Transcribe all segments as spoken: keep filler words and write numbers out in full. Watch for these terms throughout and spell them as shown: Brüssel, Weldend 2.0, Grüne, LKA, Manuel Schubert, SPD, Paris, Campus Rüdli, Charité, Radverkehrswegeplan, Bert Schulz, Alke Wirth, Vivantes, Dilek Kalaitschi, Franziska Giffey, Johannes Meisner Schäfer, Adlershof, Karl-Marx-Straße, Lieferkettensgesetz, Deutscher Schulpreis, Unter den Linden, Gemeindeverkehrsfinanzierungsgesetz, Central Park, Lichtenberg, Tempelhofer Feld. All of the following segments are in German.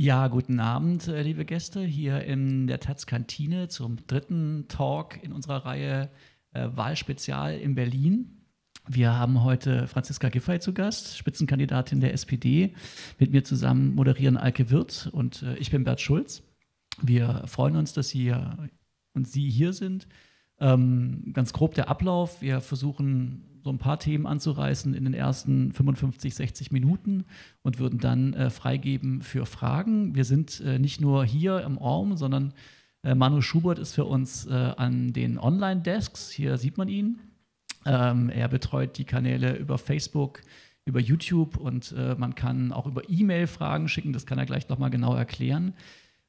Ja, guten Abend, liebe Gäste, hier in der taz-Kantine zum dritten Talk in unserer Reihe äh, Wahlspezial in Berlin. Wir haben heute Franziska Giffey zu Gast, Spitzenkandidatin der S P D. Mit mir zusammen moderieren Alke Wirth und äh, ich bin Bert Schulz. Wir freuen uns, dass Sie und Sie hier sind. Ähm, ganz grob der Ablauf. Wir versuchen, so ein paar Themen anzureißen in den ersten fünfundfünfzig, sechzig Minuten und würden dann äh, freigeben für Fragen. Wir sind äh, nicht nur hier im Raum, sondern äh, Manuel Schubert ist für uns äh, an den Online-Desks. Hier sieht man ihn. Ähm, er betreut die Kanäle über Facebook, über YouTube und äh, man kann auch über E-Mail Fragen schicken. Das kann er gleich nochmal genau erklären.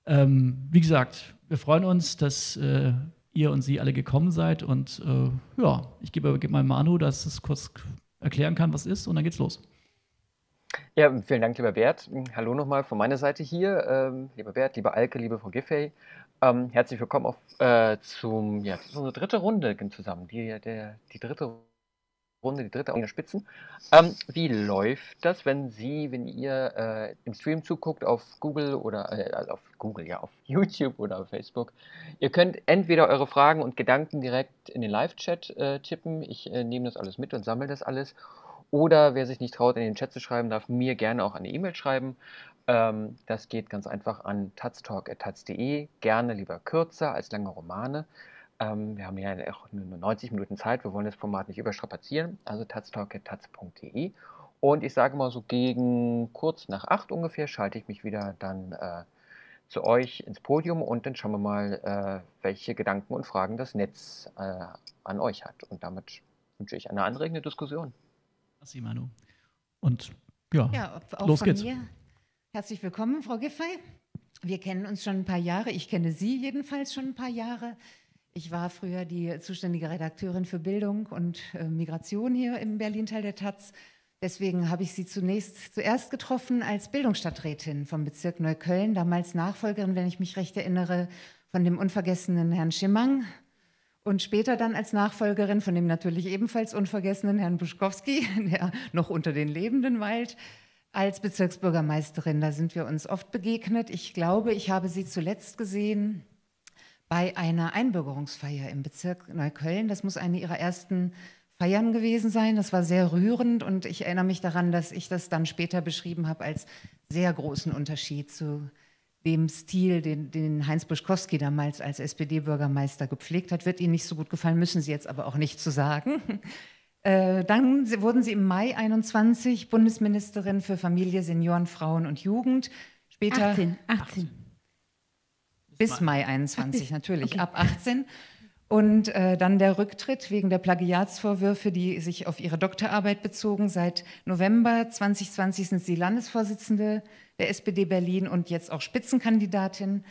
Ähm, wie gesagt, wir freuen uns, dass äh, ihr und Sie alle gekommen seid und äh, ja, ich gebe geb mal Manu, dass es kurz erklären kann, was ist, und dann geht's los. Ja, vielen Dank, lieber Bert. Hallo nochmal von meiner Seite hier, ähm, lieber Bert, lieber Alke, liebe Frau Giffey. Ähm, herzlich willkommen auf, äh, zum, ja, zu unserer dritte Runde zusammen, die, der, die dritte Runde, die dritte auf den Spitzen. Ähm, wie läuft das, wenn Sie, wenn ihr äh, im Stream zuguckt auf Google oder äh, also auf Google, ja, auf YouTube oder auf Facebook? Ihr könnt entweder eure Fragen und Gedanken direkt in den Live-Chat äh, tippen. Ich äh, nehme das alles mit und sammle das alles. Oder wer sich nicht traut, in den Chat zu schreiben, darf mir gerne auch eine E-Mail schreiben. Ähm, das geht ganz einfach an taz talk at taz punkt de. Gerne lieber kürzer als lange Romane. Ähm, wir haben ja auch nur neunzig Minuten Zeit, wir wollen das Format nicht überstrapazieren, also taz talk at taz punkt de. Und ich sage mal so gegen kurz nach acht ungefähr schalte ich mich wieder dann äh, zu euch ins Podium und dann schauen wir mal, äh, welche Gedanken und Fragen das Netz äh, an euch hat. Und damit wünsche ich eine anregende Diskussion. Merci, Manu. Und ja, ja auch los geht's. Mir. Herzlich willkommen, Frau Giffey. Wir kennen uns schon ein paar Jahre, ich kenne Sie jedenfalls schon ein paar Jahre. Ich war früher die zuständige Redakteurin für Bildung und äh, Migration hier im Berlin-Teil der taz. Deswegen habe ich Sie zunächst zuerst getroffen als Bildungsstadträtin vom Bezirk Neukölln, damals Nachfolgerin, wenn ich mich recht erinnere, von dem unvergessenen Herrn Schiemann und später dann als Nachfolgerin von dem natürlich ebenfalls unvergessenen Herrn Buschkowski, der noch unter den Lebenden weilt, als Bezirksbürgermeisterin. Da sind wir uns oft begegnet. Ich glaube, ich habe Sie zuletzt gesehen bei einer Einbürgerungsfeier im Bezirk Neukölln. Das muss eine ihrer ersten Feiern gewesen sein. Das war sehr rührend und ich erinnere mich daran, dass ich das dann später beschrieben habe als sehr großen Unterschied zu dem Stil, den, den Heinz Buschkowski damals als S P D-Bürgermeister gepflegt hat. Wird Ihnen nicht so gut gefallen, müssen Sie jetzt aber auch nicht zu sagen. Äh, dann wurden Sie im Mai einundzwanzig Bundesministerin für Familie, Senioren, Frauen und Jugend. Später achtzehn. achtzehn. Bis Mai einundzwanzig, natürlich, okay. Ab achtzehn. Und äh, dann der Rücktritt wegen der Plagiatsvorwürfe, die sich auf ihre Doktorarbeit bezogen. Seit November zweitausendzwanzig sind Sie Landesvorsitzende der S P D Berlin und jetzt auch Spitzenkandidatin.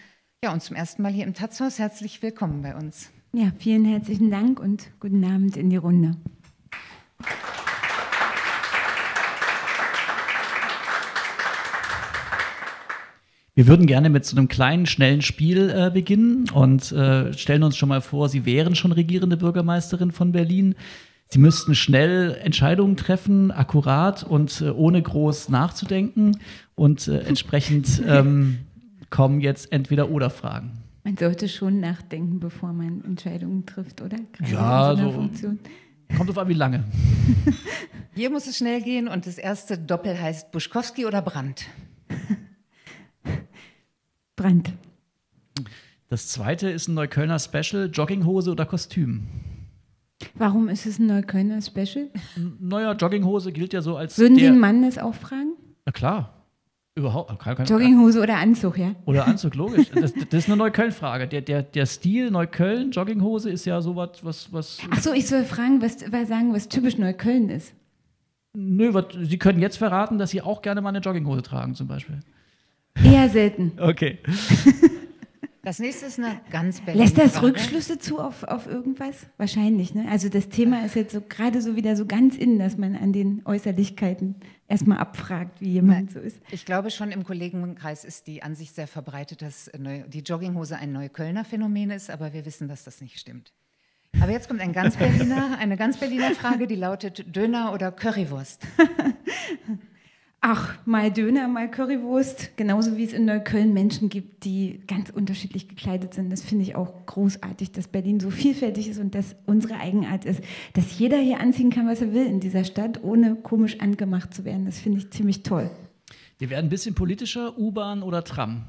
Ja, und zum ersten Mal hier im taz-Haus. Herzlich willkommen bei uns. Ja, vielen herzlichen Dank und guten Abend in die Runde. Wir würden gerne mit so einem kleinen, schnellen Spiel äh, beginnen und äh, stellen uns schon mal vor, Sie wären schon regierende Bürgermeisterin von Berlin. Sie müssten schnell Entscheidungen treffen, akkurat und äh, ohne groß nachzudenken. Und äh, entsprechend ähm, kommen jetzt Entweder-Oder-Fragen. Man sollte schon nachdenken, bevor man Entscheidungen trifft, oder? Gerade ja, in so einer Funktion. Kommt auf an, wie lange. Hier muss es schnell gehen und das erste Doppel heißt Buschkowski oder Brandt. Brand. Das zweite ist ein Neuköllner Special, Jogginghose oder Kostüm? Warum ist es ein Neuköllner Special? Naja, Jogginghose gilt ja so als... Würden der... Sie einen Mann das auch fragen? Na klar. Überhaupt. Kann, kann, Jogginghose kann. Oder Anzug, ja? Oder Anzug, logisch. Das, das ist eine Neukölln-Frage. Der, der, der Stil Neukölln, Jogginghose ist ja sowas, was... was Achso, ich soll fragen, was, was sagen, was typisch Neukölln ist. Nö, was, Sie können jetzt verraten, dass Sie auch gerne mal eine Jogginghose tragen zum Beispiel. Eher selten. Okay. Das nächste ist eine ganz Berlin. Lässt das Rückschlüsse zu auf, auf irgendwas? Wahrscheinlich, ne? Also das Thema ist jetzt so gerade so wieder so ganz innen, dass man an den Äußerlichkeiten erstmal abfragt, wie jemand so ist. Ich glaube schon im Kollegenkreis ist die Ansicht sehr verbreitet, dass die Jogginghose ein Neuköllner Phänomen ist, aber wir wissen, dass das nicht stimmt. Aber jetzt kommt ein ganz Berliner, eine ganz Berliner Frage, die lautet Döner oder Currywurst? Ach, mal Döner, mal Currywurst, genauso wie es in Neukölln Menschen gibt, die ganz unterschiedlich gekleidet sind. Das finde ich auch großartig, dass Berlin so vielfältig ist und dass unsere Eigenart ist, dass jeder hier anziehen kann, was er will in dieser Stadt, ohne komisch angemacht zu werden. Das finde ich ziemlich toll. Wir werden ein bisschen politischer, U-Bahn oder Tram?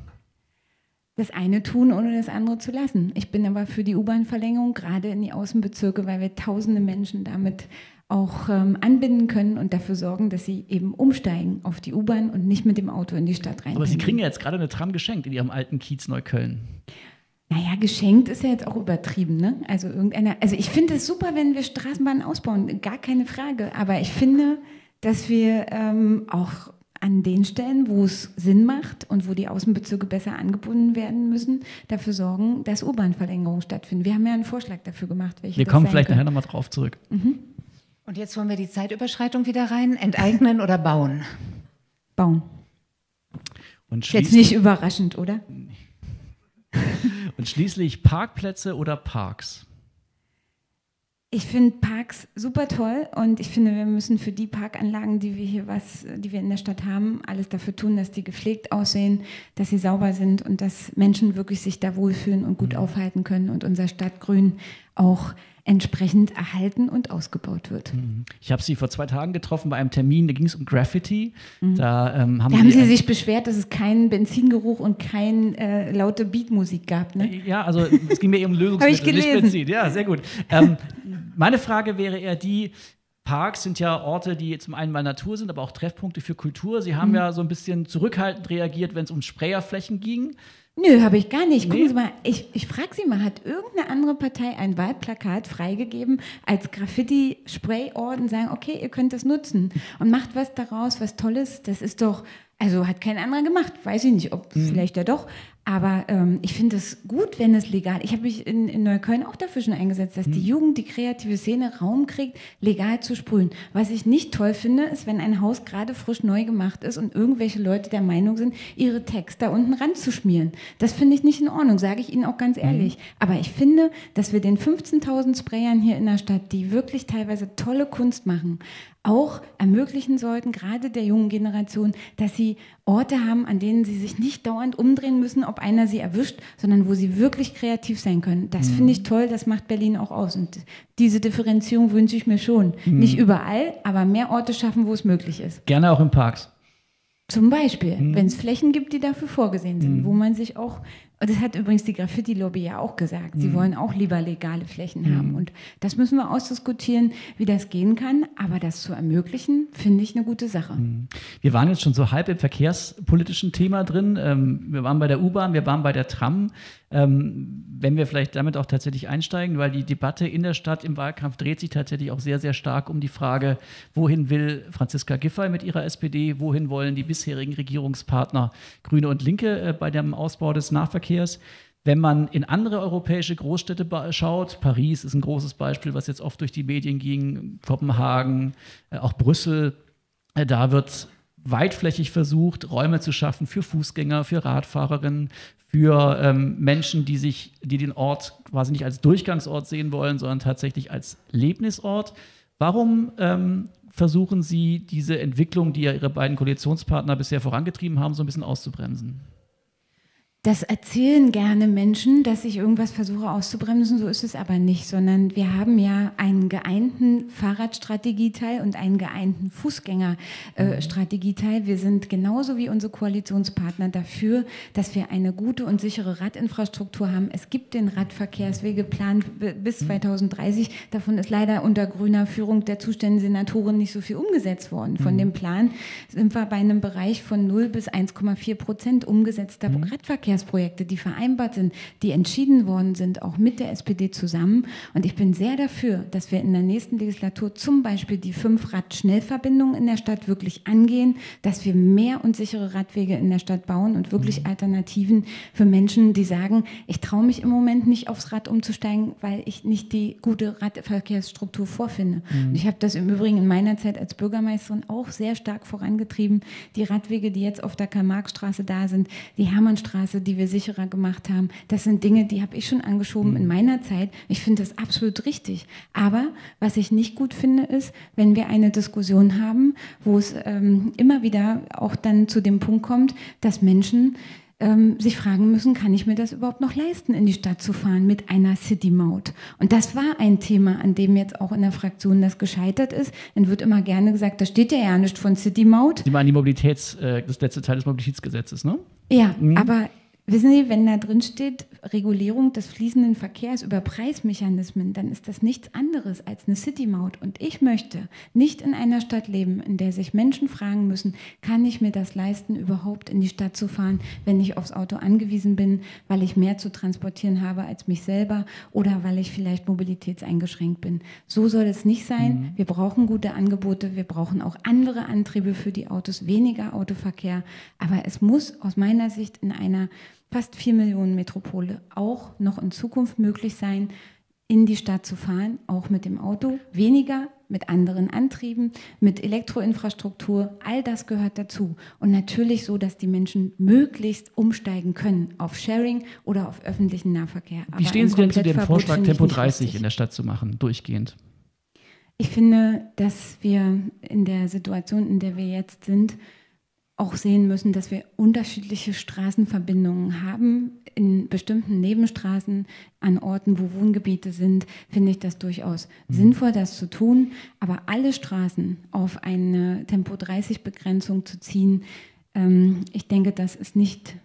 Das eine tun, ohne das andere zu lassen. Ich bin aber für die U-Bahn-Verlängerung, gerade in die Außenbezirke, weil wir tausende Menschen damit auch ähm, anbinden können und dafür sorgen, dass sie eben umsteigen auf die U-Bahn und nicht mit dem Auto in die Stadt rein. Aber Sie kriegen ja jetzt gerade eine Tram geschenkt in Ihrem alten Kiez Neukölln. Naja, geschenkt ist ja jetzt auch übertrieben, ne? Also irgendeiner, also ich finde es super, wenn wir Straßenbahnen ausbauen, gar keine Frage. Aber ich finde, dass wir ähm, auch an den Stellen, wo es Sinn macht und wo die Außenbezirke besser angebunden werden müssen, dafür sorgen, dass U-Bahn-Verlängerungen stattfinden. Wir haben ja einen Vorschlag dafür gemacht. Wir kommen vielleicht nachher nochmal drauf zurück. Mhm. Und jetzt holen wir die Zeitüberschreitung wieder rein. Enteignen oder bauen? Bauen. Und jetzt nicht überraschend, oder? Und schließlich Parkplätze oder Parks? Ich finde Parks super toll und ich finde, wir müssen für die Parkanlagen, die wir hier was, die wir in der Stadt haben, alles dafür tun, dass die gepflegt aussehen, dass sie sauber sind und dass Menschen wirklich sich da wohlfühlen und gut aufhalten können und unser Stadtgrün auch entsprechend erhalten und ausgebaut wird. Ich habe Sie vor zwei Tagen getroffen bei einem Termin, da ging es um Graffiti. Mhm. Da, ähm, haben, da haben Sie sich beschwert, dass es keinen Benzingeruch und keine äh, laute Beatmusik gab, ne? Ja, also es ging mir eben um Lösungsmittel, nicht Benzin. Ja, sehr gut. Ähm, meine Frage wäre eher die, Parks sind ja Orte, die zum einen mal Natur sind, aber auch Treffpunkte für Kultur. Sie haben mhm. ja so ein bisschen zurückhaltend reagiert, wenn es um Sprayerflächen ging. Nö, habe ich gar nicht. Nee. Gucken Sie mal, ich, ich frage Sie mal, hat irgendeine andere Partei ein Wahlplakat freigegeben als Graffiti-Spray-Ort und sagen, okay, ihr könnt das nutzen und macht was daraus, was Tolles. Das ist doch, also hat kein anderer gemacht. Weiß ich nicht, ob mhm. vielleicht ja doch. Aber ähm, ich finde es gut, wenn es legal ist. Ich habe mich in, in Neukölln auch dafür schon eingesetzt, dass mhm. die Jugend, die kreative Szene Raum kriegt, legal zu sprühen. Was ich nicht toll finde, ist, wenn ein Haus gerade frisch neu gemacht ist und irgendwelche Leute der Meinung sind, ihre Texte da unten ranzuschmieren. Das finde ich nicht in Ordnung, sage ich Ihnen auch ganz ehrlich. Mhm. Aber ich finde, dass wir den fünfzehntausend Sprayern hier in der Stadt, die wirklich teilweise tolle Kunst machen, auch ermöglichen sollten, gerade der jungen Generation, dass sie Orte haben, an denen sie sich nicht dauernd umdrehen müssen, ob einer sie erwischt, sondern wo sie wirklich kreativ sein können. Das mhm. finde ich toll, das macht Berlin auch aus. Und diese Differenzierung wünsche ich mir schon. Mhm. Nicht überall, aber mehr Orte schaffen, wo es möglich ist. Gerne auch in Parks. Zum Beispiel, mhm. wenn es Flächen gibt, die dafür vorgesehen sind, mhm. wo man sich auch, das hat übrigens die Graffiti-Lobby ja auch gesagt, mhm. sie wollen auch lieber legale Flächen mhm. haben. Und das müssen wir ausdiskutieren, wie das gehen kann, aber das zu ermöglichen, finde ich eine gute Sache. Mhm. Wir waren jetzt schon so halb im verkehrspolitischen Thema drin. Ähm, wir waren bei der U-Bahn, wir waren bei der Tram. Ähm, wenn wir vielleicht damit auch tatsächlich einsteigen, weil die Debatte in der Stadt im Wahlkampf dreht sich tatsächlich auch sehr, sehr stark um die Frage, wohin will Franziska Giffey mit ihrer S P D, wohin wollen die bisherigen Regierungspartner Grüne und Linke äh, bei dem Ausbau des Nahverkehrs. Wenn man in andere europäische Großstädte schaut, Paris ist ein großes Beispiel, was jetzt oft durch die Medien ging, Kopenhagen, äh, auch Brüssel, äh, da wird weitflächig versucht, Räume zu schaffen für Fußgänger, für Radfahrerinnen, für ähm, Menschen, die sich, die den Ort quasi nicht als Durchgangsort sehen wollen, sondern tatsächlich als Lebnisort. Warum ähm, versuchen Sie, diese Entwicklung, die ja Ihre beiden Koalitionspartner bisher vorangetrieben haben, so ein bisschen auszubremsen? Das erzählen gerne Menschen, dass ich irgendwas versuche auszubremsen, so ist es aber nicht, sondern wir haben ja einen geeinten Fahrradstrategieteil und einen geeinten Fußgängerstrategieteil. Wir sind genauso wie unsere Koalitionspartner dafür, dass wir eine gute und sichere Radinfrastruktur haben. Es gibt den Radverkehrswegeplan bis zweitausenddreißig. Davon ist leider unter grüner Führung der zuständigen Senatorin nicht so viel umgesetzt worden. Von dem Plan sind wir bei einem Bereich von null bis eins Komma vier Prozent umgesetzter mhm. Radverkehrswege. Projekte, die vereinbart sind, die entschieden worden sind, auch mit der S P D zusammen. Und ich bin sehr dafür, dass wir in der nächsten Legislatur zum Beispiel die Fünf-Rad-Schnellverbindungen in der Stadt wirklich angehen, dass wir mehr und sichere Radwege in der Stadt bauen und wirklich Alternativen für Menschen, die sagen, ich traue mich im Moment nicht aufs Rad umzusteigen, weil ich nicht die gute Radverkehrsstruktur vorfinde. Mhm. Und ich habe das im Übrigen in meiner Zeit als Bürgermeisterin auch sehr stark vorangetrieben. Die Radwege, die jetzt auf der Karl-Marx-Straße da sind, die Hermannstraße, Straße, die wir sicherer gemacht haben. Das sind Dinge, die habe ich schon angeschoben in meiner Zeit. Ich finde das absolut richtig. Aber was ich nicht gut finde, ist, wenn wir eine Diskussion haben, wo es ähm, immer wieder auch dann zu dem Punkt kommt, dass Menschen Ähm, sich fragen müssen, kann ich mir das überhaupt noch leisten, in die Stadt zu fahren mit einer City-Maut? Und das war ein Thema, an dem jetzt auch in der Fraktion das gescheitert ist. Dann wird immer gerne gesagt, da steht ja ja nichts von City-Maut. Die meinen die Mobilitäts, äh, das letzte Teil des Mobilitätsgesetzes, ne? Ja, mhm. aber wissen Sie, wenn da drin steht, Regulierung des fließenden Verkehrs über Preismechanismen, dann ist das nichts anderes als eine City-Maut. Und ich möchte nicht in einer Stadt leben, in der sich Menschen fragen müssen, kann ich mir das leisten, überhaupt in die Stadt zu fahren, wenn ich aufs Auto angewiesen bin, weil ich mehr zu transportieren habe als mich selber oder weil ich vielleicht mobilitätseingeschränkt bin. So soll es nicht sein. Mhm. Wir brauchen gute Angebote, wir brauchen auch andere Antriebe für die Autos, weniger Autoverkehr. Aber es muss aus meiner Sicht in einer fast vier Millionen Metropole auch noch in Zukunft möglich sein, in die Stadt zu fahren, auch mit dem Auto, weniger mit anderen Antrieben, mit Elektroinfrastruktur, all das gehört dazu. Und natürlich so, dass die Menschen möglichst umsteigen können auf Sharing oder auf öffentlichen Nahverkehr. Wie stehen Sie denn zu dem Vorschlag, Tempo dreißig in der Stadt zu machen, durchgehend? Ich finde, dass wir in der Situation, in der wir jetzt sind, auch sehen müssen, dass wir unterschiedliche Straßenverbindungen haben. In bestimmten Nebenstraßen, an Orten, wo Wohngebiete sind, finde ich das durchaus mhm. sinnvoll, das zu tun. Aber alle Straßen auf eine Tempo dreißig Begrenzung zu ziehen, ähm, ich denke, das ist nicht...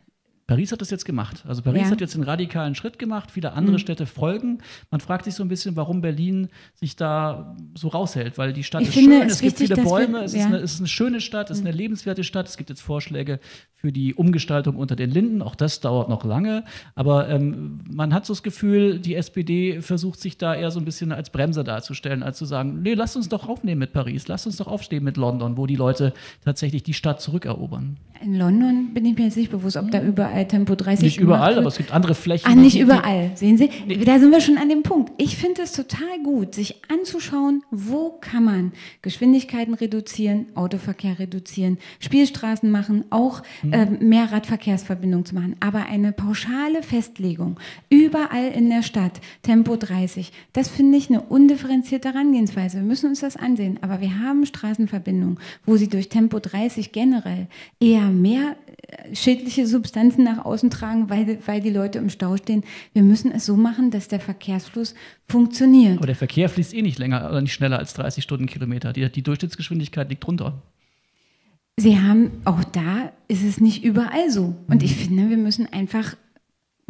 Paris hat das jetzt gemacht. Also Paris ja. hat jetzt einen radikalen Schritt gemacht, viele andere mhm. Städte folgen. Man fragt sich so ein bisschen, warum Berlin sich da so raushält, weil die Stadt ich ist finde, schön, es, es gibt wichtig, viele Bäume, wir, ja. es, ist eine, es ist eine schöne Stadt, es mhm. ist eine lebenswerte Stadt. Es gibt jetzt Vorschläge für die Umgestaltung unter den Linden, auch das dauert noch lange. Aber ähm, man hat so das Gefühl, die S P D versucht sich da eher so ein bisschen als Bremser darzustellen, als zu sagen, nee, lasst uns doch aufnehmen mit Paris, lasst uns doch aufstehen mit London, wo die Leute tatsächlich die Stadt zurückerobern. In London bin ich mir jetzt nicht bewusst, ob mhm. da überall Tempo dreißig nicht überall, aber es gibt andere Flächen. Ah, nicht überall, sehen Sie? Nee. Da sind wir schon an dem Punkt. Ich finde es total gut, sich anzuschauen, wo kann man Geschwindigkeiten reduzieren, Autoverkehr reduzieren, Spielstraßen machen, auch hm. äh, mehr Radverkehrsverbindungen zu machen. Aber eine pauschale Festlegung, überall in der Stadt, Tempo dreißig, das finde ich eine undifferenzierte Herangehensweise. Wir müssen uns das ansehen. Aber wir haben Straßenverbindungen, wo sie durch Tempo dreißig generell eher mehr äh, schädliche Substanzen nach außen tragen, weil, weil die Leute im Stau stehen. Wir müssen es so machen, dass der Verkehrsfluss funktioniert. Aber der Verkehr fließt eh nicht länger oder nicht schneller als dreißig Stundenkilometer. Die, die Durchschnittsgeschwindigkeit liegt drunter. Sie haben, auch da ist es nicht überall so. Und ich finde, wir müssen einfach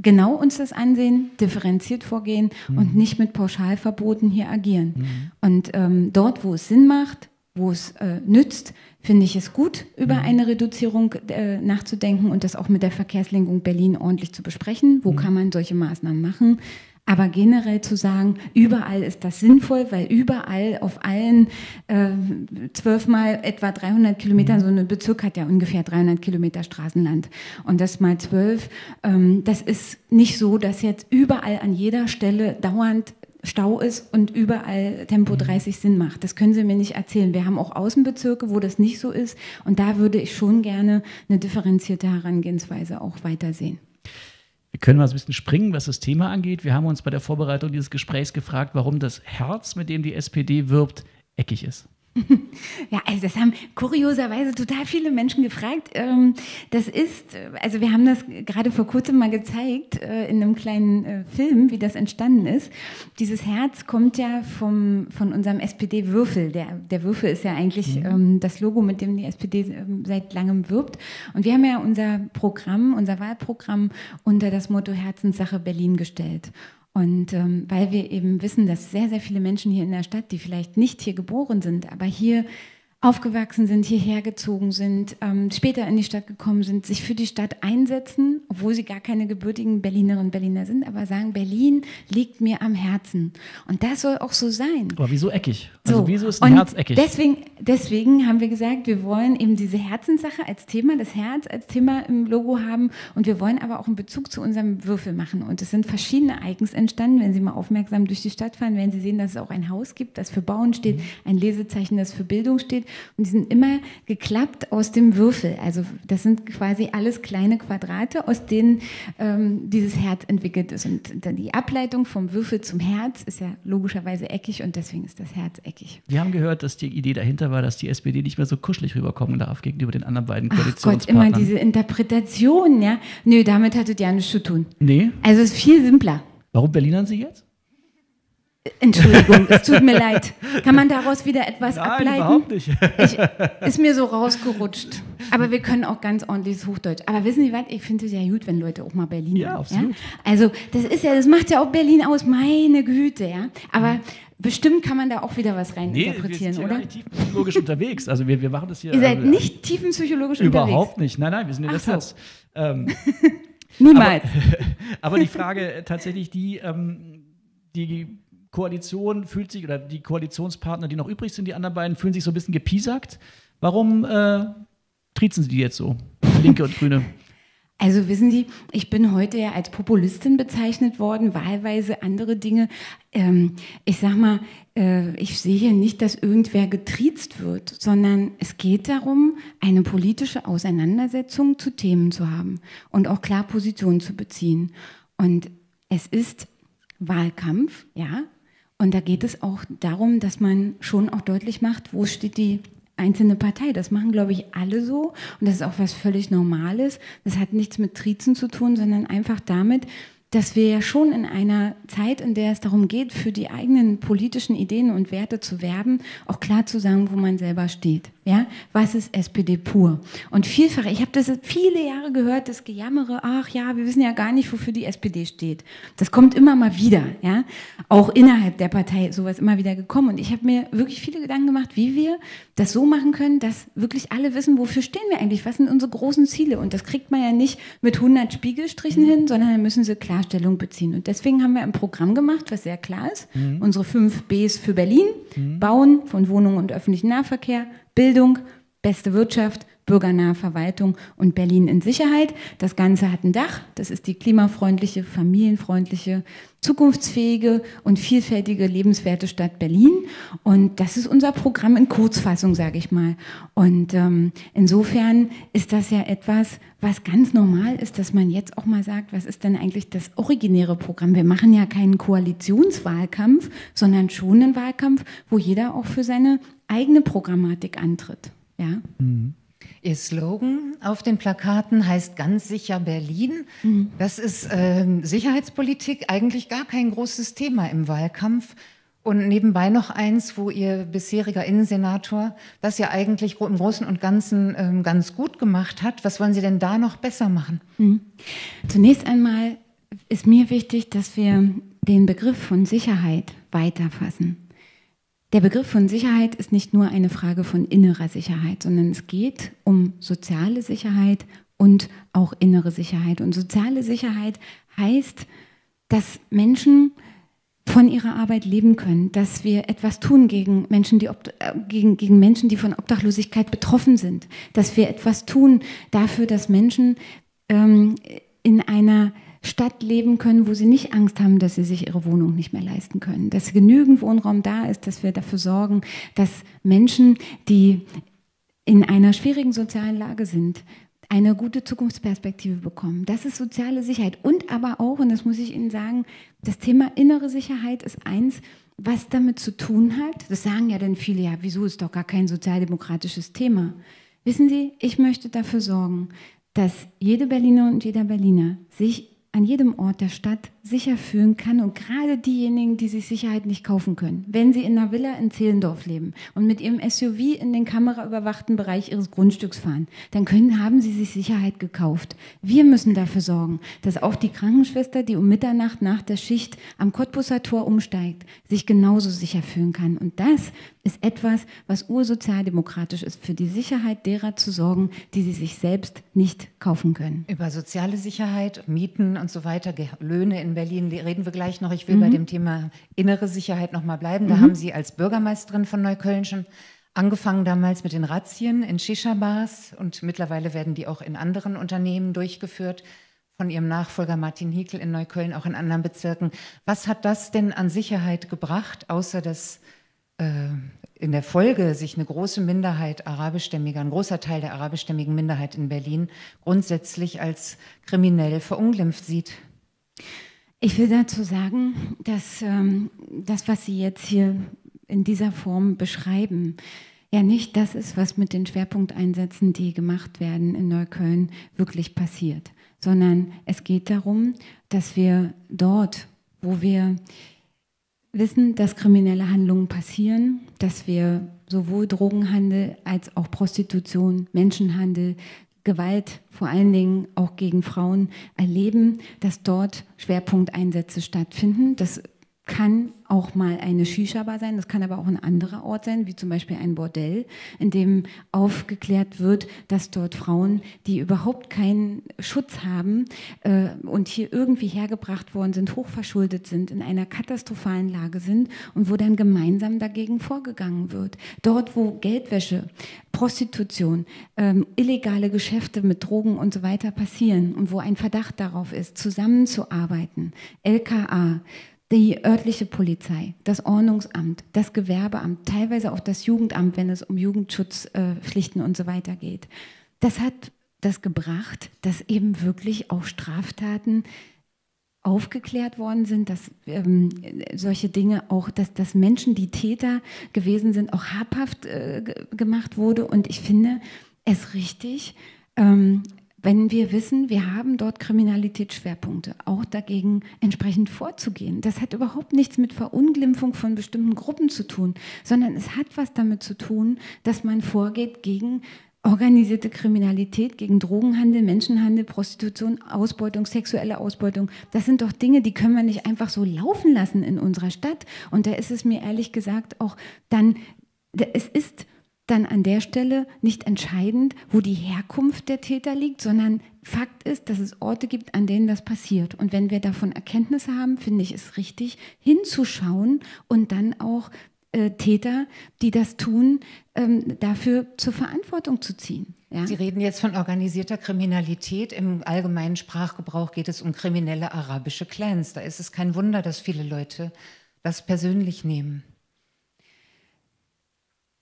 genau uns das ansehen, differenziert vorgehen mhm. und nicht mit Pauschalverboten hier agieren. Mhm. Und ähm, dort, wo es Sinn macht, wo es äh, nützt, finde ich es gut, über eine Reduzierung äh, nachzudenken und das auch mit der Verkehrslenkung Berlin ordentlich zu besprechen. Wo mhm. kann man solche Maßnahmen machen? Aber generell zu sagen, überall ist das sinnvoll, weil überall auf allen zwölf mal etwa dreihundert Kilometern, so ein Bezirk hat ja ungefähr dreihundert Kilometer Straßenland. Und das mal zwölf, ähm, das ist nicht so, dass jetzt überall an jeder Stelle dauernd Stau ist und überall Tempo dreißig Sinn macht. Das können Sie mir nicht erzählen. Wir haben auch Außenbezirke, wo das nicht so ist. Und da würde ich schon gerne eine differenzierte Herangehensweise auch weitersehen. Wir können mal so ein bisschen springen, was das Thema angeht. Wir haben uns bei der Vorbereitung dieses Gesprächs gefragt, warum das Herz, mit dem die S P D wirbt, eckig ist. Ja, also das haben kurioserweise total viele Menschen gefragt. Das ist, also wir haben das gerade vor kurzem mal gezeigt in einem kleinen Film, wie das entstanden ist. Dieses Herz kommt ja vom, von unserem S P D-Würfel. Der, der Würfel ist ja eigentlich mhm. das Logo, mit dem die S P D seit langem wirbt. Und wir haben ja unser Programm, unser Wahlprogramm unter das Motto Herzenssache Berlin gestellt. Und ähm, weil wir eben wissen, dass sehr, sehr viele Menschen hier in der Stadt, die vielleicht nicht hier geboren sind, aber hier aufgewachsen sind, hierher gezogen sind, ähm, später in die Stadt gekommen sind, sich für die Stadt einsetzen, obwohl sie gar keine gebürtigen Berlinerinnen und Berliner sind, aber sagen, Berlin liegt mir am Herzen. Und das soll auch so sein. Aber wieso eckig? Also so. Wieso ist ein und Herz eckig? Deswegen, deswegen haben wir gesagt, wir wollen eben diese Herzenssache als Thema, das Herz als Thema im Logo haben und wir wollen aber auch einen Bezug zu unserem Würfel machen. Und es sind verschiedene Icons entstanden. Wenn Sie mal aufmerksam durch die Stadt fahren, werden Sie sehen, dass es auch ein Haus gibt, das für Bauen steht, mhm. ein Lesezeichen, das für Bildung steht. Und die sind immer geklappt aus dem Würfel. Also das sind quasi alles kleine Quadrate, aus denen ähm, dieses Herz entwickelt ist. Und dann die Ableitung vom Würfel zum Herz ist ja logischerweise eckig und deswegen ist das Herz eckig. Wir haben gehört, dass die Idee dahinter war, dass die S P D nicht mehr so kuschelig rüberkommen darf gegenüber den anderen beiden Koalitionspartnern. Ach Gott, immer diese Interpretation, ja. Nö, damit hattet ihr ja nichts zu tun. Nee. Also es ist viel simpler. Warum Berlinern Sie jetzt? Entschuldigung, es tut mir leid. Kann man daraus wieder etwas Nein, ableiten? Nein, überhaupt nicht. Ich, ist mir so rausgerutscht. Aber wir können auch ganz ordentliches Hochdeutsch. Aber wissen Sie was? Ich finde es ja gut, wenn Leute auch mal Berlin ja, haben. Absolut. Ja? Also das ist ja, das macht ja auch Berlin aus. Meine Güte, ja. Aber bestimmt kann man da auch wieder was reininterpretieren, oder? Nee, wir sind ja nicht tiefenpsychologisch unterwegs. Also wir, wir machen das hier. Ihr seid äh, nicht tiefenpsychologisch unterwegs? Überhaupt nicht. Nein, nein, wir sind ja das Herz. Ähm, Niemals. Aber, aber die Frage tatsächlich, die, ähm, die Koalition fühlt sich, oder die Koalitionspartner, die noch übrig sind, die anderen beiden, fühlen sich so ein bisschen gepiesackt. Warum äh, triezen Sie die jetzt so, Linke und Grüne? Also wissen Sie, ich bin heute ja als Populistin bezeichnet worden, wahlweise andere Dinge. Ähm, ich sag mal, äh, ich sehe hier nicht, dass irgendwer getriezt wird, sondern es geht darum, eine politische Auseinandersetzung zu Themen zu haben und auch klar Positionen zu beziehen. Und es ist Wahlkampf, ja, und da geht es auch darum, dass man schon auch deutlich macht, wo steht die einzelne Partei. Das machen, glaube ich, alle so. Und das ist auch was völlig Normales. Das hat nichts mit Triezen zu tun, sondern einfach damit, dass wir ja schon in einer Zeit, in der es darum geht, für die eigenen politischen Ideen und Werte zu werben, auch klar zu sagen, wo man selber steht. Ja? Was ist S P D pur? Und vielfach, ich habe das viele Jahre gehört, das Gejammere, ach ja, wir wissen ja gar nicht, wofür die S P D steht. Das kommt immer mal wieder. Ja? Auch innerhalb der Partei ist sowas immer wieder gekommen. Und ich habe mir wirklich viele Gedanken gemacht, wie wir das so machen können, dass wirklich alle wissen, wofür stehen wir eigentlich? Was sind unsere großen Ziele? Und das kriegt man ja nicht mit hundert Spiegelstrichen hin, sondern dann müssen sie klar Stellung beziehen. Und deswegen haben wir ein Programm gemacht, was sehr klar ist. Mhm. Unsere fünf Bs für Berlin, mhm. Bauen von Wohnungen und öffentlichen Nahverkehr, Bildung, beste Wirtschaft, bürgernahe Verwaltung und Berlin in Sicherheit. Das Ganze hat ein Dach. Das ist die klimafreundliche, familienfreundliche, zukunftsfähige und vielfältige, lebenswerte Stadt Berlin. Und das ist unser Programm in Kurzfassung, sage ich mal. Und ähm, insofern ist das ja etwas, was ganz normal ist, dass man jetzt auch mal sagt, was ist denn eigentlich das originäre Programm? Wir machen ja keinen Koalitionswahlkampf, sondern schon einen Wahlkampf, wo jeder auch für seine eigene Programmatik antritt. Ja. Mhm. Ihr Slogan auf den Plakaten heißt ganz sicher Berlin. Mhm. Das ist äh, Sicherheitspolitik eigentlich gar kein großes Thema im Wahlkampf. Und nebenbei noch eins, wo Ihr bisheriger Innensenator das ja eigentlich im Großen und Ganzen äh, ganz gut gemacht hat. Was wollen Sie denn da noch besser machen? Mhm. Zunächst einmal ist mir wichtig, dass wir den Begriff von Sicherheit weiterfassen. Der Begriff von Sicherheit ist nicht nur eine Frage von innerer Sicherheit, sondern es geht um soziale Sicherheit und auch innere Sicherheit. Und soziale Sicherheit heißt, dass Menschen von ihrer Arbeit leben können, dass wir etwas tun gegen Menschen, die, ob, äh, gegen, gegen Menschen, die von Obdachlosigkeit betroffen sind, dass wir etwas tun dafür, dass Menschen ähm, in einer Stadt leben können, wo sie nicht Angst haben, dass sie sich ihre Wohnung nicht mehr leisten können, dass genügend Wohnraum da ist, dass wir dafür sorgen, dass Menschen, die in einer schwierigen sozialen Lage sind, eine gute Zukunftsperspektive bekommen. Das ist soziale Sicherheit. Und aber auch, und das muss ich Ihnen sagen, das Thema innere Sicherheit ist eins, was damit zu tun hat. Das sagen ja dann viele, ja, wieso ist doch gar kein sozialdemokratisches Thema. Wissen Sie, ich möchte dafür sorgen, dass jede Berliner und jeder Berliner sich an jedem Ort der Stadt sicher fühlen kann und gerade diejenigen, die sich Sicherheit nicht kaufen können. Wenn sie in einer Villa in Zehlendorf leben und mit ihrem S U V in den kameraüberwachten Bereich ihres Grundstücks fahren, dann können, haben sie sich Sicherheit gekauft. Wir müssen dafür sorgen, dass auch die Krankenschwester, die um Mitternacht nach der Schicht am Kottbusser Tor umsteigt, sich genauso sicher fühlen kann. Und das ist etwas, was ursozialdemokratisch ist, für die Sicherheit derer zu sorgen, die sie sich selbst nicht kaufen können. Über soziale Sicherheit, Mieten und so weiter, Löhne in Berlin reden wir gleich noch. Ich will mhm. bei dem Thema innere Sicherheit noch mal bleiben. Da mhm. haben Sie als Bürgermeisterin von Neukölln schon angefangen damals mit den Razzien in Shisha-Bars und mittlerweile werden die auch in anderen Unternehmen durchgeführt, von Ihrem Nachfolger Martin Hiekel in Neukölln, auch in anderen Bezirken. Was hat das denn an Sicherheit gebracht, außer dass äh, in der Folge sich eine große Minderheit arabischstämmiger, ein großer Teil der arabischstämmigen Minderheit in Berlin grundsätzlich als kriminell verunglimpft sieht. Ich will dazu sagen, dass ähm, das, was Sie jetzt hier in dieser Form beschreiben, ja nicht das ist, was mit den Schwerpunkteinsätzen, die gemacht werden in Neukölln, wirklich passiert, sondern es geht darum, dass wir dort, wo wir wissen, dass kriminelle Handlungen passieren, dass wir sowohl Drogenhandel als auch Prostitution, Menschenhandel, Gewalt, vor allen Dingen auch gegen Frauen, erleben, dass dort Schwerpunkteinsätze stattfinden. Das kann auch mal eine Shisha-Bar sein, das kann aber auch ein anderer Ort sein, wie zum Beispiel ein Bordell, in dem aufgeklärt wird, dass dort Frauen, die überhaupt keinen Schutz haben äh, und hier irgendwie hergebracht worden sind, hochverschuldet sind, in einer katastrophalen Lage sind und wo dann gemeinsam dagegen vorgegangen wird. Dort, wo Geldwäsche, Prostitution, ähm, illegale Geschäfte mit Drogen und so weiter passieren und wo ein Verdacht darauf ist, zusammenzuarbeiten, L K A, die örtliche Polizei, das Ordnungsamt, das Gewerbeamt, teilweise auch das Jugendamt, wenn es um Jugendschutzpflichten und so weiter geht. Das hat das gebracht, dass eben wirklich auch Straftaten aufgeklärt worden sind, dass ähm, solche Dinge auch, dass, dass Menschen, die Täter gewesen sind, auch habhaft äh, gemacht wurde. Und ich finde es richtig, ähm, wenn wir wissen, wir haben dort Kriminalitätsschwerpunkte, auch dagegen entsprechend vorzugehen. Das hat überhaupt nichts mit Verunglimpfung von bestimmten Gruppen zu tun, sondern es hat was damit zu tun, dass man vorgeht gegen organisierte Kriminalität, gegen Drogenhandel, Menschenhandel, Prostitution, Ausbeutung, sexuelle Ausbeutung. Das sind doch Dinge, die können wir nicht einfach so laufen lassen in unserer Stadt. Und da ist es mir ehrlich gesagt auch dann, es ist dann an der Stelle nicht entscheidend, wo die Herkunft der Täter liegt, sondern Fakt ist, dass es Orte gibt, an denen das passiert. Und wenn wir davon Erkenntnisse haben, finde ich es richtig, hinzuschauen und dann auch äh, Täter, die das tun, ähm, dafür zur Verantwortung zu ziehen. Ja? Sie reden jetzt von organisierter Kriminalität. Im allgemeinen Sprachgebrauch geht es um kriminelle arabische Clans. Da ist es kein Wunder, dass viele Leute das persönlich nehmen.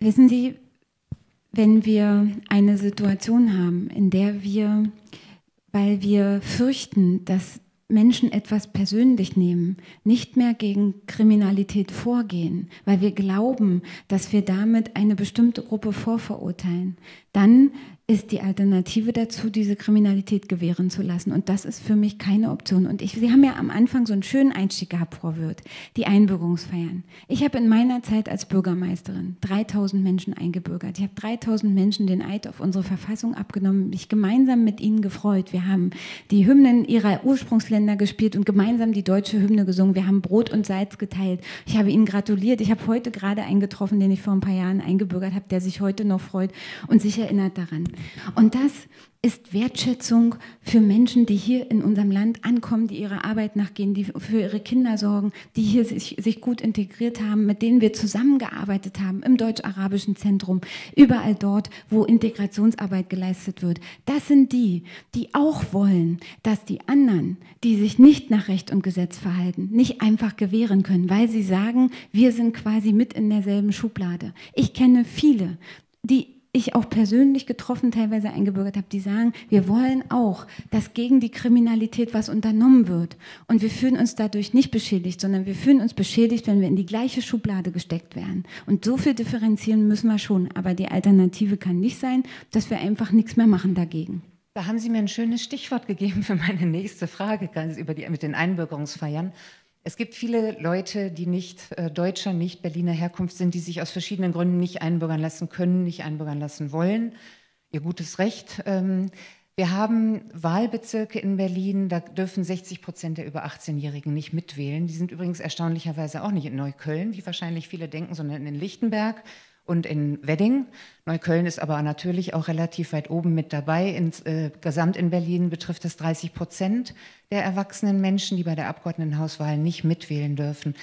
Wissen Sie, wenn wir eine Situation haben, in der wir, weil wir fürchten, dass Menschen etwas persönlich nehmen, nicht mehr gegen Kriminalität vorgehen, weil wir glauben, dass wir damit eine bestimmte Gruppe vorverurteilen, dann ist die Alternative dazu, diese Kriminalität gewähren zu lassen. Und das ist für mich keine Option. Und ich, Sie haben ja am Anfang so einen schönen Einstieg gehabt, Frau Wirth, die Einbürgerungsfeiern. Ich habe in meiner Zeit als Bürgermeisterin dreitausend Menschen eingebürgert. Ich habe dreitausend Menschen den Eid auf unsere Verfassung abgenommen, mich gemeinsam mit ihnen gefreut. Wir haben die Hymnen ihrer Ursprungsländer gespielt und gemeinsam die deutsche Hymne gesungen. Wir haben Brot und Salz geteilt. Ich habe ihnen gratuliert. Ich habe heute gerade einen getroffen, den ich vor ein paar Jahren eingebürgert habe, der sich heute noch freut und sich erinnert daran. Und das ist Wertschätzung für Menschen, die hier in unserem Land ankommen, die ihrer Arbeit nachgehen, die für ihre Kinder sorgen, die hier sich, sich gut integriert haben, mit denen wir zusammengearbeitet haben, im Deutsch-Arabischen Zentrum, überall dort, wo Integrationsarbeit geleistet wird. Das sind die, die auch wollen, dass die anderen, die sich nicht nach Recht und Gesetz verhalten, nicht einfach gewähren können, weil sie sagen, wir sind quasi mit in derselben Schublade. Ich kenne viele, die ich auch persönlich getroffen, teilweise eingebürgert habe, die sagen, wir wollen auch, dass gegen die Kriminalität was unternommen wird. Und wir fühlen uns dadurch nicht beschädigt, sondern wir fühlen uns beschädigt, wenn wir in die gleiche Schublade gesteckt werden. Und so viel differenzieren müssen wir schon. Aber die Alternative kann nicht sein, dass wir einfach nichts mehr machen dagegen. Da haben Sie mir ein schönes Stichwort gegeben für meine nächste Frage, ganz über die, mit den Einbürgerungsfeiern. Es gibt viele Leute, die nicht äh, deutscher, nicht Berliner Herkunft sind, die sich aus verschiedenen Gründen nicht einbürgern lassen können, nicht einbürgern lassen wollen. Ihr gutes Recht. Ähm, wir haben Wahlbezirke in Berlin, da dürfen sechzig Prozent der über achtzehnjährigen nicht mitwählen. Die sind übrigens erstaunlicherweise auch nicht in Neukölln, wie wahrscheinlich viele denken, sondern in Lichtenberg und in Wedding. Neukölln ist aber natürlich auch relativ weit oben mit dabei. Ins, äh, gesamt in Berlin betrifft es dreißig Prozent der erwachsenen Menschen, die bei der Abgeordnetenhauswahl nicht mitwählen dürfen.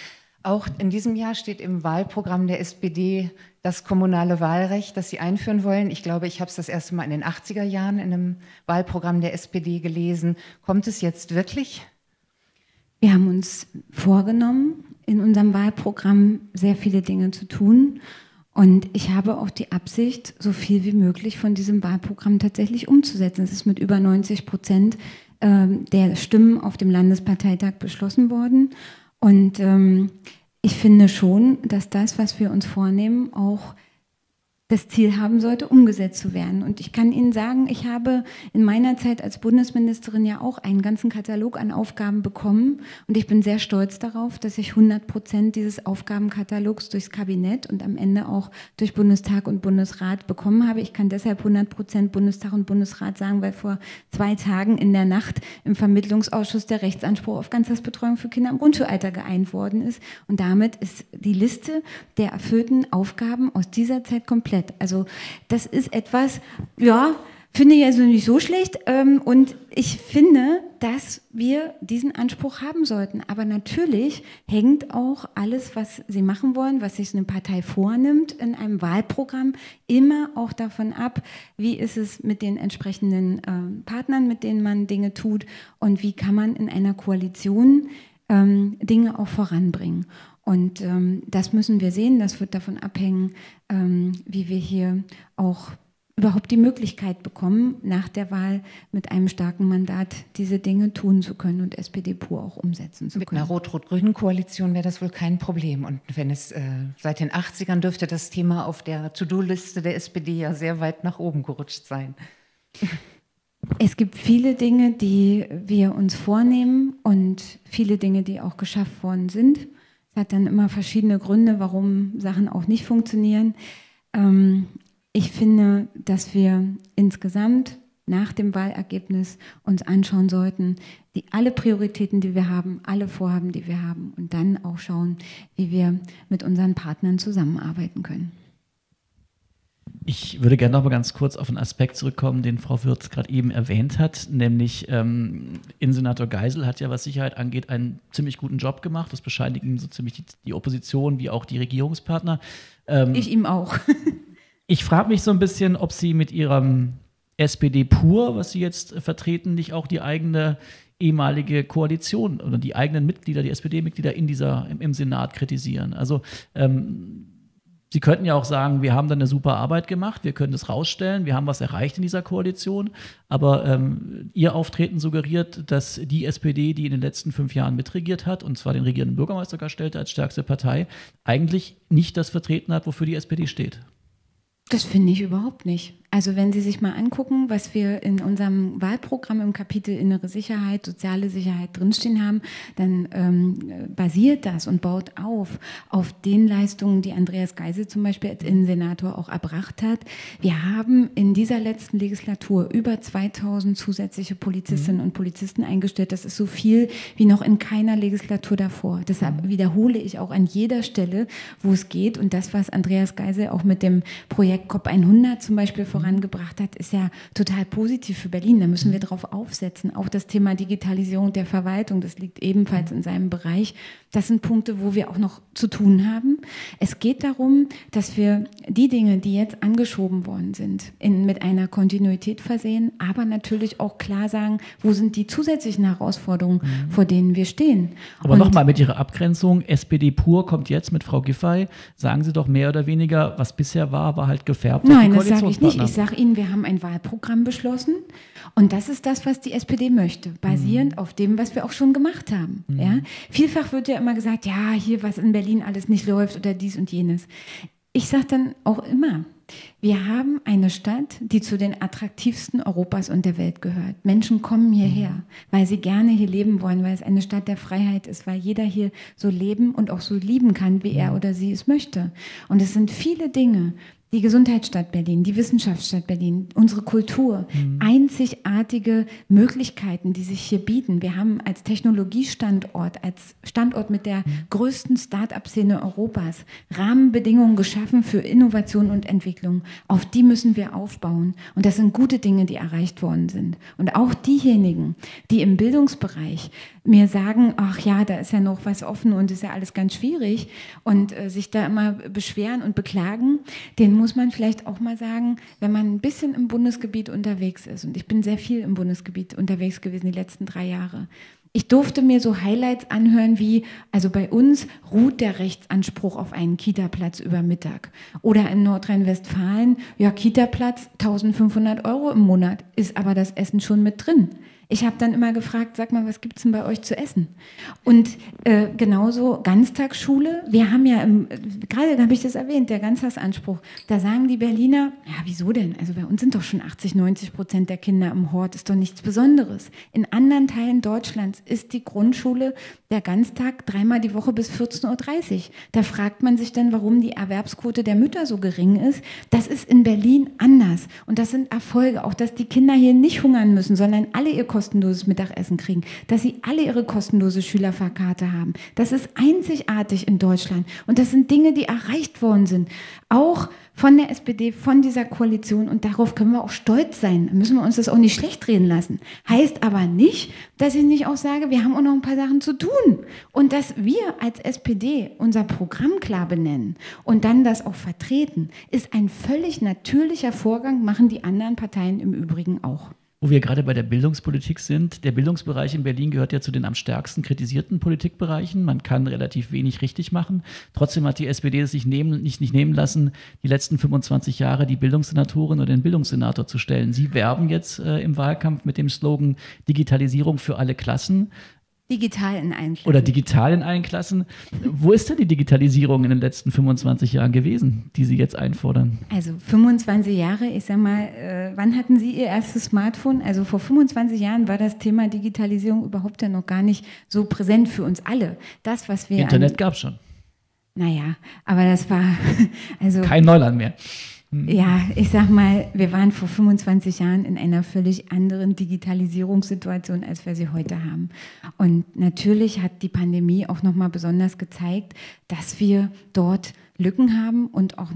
Auch in diesem Jahr steht im Wahlprogramm der S P D das kommunale Wahlrecht, das sie einführen wollen. Ich glaube, ich habe es das erste Mal in den achtziger Jahren in einem Wahlprogramm der S P D gelesen. Kommt es jetzt wirklich? Wir haben uns vorgenommen, in unserem Wahlprogramm sehr viele Dinge zu tun. Und ich habe auch die Absicht, so viel wie möglich von diesem Wahlprogramm tatsächlich umzusetzen. Es ist mit über neunzig Prozent der Stimmen auf dem Landesparteitag beschlossen worden. Und ähm, ich finde schon, dass das, was wir uns vornehmen, auch das Ziel haben sollte, umgesetzt zu werden. Und ich kann Ihnen sagen, ich habe in meiner Zeit als Bundesministerin ja auch einen ganzen Katalog an Aufgaben bekommen. Und ich bin sehr stolz darauf, dass ich hundert Prozent dieses Aufgabenkatalogs durchs Kabinett und am Ende auch durch Bundestag und Bundesrat bekommen habe. Ich kann deshalb hundert Prozent Bundestag und Bundesrat sagen, weil vor zwei Tagen in der Nacht im Vermittlungsausschuss der Rechtsanspruch auf Ganztagsbetreuung für Kinder im Grundschulalter geeint worden ist. Und damit ist die Liste der erfüllten Aufgaben aus dieser Zeit komplett. Also das ist etwas, ja, finde ich also nicht so schlecht ähm, und ich finde, dass wir diesen Anspruch haben sollten. Aber natürlich hängt auch alles, was Sie machen wollen, was sich eine Partei vornimmt in einem Wahlprogramm, immer auch davon ab, wie ist es mit den entsprechenden äh, Partnern, mit denen man Dinge tut und wie kann man in einer Koalition ähm, Dinge auch voranbringen. Und ähm, das müssen wir sehen, das wird davon abhängen, ähm, wie wir hier auch überhaupt die Möglichkeit bekommen, nach der Wahl mit einem starken Mandat diese Dinge tun zu können und S P D pur auch umsetzen zu können. Mit einer rot-rot-grünen Koalition wäre das wohl kein Problem. Und wenn es äh, seit den achtzigern dürfte das Thema auf der To-Do-Liste der S P D ja sehr weit nach oben gerutscht sein. Es gibt viele Dinge, die wir uns vornehmen und viele Dinge, die auch geschafft worden sind. Es hat dann immer verschiedene Gründe, warum Sachen auch nicht funktionieren. Ähm, ich finde, dass wir insgesamt nach dem Wahlergebnis uns anschauen sollten, die alle Prioritäten, die wir haben, alle Vorhaben, die wir haben, und dann auch schauen, wie wir mit unseren Partnern zusammenarbeiten können. Ich würde gerne noch mal ganz kurz auf einen Aspekt zurückkommen, den Frau Wirth gerade eben erwähnt hat, nämlich ähm, Innensenator Geisel hat ja, was Sicherheit angeht, einen ziemlich guten Job gemacht. Das bescheinigen so ziemlich die, die Opposition wie auch die Regierungspartner. Ähm, ich ihm auch. Ich frage mich so ein bisschen, ob sie mit ihrem S P D pur, was sie jetzt vertreten, nicht auch die eigene ehemalige Koalition oder die eigenen Mitglieder, die S P D-Mitglieder in dieser, im, im Senat kritisieren. Also ähm, Sie könnten ja auch sagen, wir haben dann eine super Arbeit gemacht, wir können das rausstellen, wir haben was erreicht in dieser Koalition, aber ähm, Ihr Auftreten suggeriert, dass die S P D, die in den letzten fünf Jahren mitregiert hat und zwar den regierenden Bürgermeister gar stellte als stärkste Partei, eigentlich nicht das vertreten hat, wofür die S P D steht. Das finde ich überhaupt nicht. Also wenn Sie sich mal angucken, was wir in unserem Wahlprogramm im Kapitel Innere Sicherheit, soziale Sicherheit drinstehen haben, dann ähm, basiert das und baut auf, auf den Leistungen, die Andreas Geisel zum Beispiel als Innensenator auch erbracht hat. Wir haben in dieser letzten Legislatur über zweitausend zusätzliche Polizistinnen mhm. und Polizisten eingestellt. Das ist so viel wie noch in keiner Legislatur davor. Deshalb mhm. wiederhole ich auch an jeder Stelle, wo es geht. Und das, was Andreas Geisel auch mit dem Projekt COP hundert zum Beispiel vor vorangebracht hat, ist ja total positiv für Berlin. Da müssen wir drauf aufsetzen. Auch das Thema Digitalisierung der Verwaltung, das liegt ebenfalls in seinem Bereich. Das sind Punkte, wo wir auch noch zu tun haben. Es geht darum, dass wir die Dinge, die jetzt angeschoben worden sind, in, mit einer Kontinuität versehen, aber natürlich auch klar sagen, wo sind die zusätzlichen Herausforderungen, mhm. vor denen wir stehen. Aber nochmal mit Ihrer Abgrenzung, S P D pur kommt jetzt mit Frau Giffey. Sagen Sie doch mehr oder weniger, was bisher war, war halt gefärbt. Nein, das sage ich nicht. Ich sage Ihnen, wir haben ein Wahlprogramm beschlossen und das ist das, was die S P D möchte, basierend mhm. auf dem, was wir auch schon gemacht haben. Mhm. Ja? Vielfach wird ja immer gesagt, ja, hier, was in Berlin alles nicht läuft oder dies und jenes. Ich sage dann auch immer, wir haben eine Stadt, die zu den attraktivsten Europas und der Welt gehört. Menschen kommen hierher, mhm. weil sie gerne hier leben wollen, weil es eine Stadt der Freiheit ist, weil jeder hier so leben und auch so lieben kann, wie er oder sie es möchte. Und es sind viele Dinge, die Gesundheitsstadt Berlin, die Wissenschaftsstadt Berlin, unsere Kultur, mhm. einzigartige Möglichkeiten, die sich hier bieten. Wir haben als Technologiestandort, als Standort mit der mhm. größten Start-up-Szene Europas Rahmenbedingungen geschaffen für Innovation und Entwicklung. Auf die müssen wir aufbauen. Und das sind gute Dinge, die erreicht worden sind. Und auch diejenigen, die im Bildungsbereich mir sagen, ach ja, da ist ja noch was offen und ist ja alles ganz schwierig und äh, sich da immer beschweren und beklagen, den muss man vielleicht auch mal sagen, wenn man ein bisschen im Bundesgebiet unterwegs ist, und ich bin sehr viel im Bundesgebiet unterwegs gewesen die letzten drei Jahre, Ich durfte mir so Highlights anhören wie, also bei uns ruht der Rechtsanspruch auf einen Kita-Platz über Mittag. Oder in Nordrhein-Westfalen, ja, Kita-Platz, eintausendfünfhundert Euro im Monat, ist aber das Essen schon mit drin. Ich habe dann immer gefragt, sag mal, was gibt es denn bei euch zu essen? Und äh, genauso Ganztagsschule, wir haben ja, gerade habe ich das erwähnt, der Ganztagsanspruch, da sagen die Berliner, ja, wieso denn? Also bei uns sind doch schon achtzig, neunzig Prozent der Kinder im Hort, ist doch nichts Besonderes. In anderen Teilen Deutschlands ist die Grundschule der Ganztag dreimal die Woche bis vierzehn Uhr dreißig. Da fragt man sich dann, warum die Erwerbsquote der Mütter so gering ist. Das ist in Berlin anders. Und das sind Erfolge, auch dass die Kinder hier nicht hungern müssen, sondern alle ihr kostenloses Mittagessen kriegen, dass sie alle ihre kostenlose Schülerfahrkarte haben. Das ist einzigartig in Deutschland. Und das sind Dinge, die erreicht worden sind. Auch von der S P D, von dieser Koalition. Und darauf können wir auch stolz sein. Da müssen wir uns das auch nicht schlecht reden lassen. Heißt aber nicht, dass ich nicht auch sage, wir haben auch noch ein paar Sachen zu tun. Und dass wir als S P D unser Programm klar benennen und dann das auch vertreten, ist ein völlig natürlicher Vorgang, machen die anderen Parteien im Übrigen auch. Wo wir gerade bei der Bildungspolitik sind. Der Bildungsbereich in Berlin gehört ja zu den am stärksten kritisierten Politikbereichen. Man kann relativ wenig richtig machen. Trotzdem hat die S P D es sich nehmen, nicht, nicht nehmen lassen, die letzten fünfundzwanzig Jahre die Bildungssenatorin oder den Bildungssenator zu stellen. Sie werben jetzt äh, im Wahlkampf mit dem Slogan Digitalisierung für alle Klassen. Digital in allen Klassen. Oder digital in allen Klassen. Wo ist denn die Digitalisierung in den letzten fünfundzwanzig Jahren gewesen, die Sie jetzt einfordern? Also fünfundzwanzig Jahre, ich sag mal, äh, wann hatten Sie Ihr erstes Smartphone? Also vor fünfundzwanzig Jahren war das Thema Digitalisierung überhaupt ja noch gar nicht so präsent für uns alle. Das, was wir Internet gab es schon. Naja, aber das war... also kein Neuland mehr. Ja, ich sag mal, wir waren vor fünfundzwanzig Jahren in einer völlig anderen Digitalisierungssituation, als wir sie heute haben. Und natürlich hat die Pandemie auch nochmal besonders gezeigt, dass wir dort Lücken haben und auch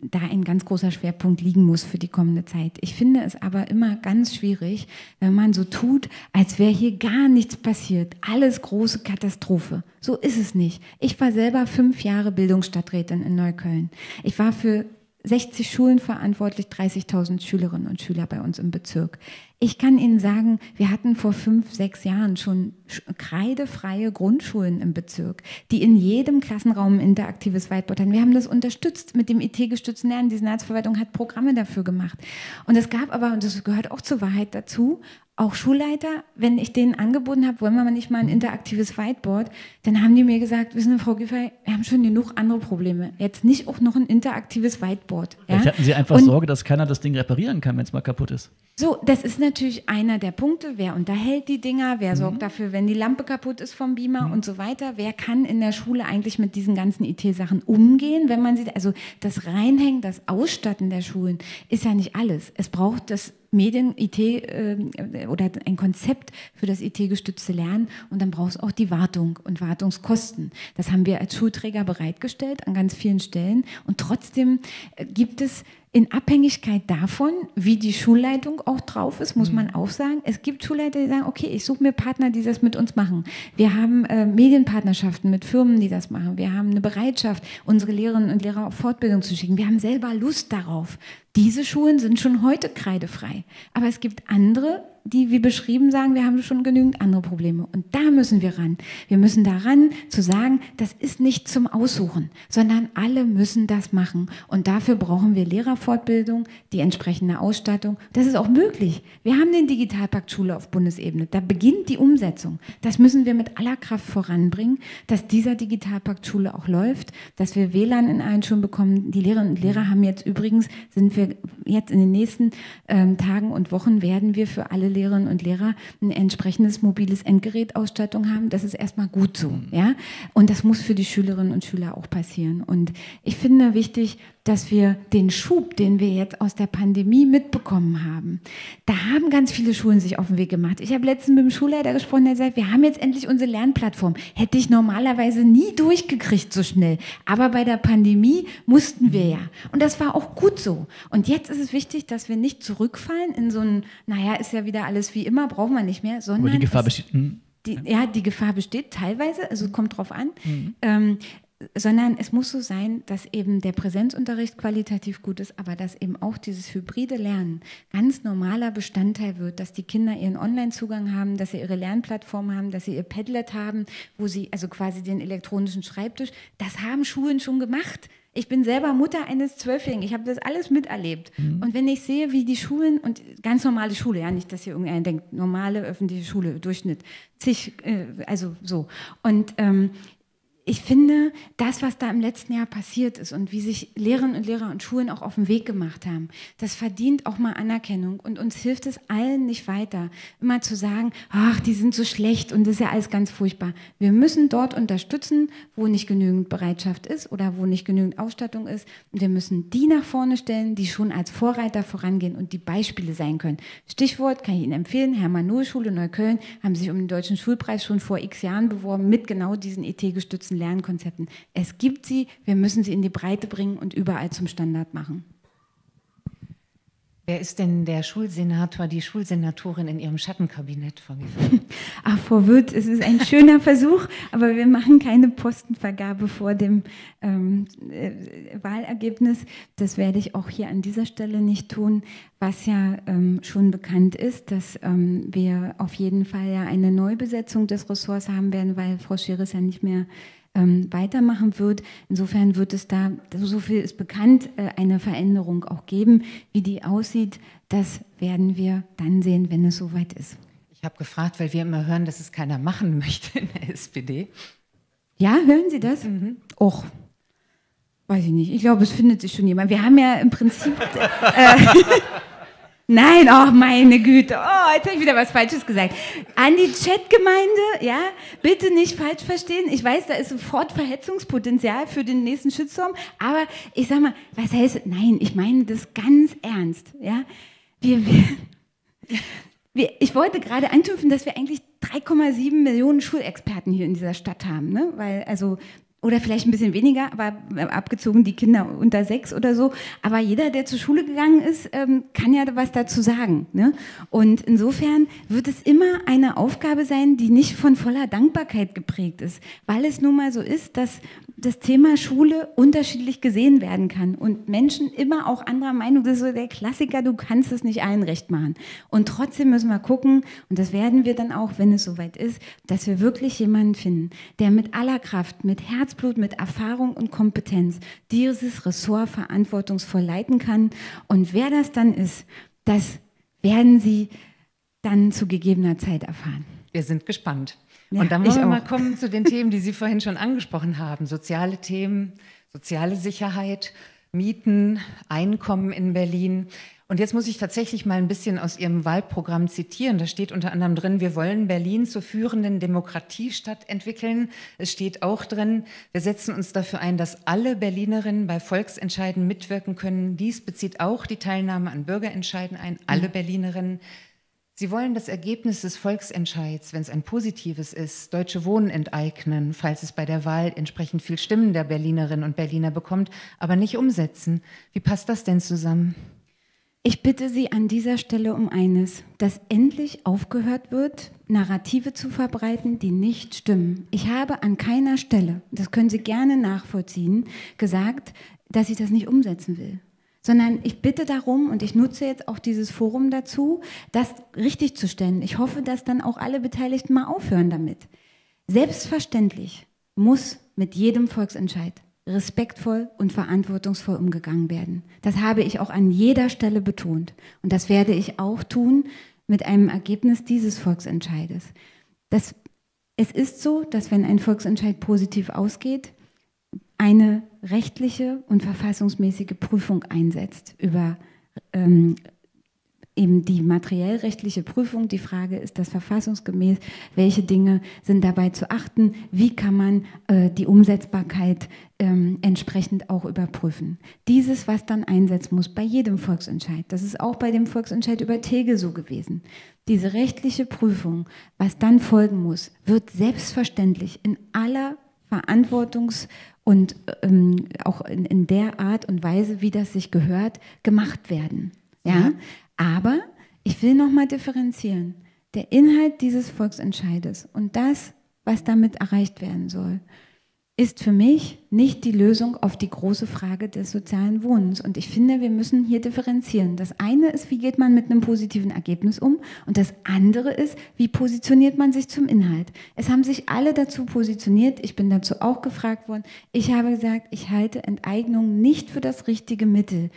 da ein ganz großer Schwerpunkt liegen muss für die kommende Zeit. Ich finde es aber immer ganz schwierig, wenn man so tut, als wäre hier gar nichts passiert. Alles große Katastrophe. So ist es nicht. Ich war selber fünf Jahre Bildungsstadträtin in Neukölln. Ich war für sechzig Schulen verantwortlich, dreißigtausend Schülerinnen und Schüler bei uns im Bezirk. Ich kann Ihnen sagen, wir hatten vor fünf, sechs Jahren schon kreidefreie Grundschulen im Bezirk, die in jedem Klassenraum ein interaktives Whiteboard hatten. Wir haben das unterstützt mit dem I T-gestützten Lernen. Die Senatsverwaltung hat Programme dafür gemacht. Und es gab aber, und das gehört auch zur Wahrheit dazu, auch Schulleiter, wenn ich denen angeboten habe, wollen wir mal nicht mal ein interaktives Whiteboard, dann haben die mir gesagt, wissen Sie, Frau Giffey, wir haben schon genug andere Probleme. Jetzt nicht auch noch ein interaktives Whiteboard. Vielleicht ja? hatten Sie einfach und Sorge, dass keiner das Ding reparieren kann, wenn es mal kaputt ist. So, das ist natürlich einer der Punkte. Wer unterhält die Dinger? Wer mhm. sorgt dafür, wenn die Lampe kaputt ist vom Beamer mhm. und so weiter? Wer kann in der Schule eigentlich mit diesen ganzen I T-Sachen umgehen, wenn man sieht, also das Reinhängen, das Ausstatten der Schulen ist ja nicht alles. Es braucht das Medien-I T äh, oder ein Konzept für das I T-gestützte Lernen und dann brauchst du auch die Wartung und Wartungskosten. Das haben wir als Schulträger bereitgestellt an ganz vielen Stellen und trotzdem gibt es in Abhängigkeit davon, wie die Schulleitung auch drauf ist, muss man auch sagen, es gibt Schulleiter, die sagen, okay, ich suche mir Partner, die das mit uns machen. Wir haben äh, Medienpartnerschaften mit Firmen, die das machen. Wir haben eine Bereitschaft, unsere Lehrerinnen und Lehrer auf Fortbildung zu schicken. Wir haben selber Lust darauf. Diese Schulen sind schon heute kreidefrei. Aber es gibt andere, die, wie beschrieben, sagen, wir haben schon genügend andere Probleme. Und da müssen wir ran. Wir müssen daran zu sagen, das ist nicht zum Aussuchen, sondern alle müssen das machen. Und dafür brauchen wir Lehrerfortbildung, die entsprechende Ausstattung. Das ist auch möglich. Wir haben den Digitalpakt Schule auf Bundesebene. Da beginnt die Umsetzung. Das müssen wir mit aller Kraft voranbringen, dass dieser Digitalpakt Schule auch läuft, dass wir W L A N in allen Schulen bekommen. Die Lehrerinnen und Lehrer haben jetzt übrigens, sind wir jetzt in den nächsten ähm, Tagen und Wochen, werden wir für alle Lehrerinnen und Lehrer ein entsprechendes mobiles Endgerätausstattung haben, das ist erstmal gut so. Ja? Und das muss für die Schülerinnen und Schüler auch passieren. Und ich finde wichtig, dass wir den Schub, den wir jetzt aus der Pandemie mitbekommen haben, da haben ganz viele Schulen sich auf den Weg gemacht. Ich habe letztens mit dem Schulleiter gesprochen, der sagt, wir haben jetzt endlich unsere Lernplattform. Hätte ich normalerweise nie durchgekriegt so schnell. Aber bei der Pandemie mussten wir ja. Und das war auch gut so. Und jetzt ist es wichtig, dass wir nicht zurückfallen in so ein, naja, ist ja wieder alles wie immer, braucht man nicht mehr, sondern... Aber die Gefahr besteht. Die, ja, die Gefahr besteht teilweise, also kommt drauf an. Mhm. Ähm, sondern es muss so sein, dass eben der Präsenzunterricht qualitativ gut ist, aber dass eben auch dieses hybride Lernen ganz normaler Bestandteil wird, dass die Kinder ihren Online-Zugang haben, dass sie ihre Lernplattform haben, dass sie ihr Padlet haben, wo sie also quasi den elektronischen Schreibtisch, das haben Schulen schon gemacht. Ich bin selber Mutter eines Zwölfjährigen, ich habe das alles miterlebt. Mhm. Und wenn ich sehe, wie die Schulen, und ganz normale Schule, ja, nicht, dass hier irgendeiner denkt, normale öffentliche Schule, Durchschnitt, zig, äh, also so. Und ähm, ich finde, das, was da im letzten Jahr passiert ist und wie sich Lehrerinnen und Lehrer und Schulen auch auf den Weg gemacht haben, das verdient auch mal Anerkennung und uns hilft es allen nicht weiter, immer zu sagen, ach, die sind so schlecht und das ist ja alles ganz furchtbar. Wir müssen dort unterstützen, wo nicht genügend Bereitschaft ist oder wo nicht genügend Ausstattung ist. Wir müssen die nach vorne stellen, die schon als Vorreiter vorangehen und die Beispiele sein können. Stichwort kann ich Ihnen empfehlen, Hermann-Schule Neukölln haben sich um den Deutschen Schulpreis schon vor x Jahren beworben mit genau diesen E T-gestützten Lernkonzepten. Es gibt sie, wir müssen sie in die Breite bringen und überall zum Standard machen. Wer ist denn der Schulsenator, die Schulsenatorin in Ihrem Schattenkabinett, Frau Giffey? Ach, Frau Wirth, es ist ein schöner Versuch, aber wir machen keine Postenvergabe vor dem ähm, äh, Wahlergebnis. Das werde ich auch hier an dieser Stelle nicht tun, was ja ähm, schon bekannt ist, dass ähm, wir auf jeden Fall ja eine Neubesetzung des Ressorts haben werden, weil Frau Scheres ja nicht mehr Ähm, weitermachen wird. Insofern wird es da, so viel ist bekannt, äh, eine Veränderung auch geben. Wie die aussieht, das werden wir dann sehen, wenn es soweit ist. Ich habe gefragt, weil wir immer hören, dass es keiner machen möchte in der S P D. Ja, hören Sie das? Mhm. Och, weiß ich nicht. Ich glaube, es findet sich schon jemand. Wir haben ja im Prinzip... Äh, Nein, ach meine Güte, oh, jetzt habe ich wieder was Falsches gesagt. An die Chatgemeinde, ja, bitte nicht falsch verstehen. Ich weiß, da ist sofort Verhetzungspotenzial für den nächsten Shitstorm, aber ich sag mal, was heißt, nein, ich meine das ganz ernst, ja. Wir, wir, wir, ich wollte gerade antüpfen, dass wir eigentlich drei Komma sieben Millionen Schulexperten hier in dieser Stadt haben, ne, weil, also... Oder vielleicht ein bisschen weniger, aber abgezogen die Kinder unter sechs oder so. Aber jeder, der zur Schule gegangen ist, kann ja was dazu sagen. Ne? Und insofern wird es immer eine Aufgabe sein, die nicht von voller Dankbarkeit geprägt ist. Weil es nun mal so ist, dass das Thema Schule unterschiedlich gesehen werden kann. Und Menschen immer auch anderer Meinung, das ist so der Klassiker, du kannst es nicht allen recht machen. Und trotzdem müssen wir gucken, und das werden wir dann auch, wenn es soweit ist, dass wir wirklich jemanden finden, der mit aller Kraft, mit Herz, mit Erfahrung und Kompetenz dieses Ressort verantwortungsvoll leiten kann. Und wer das dann ist, das werden Sie dann zu gegebener Zeit erfahren. Wir sind gespannt. Ja, und dann wollen wir auch mal kommen zu den Themen, die Sie vorhin schon angesprochen haben. Soziale Themen, soziale Sicherheit, Mieten, Einkommen in Berlin. Und jetzt muss ich tatsächlich mal ein bisschen aus Ihrem Wahlprogramm zitieren. Da steht unter anderem drin, wir wollen Berlin zur führenden Demokratiestadt entwickeln. Es steht auch drin, wir setzen uns dafür ein, dass alle Berlinerinnen bei Volksentscheiden mitwirken können. Dies bezieht auch die Teilnahme an Bürgerentscheiden ein, alle Berlinerinnen. Sie wollen das Ergebnis des Volksentscheids, wenn es ein positives ist, Deutsche Wohnen enteignen, falls es bei der Wahl entsprechend viel Stimmen der Berlinerinnen und Berliner bekommt, aber nicht umsetzen. Wie passt das denn zusammen? Ich bitte Sie an dieser Stelle um eines, dass endlich aufgehört wird, Narrative zu verbreiten, die nicht stimmen. Ich habe an keiner Stelle, das können Sie gerne nachvollziehen, gesagt, dass ich das nicht umsetzen will. Sondern ich bitte darum, und ich nutze jetzt auch dieses Forum dazu, das richtig zu stellen. Ich hoffe, dass dann auch alle Beteiligten mal aufhören damit. Selbstverständlich muss mit jedem Volksentscheid respektvoll und verantwortungsvoll umgegangen werden. Das habe ich auch an jeder Stelle betont. Und das werde ich auch tun mit einem Ergebnis dieses Volksentscheides. Das, es ist so, dass wenn ein Volksentscheid positiv ausgeht, eine rechtliche und verfassungsmäßige Prüfung einsetzt über ähm, eben die materiellrechtliche Prüfung. Die Frage, ist das verfassungsgemäß? Welche Dinge sind dabei zu achten? Wie kann man äh, die Umsetzbarkeit ähm, entsprechend auch überprüfen? Dieses, was dann einsetzen muss bei jedem Volksentscheid, das ist auch bei dem Volksentscheid über Tegel so gewesen. Diese rechtliche Prüfung, was dann folgen muss, wird selbstverständlich in aller Verantwortungs- und ähm, auch in, in der Art und Weise, wie das sich gehört, gemacht werden. Ja? Ja. Aber ich will nochmal differenzieren. Der Inhalt dieses Volksentscheides und das, was damit erreicht werden soll, ist für mich nicht die Lösung auf die große Frage des sozialen Wohnens. Und ich finde, wir müssen hier differenzieren. Das eine ist, wie geht man mit einem positiven Ergebnis um? Und das andere ist, wie positioniert man sich zum Inhalt? Es haben sich alle dazu positioniert. Ich bin dazu auch gefragt worden. Ich habe gesagt, ich halte Enteignung nicht für das richtige Mittel.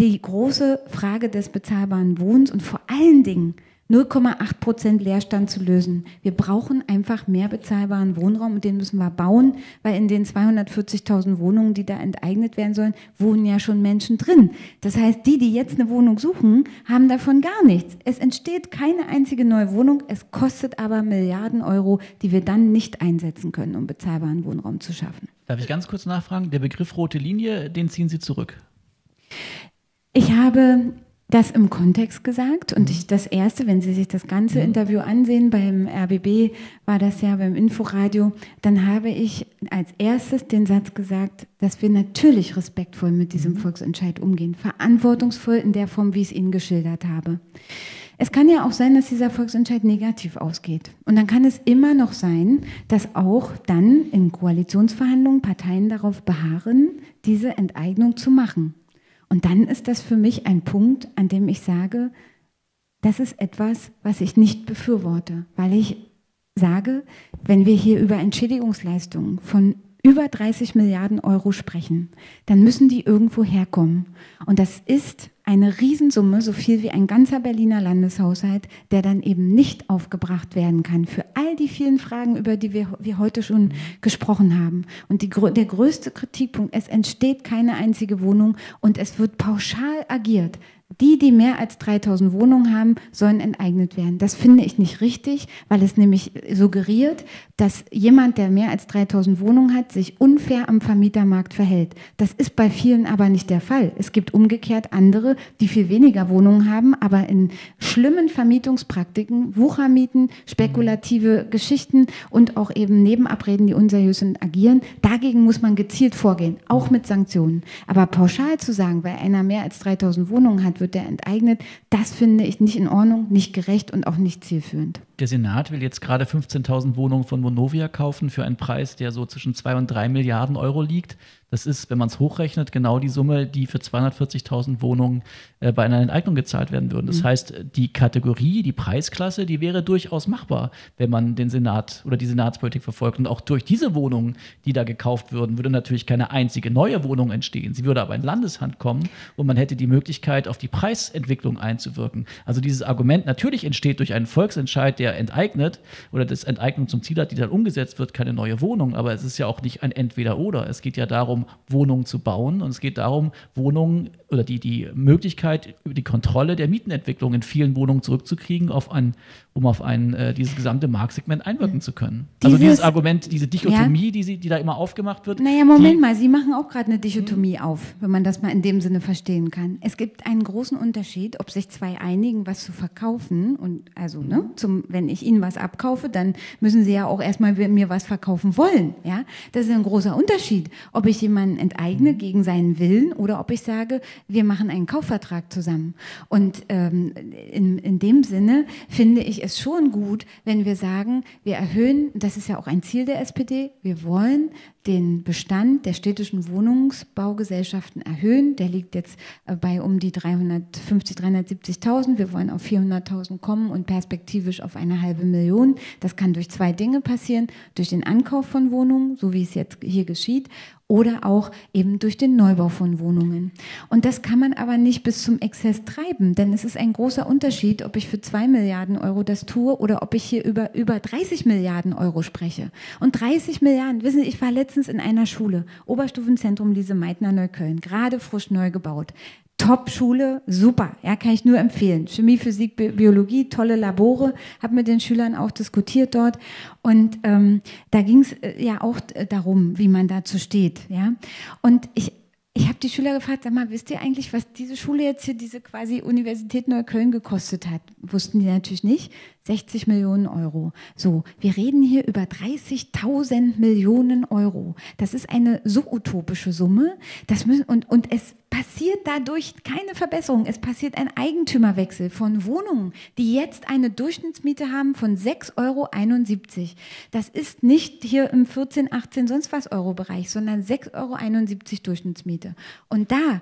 Die große Frage des bezahlbaren Wohnens und vor allen Dingen null Komma acht Prozent Leerstand zu lösen. Wir brauchen einfach mehr bezahlbaren Wohnraum und den müssen wir bauen, weil in den zweihundertvierzigtausend Wohnungen, die da enteignet werden sollen, wohnen ja schon Menschen drin. Das heißt, die, die jetzt eine Wohnung suchen, haben davon gar nichts. Es entsteht keine einzige neue Wohnung, es kostet aber Milliarden Euro, die wir dann nicht einsetzen können, um bezahlbaren Wohnraum zu schaffen. Darf ich ganz kurz nachfragen? Der Begriff rote Linie, den ziehen Sie zurück? Ich habe das im Kontext gesagt und ich, das Erste, wenn Sie sich das ganze Interview ansehen, beim R B B war das ja beim Inforadio, dann habe ich als Erstes den Satz gesagt, dass wir natürlich respektvoll mit diesem Volksentscheid umgehen, verantwortungsvoll in der Form, wie ich es Ihnen geschildert habe. Es kann ja auch sein, dass dieser Volksentscheid negativ ausgeht. Und dann kann es immer noch sein, dass auch dann in Koalitionsverhandlungen Parteien darauf beharren, diese Enteignung zu machen. Und dann ist das für mich ein Punkt, an dem ich sage, das ist etwas, was ich nicht befürworte, weil ich sage, wenn wir hier über Entschädigungsleistungen von über dreißig Milliarden Euro sprechen, dann müssen die irgendwo herkommen. Und das ist eine Riesensumme, so viel wie ein ganzer Berliner Landeshaushalt, der dann eben nicht aufgebracht werden kann für all die vielen Fragen, über die wir, wir heute schon gesprochen haben. Und die, der größte Kritikpunkt, es entsteht keine einzige Wohnung und es wird pauschal agiert. Die, die mehr als dreitausend Wohnungen haben, sollen enteignet werden. Das finde ich nicht richtig, weil es nämlich suggeriert, dass jemand, der mehr als dreitausend Wohnungen hat, sich unfair am Vermietermarkt verhält. Das ist bei vielen aber nicht der Fall. Es gibt umgekehrt andere, die viel weniger Wohnungen haben, aber in schlimmen Vermietungspraktiken, Wuchermieten, spekulative Geschichten und auch eben Nebenabreden, die unseriös sind, agieren. Dagegen muss man gezielt vorgehen, auch mit Sanktionen. Aber pauschal zu sagen, weil einer mehr als dreitausend Wohnungen hat, wird der enteignet, das finde ich nicht in Ordnung, nicht gerecht und auch nicht zielführend. Der Senat will jetzt gerade fünfzehntausend Wohnungen von Vonovia kaufen für einen Preis, der so zwischen zwei und drei Milliarden Euro liegt. Das ist, wenn man es hochrechnet, genau die Summe, die für zweihundertvierzigtausend Wohnungen äh, bei einer Enteignung gezahlt werden würden. Das mhm. heißt, die Kategorie, die Preisklasse, die wäre durchaus machbar, wenn man den Senat oder die Senatspolitik verfolgt. Und auch durch diese Wohnungen, die da gekauft würden, würde natürlich keine einzige neue Wohnung entstehen. Sie würde aber in Landeshand kommen und man hätte die Möglichkeit, auf die Preisentwicklung einzuwirken. Also dieses Argument natürlich entsteht durch einen Volksentscheid, der enteignet oder das Enteignung zum Ziel hat, die dann umgesetzt wird, keine neue Wohnung. Aber es ist ja auch nicht ein Entweder-Oder. Es geht ja darum, Wohnungen zu bauen und es geht darum, Wohnungen oder die, die Möglichkeit, die Kontrolle der Mietenentwicklung in vielen Wohnungen zurückzukriegen, auf ein, um auf ein, äh, dieses gesamte Marktsegment einwirken zu können. Dieses, also dieses Argument, diese Dichotomie, ja, die, sie, die da immer aufgemacht wird. Naja, Moment die, mal, Sie machen auch gerade eine Dichotomie mh. auf, wenn man das mal in dem Sinne verstehen kann. Es gibt einen großen Unterschied, ob sich zwei einigen, was zu verkaufen und also, mhm. ne, zum, wenn ich Ihnen was abkaufe, dann müssen Sie ja auch erstmal mir was verkaufen wollen. Ja? Das ist ein großer Unterschied, ob ich jemanden enteigne gegen seinen Willen oder ob ich sage, wir machen einen Kaufvertrag zusammen. Und ähm, in, in dem Sinne finde ich es schon gut, wenn wir sagen, wir erhöhen, das ist ja auch ein Ziel der S P D, wir wollen den Bestand der städtischen Wohnungsbaugesellschaften erhöhen. Der liegt jetzt bei um die dreihundertfünfzig, dreihundertsiebzigtausend. Wir wollen auf vierhunderttausend kommen und perspektivisch auf eine halbe Million. Das kann durch zwei Dinge passieren. Durch den Ankauf von Wohnungen, so wie es jetzt hier geschieht, oder auch eben durch den Neubau von Wohnungen. Und das kann man aber nicht bis zum Exzess treiben, denn es ist ein großer Unterschied, ob ich für zwei Milliarden Euro das tue oder ob ich hier über, über dreißig Milliarden Euro spreche. Und dreißig Milliarden, wissen Sie, ich war letztens in einer Schule, Oberstufenzentrum Lise Meitner, Neukölln, gerade frisch neu gebaut. Top-Schule, super, ja, kann ich nur empfehlen. Chemie, Physik, Bi- Biologie, tolle Labore, habe mit den Schülern auch diskutiert dort. Und ähm, da ging es äh, ja auch äh, darum, wie man dazu steht. Ja? Und ich Ich habe die Schüler gefragt, sag mal, wisst ihr eigentlich, was diese Schule jetzt hier, diese quasi Universität Neukölln gekostet hat? Wussten die natürlich nicht. sechzig Millionen Euro. So, wir reden hier über dreißigtausend Millionen Euro. Das ist eine so utopische Summe. Das müssen, und, und es passiert dadurch keine Verbesserung. Es passiert ein Eigentümerwechsel von Wohnungen, die jetzt eine Durchschnittsmiete haben von sechs Euro einundsiebzig. Das ist nicht hier im vierzehn, achtzehn, sonst was Euro-Bereich, sondern sechs Euro einundsiebzig Durchschnittsmiete. Und da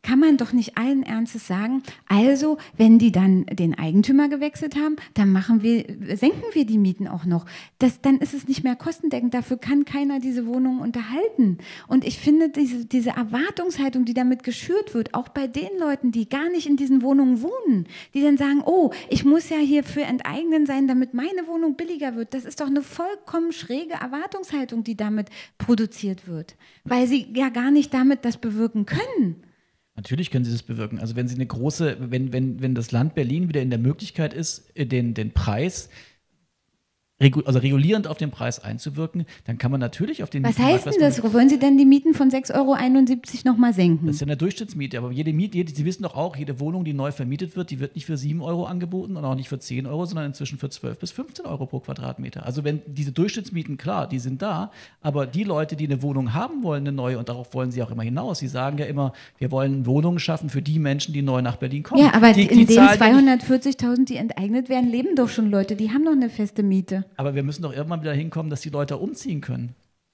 kann man doch nicht allen Ernstes sagen, also wenn die dann den Eigentümer gewechselt haben, dann machen wir, senken wir die Mieten auch noch. Das, dann ist es nicht mehr kostendeckend, dafür kann keiner diese Wohnungen unterhalten. Und ich finde, diese, diese Erwartungshaltung, die damit geschürt wird, auch bei den Leuten, die gar nicht in diesen Wohnungen wohnen, die dann sagen, oh, ich muss ja hier für enteignen sein, damit meine Wohnung billiger wird. Das ist doch eine vollkommen schräge Erwartungshaltung, die damit produziert wird, weil sie ja gar nicht damit das bewirken können. Natürlich können sie das bewirken. Also wenn sie eine große, wenn, wenn, wenn das Land Berlin wieder in der Möglichkeit ist, den, den Preis, also regulierend auf den Preis einzuwirken, dann kann man natürlich auf den... Was heißt denn das? Wollen Sie denn die Mieten von sechs Euro einundsiebzig nochmal senken? Das ist ja eine Durchschnittsmiete, aber jede Miete, jede, Sie wissen doch auch, jede Wohnung, die neu vermietet wird, die wird nicht für sieben Euro angeboten und auch nicht für zehn Euro, sondern inzwischen für zwölf bis fünfzehn Euro pro Quadratmeter. Also wenn diese Durchschnittsmieten, klar, die sind da, aber die Leute, die eine Wohnung haben wollen, eine neue, und darauf wollen sie auch immer hinaus, sie sagen ja immer, wir wollen Wohnungen schaffen für die Menschen, die neu nach Berlin kommen. Ja, aber die, in die den zweihundertvierzigtausend, die enteignet werden, leben doch schon Leute, die haben doch eine feste Miete. Aber wir müssen doch irgendwann wieder hinkommen, dass die Leute umziehen können.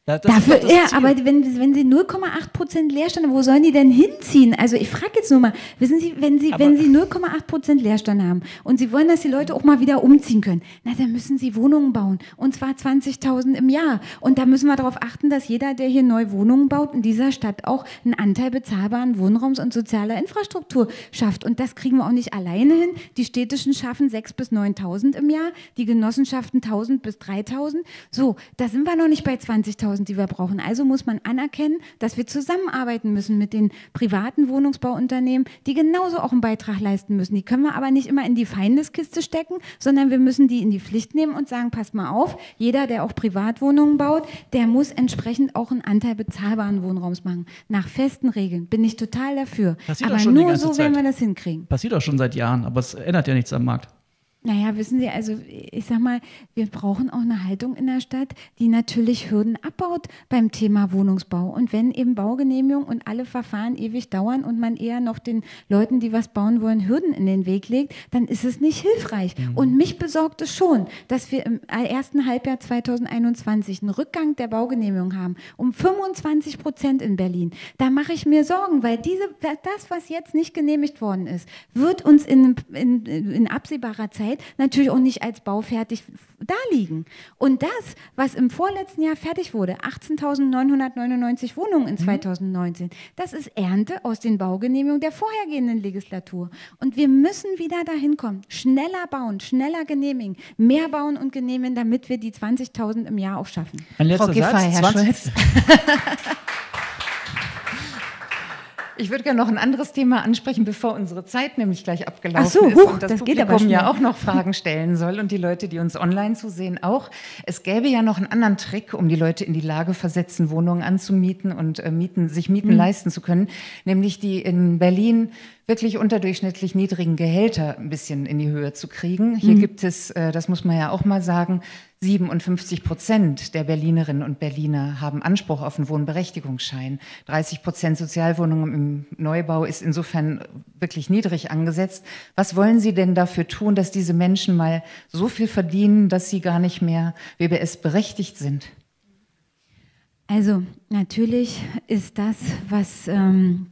Das Dafür, das ja, aber wenn, wenn Sie null Komma acht Prozent Leerstand haben, wo sollen die denn hinziehen? Also ich frage jetzt nur mal, wissen Sie, wenn Sie, wenn Sie null Komma acht Prozent Leerstand haben und Sie wollen, dass die Leute auch mal wieder umziehen können, na dann müssen Sie Wohnungen bauen, und zwar zwanzigtausend im Jahr. Und da müssen wir darauf achten, dass jeder, der hier neue Wohnungen baut, in dieser Stadt auch einen Anteil bezahlbaren Wohnraums und sozialer Infrastruktur schafft. Und das kriegen wir auch nicht alleine hin. Die Städtischen schaffen sechstausend bis neuntausend im Jahr, die Genossenschaften tausend bis dreitausend. So, da sind wir noch nicht bei zwanzigtausend, die wir brauchen. Also muss man anerkennen, dass wir zusammenarbeiten müssen mit den privaten Wohnungsbauunternehmen, die genauso auch einen Beitrag leisten müssen. Die können wir aber nicht immer in die Feindeskiste stecken, sondern wir müssen die in die Pflicht nehmen und sagen, passt mal auf, jeder, der auch Privatwohnungen baut, der muss entsprechend auch einen Anteil bezahlbaren Wohnraums machen. Nach festen Regeln bin ich total dafür. Passiert aber nur so, wenn wir das hinkriegen. Passiert auch schon seit Jahren, aber es ändert ja nichts am Markt. Naja, wissen Sie, also ich sag mal, wir brauchen auch eine Haltung in der Stadt, die natürlich Hürden abbaut beim Thema Wohnungsbau. Und wenn eben Baugenehmigung und alle Verfahren ewig dauern und man eher noch den Leuten, die was bauen wollen, Hürden in den Weg legt, dann ist es nicht hilfreich. Mhm. Und mich besorgt es schon, dass wir im ersten Halbjahr zweitausendeinundzwanzig einen Rückgang der Baugenehmigung haben, um fünfundzwanzig Prozent in Berlin. Da mache ich mir Sorgen, weil diese, das, was jetzt nicht genehmigt worden ist, wird uns in, in, in absehbarer Zeit natürlich auch nicht als baufertig daliegen. Und das, was im vorletzten Jahr fertig wurde, achtzehntausendneunhundertneunundneunzig Wohnungen in zweitausendneunzehn, das ist Ernte aus den Baugenehmigungen der vorhergehenden Legislatur. Und wir müssen wieder dahin kommen, schneller bauen, schneller genehmigen, mehr bauen und genehmigen, damit wir die zwanzigtausend im Jahr auch schaffen. Ein letzter Frau Giffey, Herr Schulz. Ich würde gerne noch ein anderes Thema ansprechen, bevor unsere Zeit nämlich gleich abgelaufen Ach so, ist. Huch, und das, das Publikum geht ja auch noch Fragen stellen soll und die Leute, die uns online zusehen, auch. Es gäbe ja noch einen anderen Trick, um die Leute in die Lage versetzen, Wohnungen anzumieten und äh, Mieten, sich Mieten mhm. leisten zu können, nämlich die in Berlin wirklich unterdurchschnittlich niedrigen Gehälter ein bisschen in die Höhe zu kriegen. Hier mhm. gibt es, äh, das muss man ja auch mal sagen, siebenundfünfzig Prozent der Berlinerinnen und Berliner haben Anspruch auf einen Wohnberechtigungsschein. dreißig Prozent Sozialwohnungen im Neubau ist insofern wirklich niedrig angesetzt. Was wollen Sie denn dafür tun, dass diese Menschen mal so viel verdienen, dass sie gar nicht mehr W B S-berechtigt sind? Also natürlich ist das, was... Ähm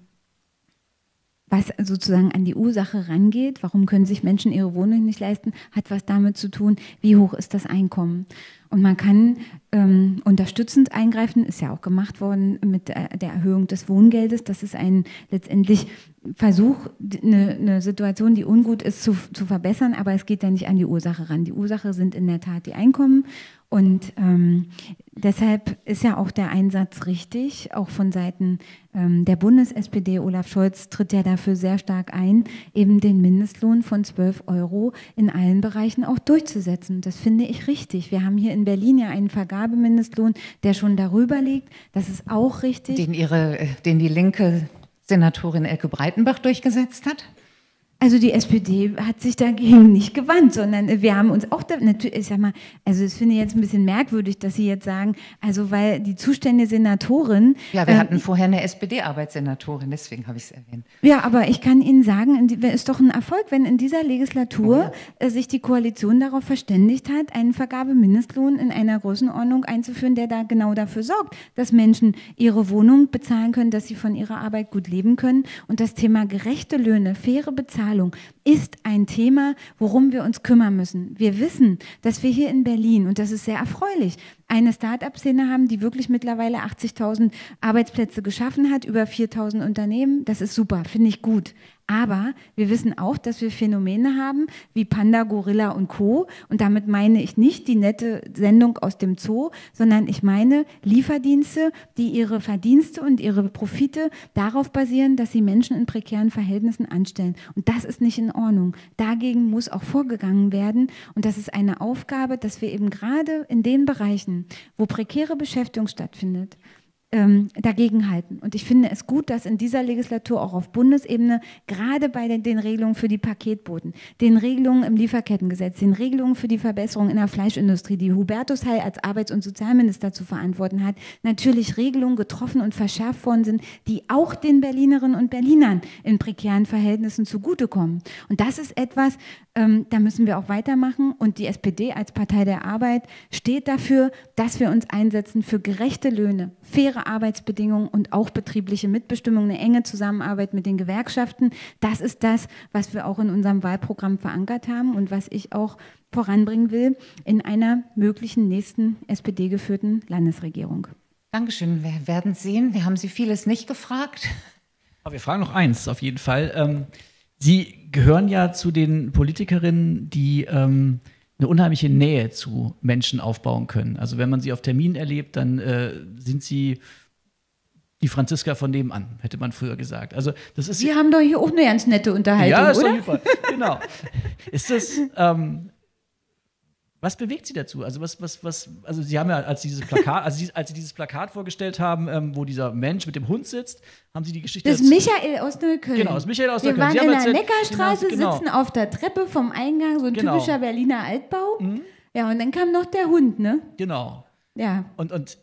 was sozusagen an die Ursache rangeht, warum können sich Menschen ihre Wohnung nicht leisten, hat was damit zu tun, wie hoch ist das Einkommen. Und man kann ähm, unterstützend eingreifen, ist ja auch gemacht worden mit äh, der Erhöhung des Wohngeldes. Das ist ein letztendlich Versuch, eine, eine Situation, die ungut ist, zu, zu verbessern, aber es geht ja nicht an die Ursache ran. Die Ursache sind in der Tat die Einkommen. Und ähm, deshalb ist ja auch der Einsatz richtig, auch von Seiten ähm, der Bundes-S P D. Olaf Scholz tritt ja dafür sehr stark ein, eben den Mindestlohn von zwölf Euro in allen Bereichen auch durchzusetzen. Das finde ich richtig. Wir haben hier in Berlin ja einen Vergabemindestlohn, der schon darüber liegt. Das ist auch richtig. Den, ihre, den die linke Senatorin Elke Breitenbach durchgesetzt hat? Also die S P D hat sich dagegen nicht gewandt, sondern wir haben uns auch, da, ich sag mal, also das finde ich jetzt ein bisschen merkwürdig, dass Sie jetzt sagen, also weil die zuständige Senatorin... Ja, wir ähm, hatten vorher eine S P D-Arbeitssenatorin, deswegen habe ich es erwähnt. Ja, aber ich kann Ihnen sagen, ist doch ein Erfolg, wenn in dieser Legislatur ja. sich die Koalition darauf verständigt hat, einen Vergabemindestlohn in einer Größenordnung einzuführen, der da genau dafür sorgt, dass Menschen ihre Wohnung bezahlen können, dass sie von ihrer Arbeit gut leben können. Und das Thema gerechte Löhne, faire Bezahlung ist ein Thema, worum wir uns kümmern müssen. Wir wissen, dass wir hier in Berlin, und das ist sehr erfreulich, eine Start-up-Szene haben, die wirklich mittlerweile achtzigtausend Arbeitsplätze geschaffen hat, über viertausend Unternehmen. Das ist super, finde ich gut. Aber wir wissen auch, dass wir Phänomene haben wie Panda, Gorilla und Co. Und damit meine ich nicht die nette Sendung aus dem Zoo, sondern ich meine Lieferdienste, die ihre Verdienste und ihre Profite darauf basieren, dass sie Menschen in prekären Verhältnissen anstellen. Und das ist nicht in Ordnung. Dagegen muss auch vorgegangen werden. Und das ist eine Aufgabe, dass wir eben gerade in den Bereichen, wo prekäre Beschäftigung stattfindet, dagegen halten. Und ich finde es gut, dass in dieser Legislatur auch auf Bundesebene, gerade bei den Regelungen für die Paketboten, den Regelungen im Lieferkettengesetz, den Regelungen für die Verbesserung in der Fleischindustrie, die Hubertus Heil als Arbeits- und Sozialminister zu verantworten hat, natürlich Regelungen getroffen und verschärft worden sind, die auch den Berlinerinnen und Berlinern in prekären Verhältnissen zugutekommen. Und das ist etwas, ähm, da müssen wir auch weitermachen. Und die S P D als Partei der Arbeit steht dafür, dass wir uns einsetzen für gerechte Löhne, faire Arbeitsbedingungen und auch betriebliche Mitbestimmung, eine enge Zusammenarbeit mit den Gewerkschaften. Das ist das, was wir auch in unserem Wahlprogramm verankert haben und was ich auch voranbringen will in einer möglichen nächsten S P D-geführten Landesregierung. Dankeschön. Wir werden sehen. Wir haben Sie vieles nicht gefragt. Aber wir fragen noch eins auf jeden Fall. Sie gehören ja zu den Politikerinnen, die eine unheimliche Nähe zu Menschen aufbauen können. Also wenn man sie auf Terminen erlebt, dann äh, sind sie die Franziska von nebenan, hätte man früher gesagt. Also das ist. Wir haben doch hier auch eine ganz nette Unterhaltung, ja, ist oder? Super. Genau. Ist das? Ähm, was bewegt Sie dazu? Also was, was, was? Also Sie haben ja, als Sie dieses Plakat, also als Sie dieses Plakat vorgestellt haben, ähm, wo dieser Mensch mit dem Hund sitzt, haben Sie die Geschichte... Das ist Michael aus Neukölln. Genau, das ist Michael aus Neukölln. Wir waren Sie in der erzählt, Neckarstraße, genau, sitzen auf der Treppe vom Eingang, so ein genau. typischer Berliner Altbau. Mhm. Ja, und dann kam noch der Hund, ne? Genau. Ja. Und, und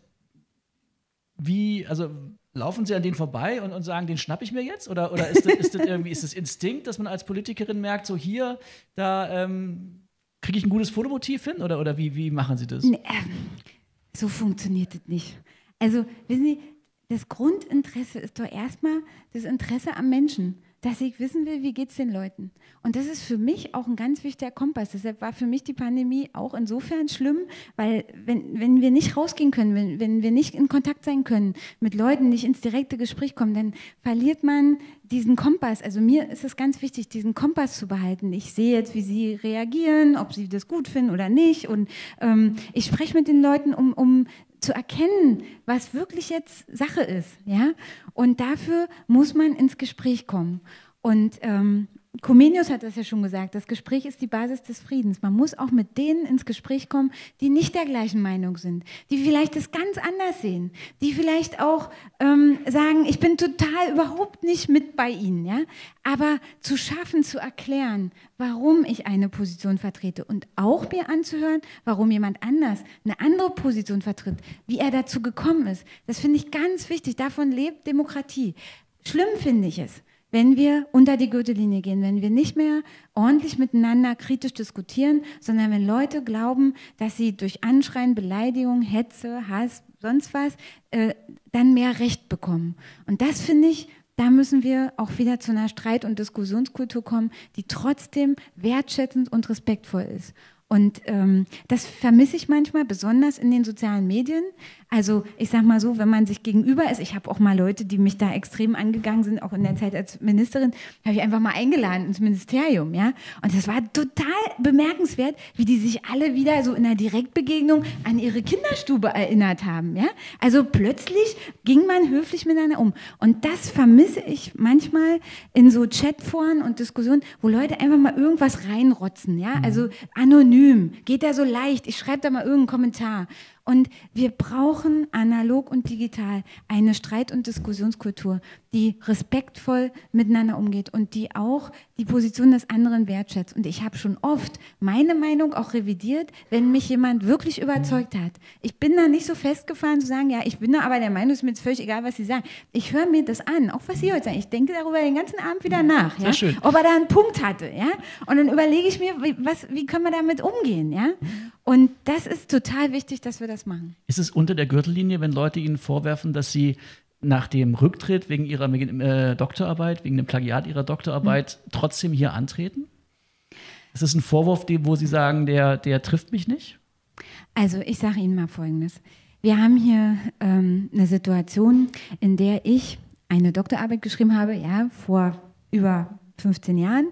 wie, also laufen Sie an denen vorbei und, und sagen, den schnapp ich mir jetzt? Oder, oder ist, das, ist, das irgendwie, ist das Instinkt, dass man als Politikerin merkt, so hier, da ähm, kriege ich ein gutes Fotomotiv hin? Oder, oder wie, wie machen Sie das? Nee, ähm, so funktioniert das nicht. Also, wissen Sie, das Grundinteresse ist doch erstmal das Interesse am Menschen, dass ich wissen will, wie geht es den Leuten. Und das ist für mich auch ein ganz wichtiger Kompass. Deshalb war für mich die Pandemie auch insofern schlimm, weil wenn, wenn wir nicht rausgehen können, wenn, wenn wir nicht in Kontakt sein können mit Leuten, nicht ins direkte Gespräch kommen, dann verliert man diesen Kompass. Also mir ist es ganz wichtig, diesen Kompass zu behalten. Ich sehe jetzt, wie sie reagieren, ob sie das gut finden oder nicht. Und ähm, ich spreche mit den Leuten, um... um zu erkennen, was wirklich jetzt Sache ist, ja. Und dafür muss man ins Gespräch kommen. Und ähm, Comenius hat das ja schon gesagt, das Gespräch ist die Basis des Friedens. Man muss auch mit denen ins Gespräch kommen, die nicht der gleichen Meinung sind, die vielleicht das ganz anders sehen, die vielleicht auch ähm, sagen, ich bin total überhaupt nicht mit bei Ihnen, ja. Aber zu schaffen, zu erklären, warum ich eine Position vertrete und auch mir anzuhören, warum jemand anders eine andere Position vertritt, wie er dazu gekommen ist. Das finde ich ganz wichtig, davon lebt Demokratie. Schlimm finde ich es, wenn wir unter die Gürtellinie gehen, wenn wir nicht mehr ordentlich miteinander kritisch diskutieren, sondern wenn Leute glauben, dass sie durch Anschreien, Beleidigung, Hetze, Hass, sonst was, äh, dann mehr Recht bekommen. Und das finde ich, da müssen wir auch wieder zu einer Streit- und Diskussionskultur kommen, die trotzdem wertschätzend und respektvoll ist. Und ähm, das vermisse ich manchmal, besonders in den sozialen Medien. Also ich sage mal so, wenn man sich gegenüber ist, ich habe auch mal Leute, die mich da extrem angegangen sind, auch in der Zeit als Ministerin, habe ich einfach mal eingeladen ins Ministerium, ja. Und das war total bemerkenswert, wie die sich alle wieder so in einer Direktbegegnung an ihre Kinderstube erinnert haben, ja. Also plötzlich ging man höflich miteinander um. Und das vermisse ich manchmal in so Chatforen und Diskussionen, wo Leute einfach mal irgendwas reinrotzen, ja. Also anonym. Geht ja so leicht, ich schreibe da mal irgendeinen Kommentar. Und wir brauchen analog und digital eine Streit- und Diskussionskultur, die respektvoll miteinander umgeht und die auch die Position des anderen wertschätzt. Und ich habe schon oft meine Meinung auch revidiert, wenn mich jemand wirklich überzeugt hat. Ich bin da nicht so festgefahren zu sagen, ja, ich bin da aber der Meinung, es ist mir jetzt völlig egal, was Sie sagen. Ich höre mir das an, auch was Sie heute sagen. Ich denke darüber den ganzen Abend wieder nach, ja? Ob er da einen Punkt hatte. Ja? Und dann überlege ich mir, wie, was, wie können wir damit umgehen. Ja? Und das ist total wichtig, dass wir das machen. Ist es unter der Gürtellinie, wenn Leute Ihnen vorwerfen, dass Sie nach dem Rücktritt wegen Ihrer äh, Doktorarbeit, wegen dem Plagiat Ihrer Doktorarbeit mhm. trotzdem hier antreten? Ist das ein Vorwurf, wo Sie sagen, der, der trifft mich nicht? Also ich sage Ihnen mal Folgendes. Wir haben hier ähm, eine Situation, in der ich eine Doktorarbeit geschrieben habe, ja, vor über fünfzehn Jahren.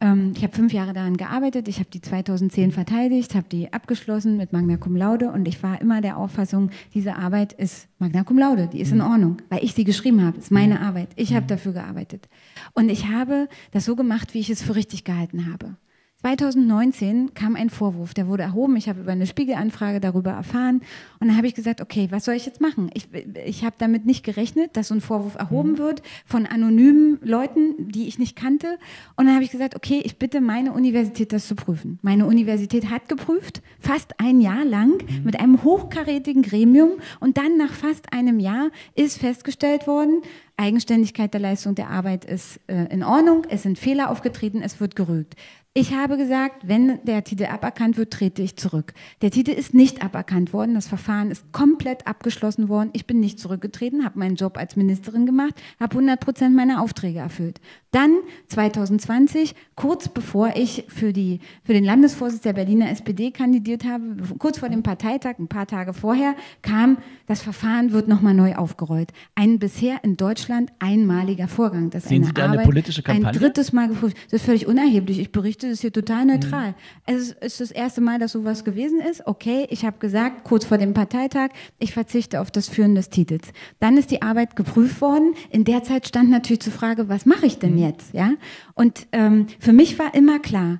Ähm, ich habe fünf Jahre daran gearbeitet, ich habe die zweitausendzehn verteidigt, habe die abgeschlossen mit Magna Cum Laude und ich war immer der Auffassung, diese Arbeit ist Magna Cum Laude, die ist in Ordnung, weil ich sie geschrieben habe, ist meine Arbeit, ich habe dafür gearbeitet. Und ich habe das so gemacht, wie ich es für richtig gehalten habe. zweitausendneunzehn kam ein Vorwurf, der wurde erhoben, ich habe über eine Spiegelanfrage darüber erfahren und dann habe ich gesagt, okay, was soll ich jetzt machen? Ich, ich habe damit nicht gerechnet, dass so ein Vorwurf erhoben wird von anonymen Leuten, die ich nicht kannte, und dann habe ich gesagt, okay, ich bitte meine Universität, das zu prüfen. Meine Universität hat geprüft, fast ein Jahr lang, mit einem hochkarätigen Gremium, und dann nach fast einem Jahr ist festgestellt worden, Eigenständigkeit der Leistung der Arbeit ist äh, in Ordnung, es sind Fehler aufgetreten, es wird gerügt. Ich habe gesagt, wenn der Titel aberkannt wird, trete ich zurück. Der Titel ist nicht aberkannt worden, das Verfahren ist komplett abgeschlossen worden, ich bin nicht zurückgetreten, habe meinen Job als Ministerin gemacht, habe hundert Prozent meiner Aufträge erfüllt. Dann zweitausendzwanzig, kurz bevor ich für, die, für den Landesvorsitz der Berliner S P D kandidiert habe, kurz vor dem Parteitag, ein paar Tage vorher, kam, das Verfahren wird nochmal neu aufgerollt. Ein bisher in Deutschland einmaliger Vorgang. Das Sehen eine Sie da Arbeit, eine politische Kampagne? Ein drittes Mal geprüft. Das ist völlig unerheblich. Ich berichte das hier total neutral. Mhm. Es ist das erste Mal, dass sowas gewesen ist. Okay, ich habe gesagt, kurz vor dem Parteitag, ich verzichte auf das Führen des Titels. Dann ist die Arbeit geprüft worden. In der Zeit stand natürlich zur Frage, was mache ich denn mhm. jetzt? Ja? Und ähm, für mich war immer klar,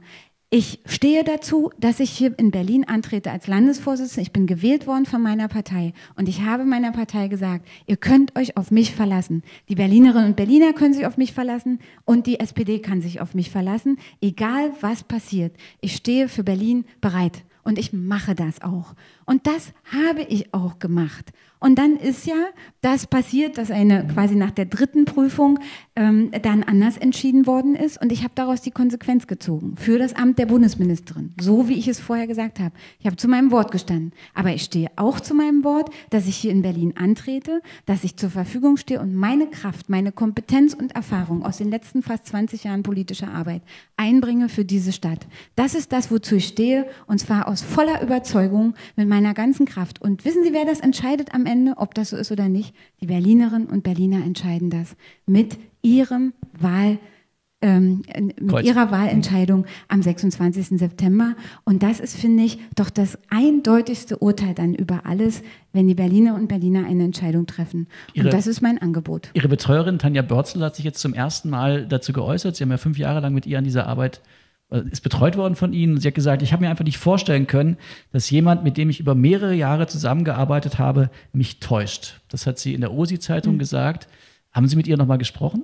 ich stehe dazu, dass ich hier in Berlin antrete als Landesvorsitzende. Ich bin gewählt worden von meiner Partei. Und ich habe meiner Partei gesagt, ihr könnt euch auf mich verlassen. Die Berlinerinnen und Berliner können sich auf mich verlassen und die S P D kann sich auf mich verlassen. Egal, was passiert. Ich stehe für Berlin bereit. Und ich mache das auch. Und das habe ich auch gemacht. Und dann ist ja das passiert, dass eine quasi nach der dritten Prüfung ähm, dann anders entschieden worden ist. Und ich habe daraus die Konsequenz gezogen für das Amt der Bundesministerin. So wie ich es vorher gesagt habe. Ich habe zu meinem Wort gestanden. Aber ich stehe auch zu meinem Wort, dass ich hier in Berlin antrete, dass ich zur Verfügung stehe und meine Kraft, meine Kompetenz und Erfahrung aus den letzten fast zwanzig Jahren politischer Arbeit einbringe für diese Stadt. Das ist das, wozu ich stehe. Und zwar aus Aus voller Überzeugung, mit meiner ganzen Kraft. Und wissen Sie, wer das entscheidet am Ende, ob das so ist oder nicht? Die Berlinerinnen und Berliner entscheiden das mit ihrem Wahl, ähm, mit Kreuz. ihrer Wahlentscheidung am sechsundzwanzigsten September. Und das ist, finde ich, doch das eindeutigste Urteil dann über alles, wenn die Berliner und Berliner eine Entscheidung treffen. Ihre, und das ist mein Angebot. Ihre Betreuerin Tanja Börzel hat sich jetzt zum ersten Mal dazu geäußert. Sie haben ja fünf Jahre lang mit ihr an dieser Arbeit ist betreut worden von Ihnen. Sie hat gesagt, ich habe mir einfach nicht vorstellen können, dass jemand, mit dem ich über mehrere Jahre zusammengearbeitet habe, mich täuscht. Das hat sie in der O S I-Zeitung mhm. gesagt. Haben Sie mit ihr nochmal gesprochen?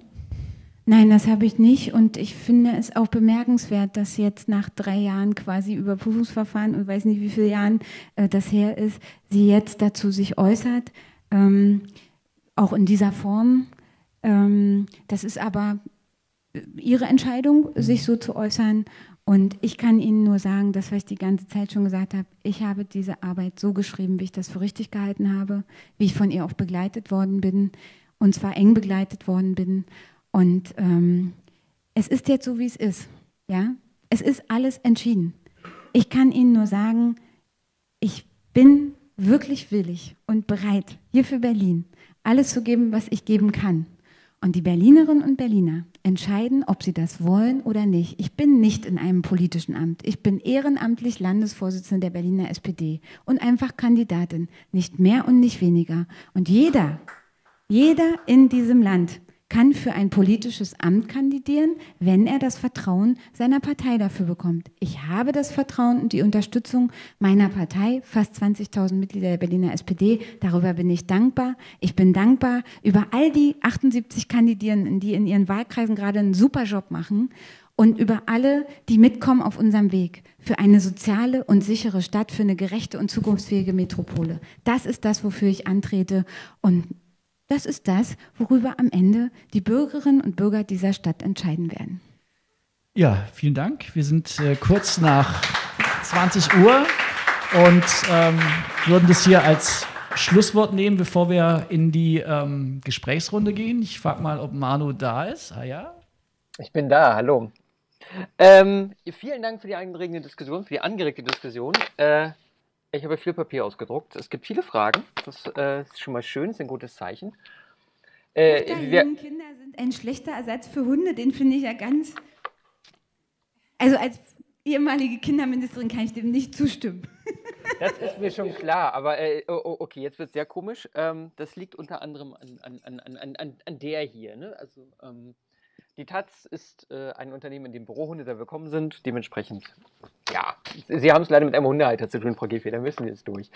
Nein, das habe ich nicht. Und ich finde es auch bemerkenswert, dass jetzt nach drei Jahren quasi Überprüfungsverfahren und weiß nicht, wie viele Jahren äh, das her ist, sie jetzt dazu sich äußert, ähm, auch in dieser Form. Ähm, das ist aber ihre Entscheidung, sich so zu äußern. Und ich kann Ihnen nur sagen, das, was ich die ganze Zeit schon gesagt habe, ich habe diese Arbeit so geschrieben, wie ich das für richtig gehalten habe, wie ich von ihr auch begleitet worden bin, und zwar eng begleitet worden bin. Und ähm, es ist jetzt so, wie es ist. Ja? Es ist alles entschieden. Ich kann Ihnen nur sagen, ich bin wirklich willig und bereit, hier für Berlin alles zu geben, was ich geben kann. Und die Berlinerinnen und Berliner entscheiden, ob sie das wollen oder nicht. Ich bin nicht in einem politischen Amt. Ich bin ehrenamtlich Landesvorsitzende der Berliner S P D und einfach Kandidatin. Nicht mehr und nicht weniger. Und jeder, jeder in diesem Land kann für ein politisches Amt kandidieren, wenn er das Vertrauen seiner Partei dafür bekommt. Ich habe das Vertrauen und die Unterstützung meiner Partei, fast zwanzigtausend Mitglieder der Berliner S P D, darüber bin ich dankbar. Ich bin dankbar über all die achtundsiebzig Kandidierenden, die in ihren Wahlkreisen gerade einen super Job machen, und über alle, die mitkommen auf unserem Weg für eine soziale und sichere Stadt, für eine gerechte und zukunftsfähige Metropole. Das ist das, wofür ich antrete, und das ist das, worüber am Ende die Bürgerinnen und Bürger dieser Stadt entscheiden werden. Ja, vielen Dank. Wir sind äh, kurz nach zwanzig Uhr und ähm, würden das hier als Schlusswort nehmen, bevor wir in die ähm, Gesprächsrunde gehen. Ich frage mal, ob Manu da ist. Ah ja. Ich bin da, hallo. Ähm, vielen Dank für die angeregte Diskussion, für die angeregte Diskussion. Äh, ich habe viel Papier ausgedruckt. Es gibt viele Fragen. Das äh, ist schon mal schön, ist ein gutes Zeichen. Äh, wir Kinder sind ein schlechter Ersatz für Hunde, den finde ich ja ganz... Also als ehemalige Kinderministerin kann ich dem nicht zustimmen. Das ist mir schon klar, aber äh, oh, okay, jetzt wird es sehr komisch. Ähm, das liegt unter anderem an, an, an, an, an der hier, ne? Also... Ähm, Die taz ist äh, ein Unternehmen, in dem Bürohunde sehr willkommen sind. Dementsprechend, ja, Sie haben es leider mit einem Hundehalter zu tun, Frau Giffey, da müssen wir jetzt durch.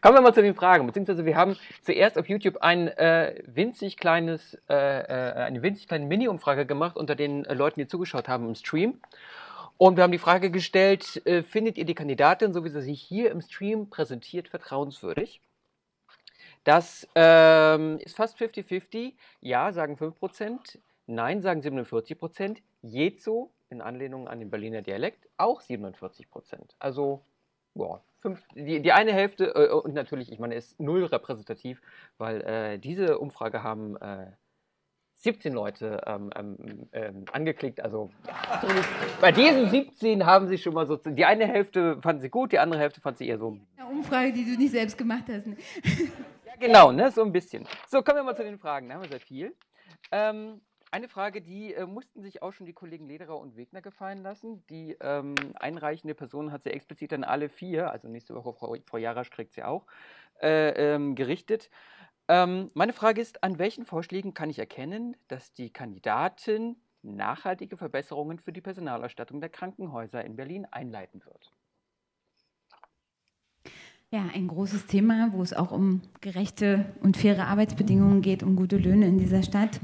Kommen wir mal zu den Fragen. Beziehungsweise wir haben zuerst auf YouTube ein, äh, winzig kleines, äh, eine winzig kleine Mini-Umfrage gemacht unter den äh, Leuten, die zugeschaut haben im Stream. Und wir haben die Frage gestellt, äh, findet ihr die Kandidatin, so wie sie sich hier im Stream präsentiert, vertrauenswürdig? Das ähm, ist fast fifty fifty. Ja, sagen fünf Prozent. Nein, sagen siebenundvierzig Prozent. Jezo, in Anlehnung an den Berliner Dialekt, auch siebenundvierzig Prozent. Also, boah, fünf, die, die eine Hälfte, äh, und natürlich, ich meine, ist null repräsentativ, weil äh, diese Umfrage haben äh, siebzehn Leute ähm, ähm, ähm, angeklickt. Also, bei diesen siebzehn haben sie schon mal so, die eine Hälfte fanden sie gut, die andere Hälfte fanden sie eher so. Eine Umfrage, die du nicht selbst gemacht hast. Ne? Ja, genau, ne, so ein bisschen. So, kommen wir mal zu den Fragen, da haben wir sehr viel. Ähm, Eine Frage, die äh, mussten sich auch schon die Kollegen Lederer und Wegner gefallen lassen. Die ähm, einreichende Person hat sie explizit an alle vier, also nächste Woche Frau, Frau Jarasch kriegt sie auch, äh, ähm, gerichtet. Ähm, meine Frage ist, an welchen Vorschlägen kann ich erkennen, dass die Kandidatin nachhaltige Verbesserungen für die Personalausstattung der Krankenhäuser in Berlin einleiten wird? Ja, ein großes Thema, wo es auch um gerechte und faire Arbeitsbedingungen geht, um gute Löhne in dieser Stadt.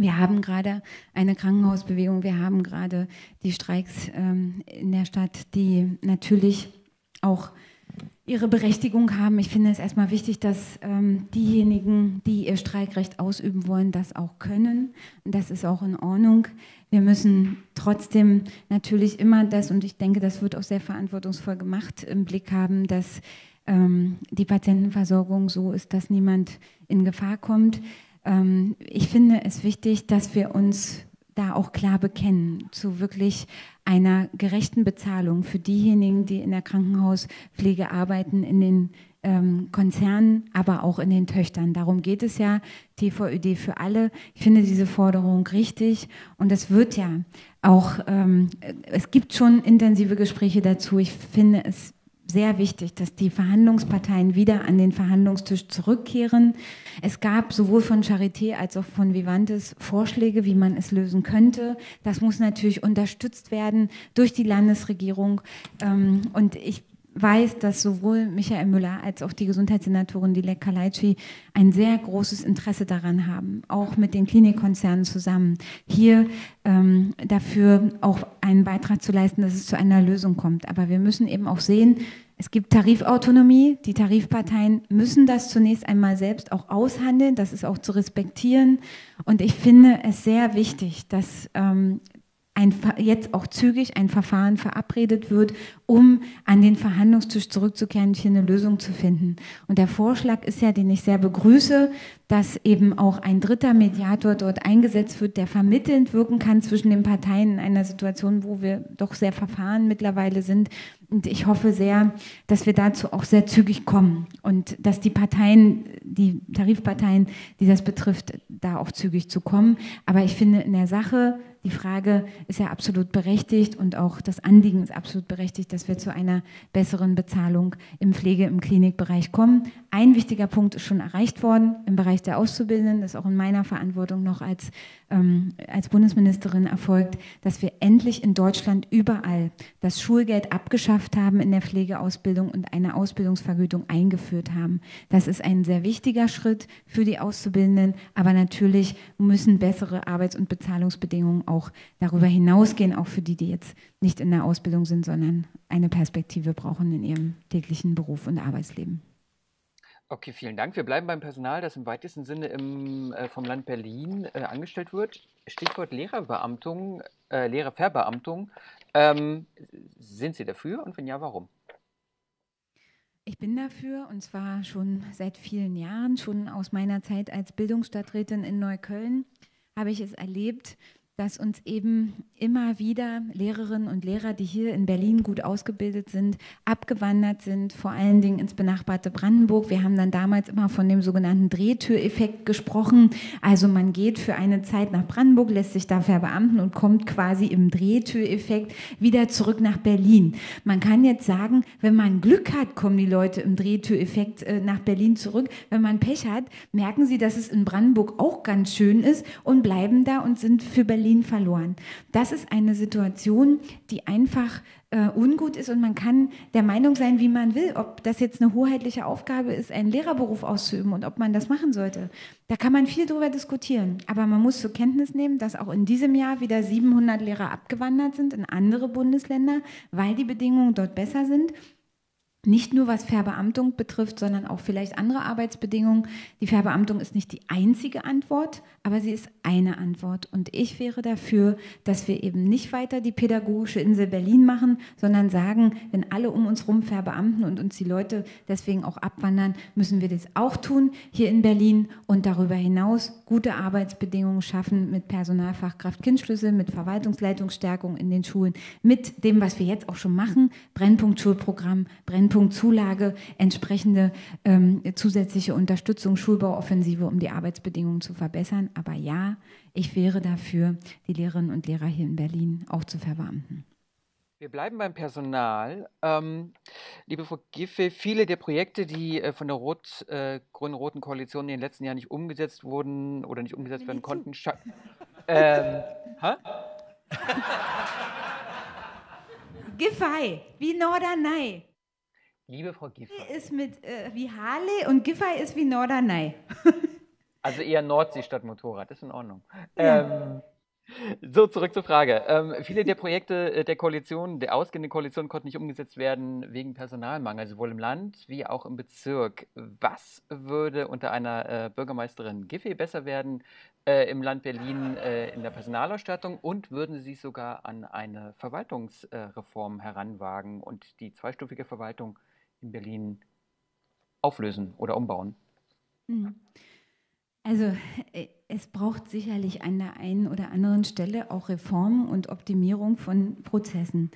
Wir haben gerade eine Krankenhausbewegung, wir haben gerade die Streiks ähm, in der Stadt, die natürlich auch ihre Berechtigung haben. Ich finde es erstmal wichtig, dass ähm, diejenigen, die ihr Streikrecht ausüben wollen, das auch können. Und das ist auch in Ordnung. Wir müssen trotzdem natürlich immer das, und ich denke, das wird auch sehr verantwortungsvoll gemacht, im Blick haben, dass ähm, die Patientenversorgung so ist, dass niemand in Gefahr kommt. Ich finde es wichtig, dass wir uns da auch klar bekennen zu wirklich einer gerechten Bezahlung für diejenigen, die in der Krankenhauspflege arbeiten, in den ähm, Konzernen, aber auch in den Töchtern. Darum geht es ja, T V Ö D für alle. Ich finde diese Forderung richtig und es wird ja auch, ähm, es gibt schon intensive Gespräche dazu. Ich finde es sehr wichtig, dass die Verhandlungsparteien wieder an den Verhandlungstisch zurückkehren. Es gab sowohl von Charité als auch von Vivantes Vorschläge, wie man es lösen könnte. Das muss natürlich unterstützt werden durch die Landesregierung. Und ich weiß, dass sowohl Michael Müller als auch die Gesundheitssenatorin Dilek Kalaitschi ein sehr großes Interesse daran haben, auch mit den Klinikkonzernen zusammen, hier ähm, dafür auch einen Beitrag zu leisten, dass es zu einer Lösung kommt. Aber wir müssen eben auch sehen, es gibt Tarifautonomie, die Tarifparteien müssen das zunächst einmal selbst auch aushandeln, das ist auch zu respektieren. Und ich finde es sehr wichtig, dass ähm, Ein, jetzt auch zügig ein Verfahren verabredet wird, um an den Verhandlungstisch zurückzukehren und hier eine Lösung zu finden. Und der Vorschlag ist ja, den ich sehr begrüße, dass eben auch ein dritter Mediator dort eingesetzt wird, der vermittelnd wirken kann zwischen den Parteien in einer Situation, wo wir doch sehr verfahren mittlerweile sind. Und ich hoffe sehr, dass wir dazu auch sehr zügig kommen und dass die Parteien, die Tarifparteien, die das betrifft, da auch zügig zu kommen. Aber ich finde in der Sache... Die Frage ist ja absolut berechtigt und auch das Anliegen ist absolut berechtigt, dass wir zu einer besseren Bezahlung im Pflege-, im Klinikbereich kommen. Ein wichtiger Punkt ist schon erreicht worden im Bereich der Auszubildenden, das ist auch in meiner Verantwortung noch als, ähm, als Bundesministerin erfolgt, dass wir endlich in Deutschland überall das Schulgeld abgeschafft haben in der Pflegeausbildung und eine Ausbildungsvergütung eingeführt haben. Das ist ein sehr wichtiger Schritt für die Auszubildenden, aber natürlich müssen bessere Arbeits- und Bezahlungsbedingungen auch darüber hinausgehen, auch für die, die jetzt nicht in der Ausbildung sind, sondern eine Perspektive brauchen in ihrem täglichen Beruf und Arbeitsleben. Okay, vielen Dank. Wir bleiben beim Personal, das im weitesten Sinne im, äh, vom Land Berlin äh, angestellt wird. Stichwort Lehrerbeamtung, äh, Lehrerverbeamtung. Ähm, sind Sie dafür und wenn ja, warum? Ich bin dafür und zwar schon seit vielen Jahren, schon aus meiner Zeit als Bildungsstadträtin in Neukölln habe ich es erlebt, dass uns eben immer wieder Lehrerinnen und Lehrer, die hier in Berlin gut ausgebildet sind, abgewandert sind, vor allen Dingen ins benachbarte Brandenburg. Wir haben dann damals immer von dem sogenannten Drehtüreffekt gesprochen. Also man geht für eine Zeit nach Brandenburg, lässt sich da verbeamten und kommt quasi im Drehtüreffekt wieder zurück nach Berlin. Man kann jetzt sagen, wenn man Glück hat, kommen die Leute im Drehtüreffekt nach Berlin zurück. Wenn man Pech hat, merken sie, dass es in Brandenburg auch ganz schön ist und bleiben da und sind für Berlin verloren. Das ist eine Situation, die einfach äh, ungut ist und man kann der Meinung sein, wie man will, ob das jetzt eine hoheitliche Aufgabe ist, einen Lehrerberuf auszuüben und ob man das machen sollte. Da kann man viel drüber diskutieren, aber man muss zur Kenntnis nehmen, dass auch in diesem Jahr wieder siebenhundert Lehrer abgewandert sind in andere Bundesländer, weil die Bedingungen dort besser sind. Nicht nur was Verbeamtung betrifft, sondern auch vielleicht andere Arbeitsbedingungen. Die Verbeamtung ist nicht die einzige Antwort, aber sie ist eine Antwort. Und ich wäre dafür, dass wir eben nicht weiter die pädagogische Insel Berlin machen, sondern sagen, wenn alle um uns herum verbeamten und uns die Leute deswegen auch abwandern, müssen wir das auch tun hier in Berlin und darüber hinaus gute Arbeitsbedingungen schaffen mit Personalfachkraft Kindschlüssel, mit Verwaltungsleitungsstärkung in den Schulen, mit dem, was wir jetzt auch schon machen, Brennpunkt-Schulprogramm, Brennpunkt Punkt Zulage, entsprechende ähm, zusätzliche Unterstützung, Schulbauoffensive, um die Arbeitsbedingungen zu verbessern. Aber ja, ich wäre dafür, die Lehrerinnen und Lehrer hier in Berlin auch zu verbeamten. Wir bleiben beim Personal. Ähm, liebe Frau Giffey, viele der Projekte, die äh, von der Rot, äh, grün-roten Koalition in den letzten Jahren nicht umgesetzt wurden oder nicht umgesetzt werden konnten, ähm, hä? Giffey, wie Norderney. Liebe Frau Giffey. Ist mit äh, wie Harley und Giffey ist wie Norderney. Also eher Nordsee statt Motorrad, das ist in Ordnung. Ja. Ähm, so, zurück zur Frage. Ähm, viele der Projekte der Koalition, der ausgehenden Koalition konnten nicht umgesetzt werden wegen Personalmangel, sowohl im Land wie auch im Bezirk. Was würde unter einer äh, Bürgermeisterin Giffey besser werden äh, im Land Berlin äh, in der Personalausstattung und würden Sie sich sogar an eine Verwaltungsreform äh, heranwagen und die zweistufige Verwaltung in Berlin auflösen oder umbauen? Also es braucht sicherlich an der einen oder anderen Stelle auch Reformen und Optimierung von Prozessen.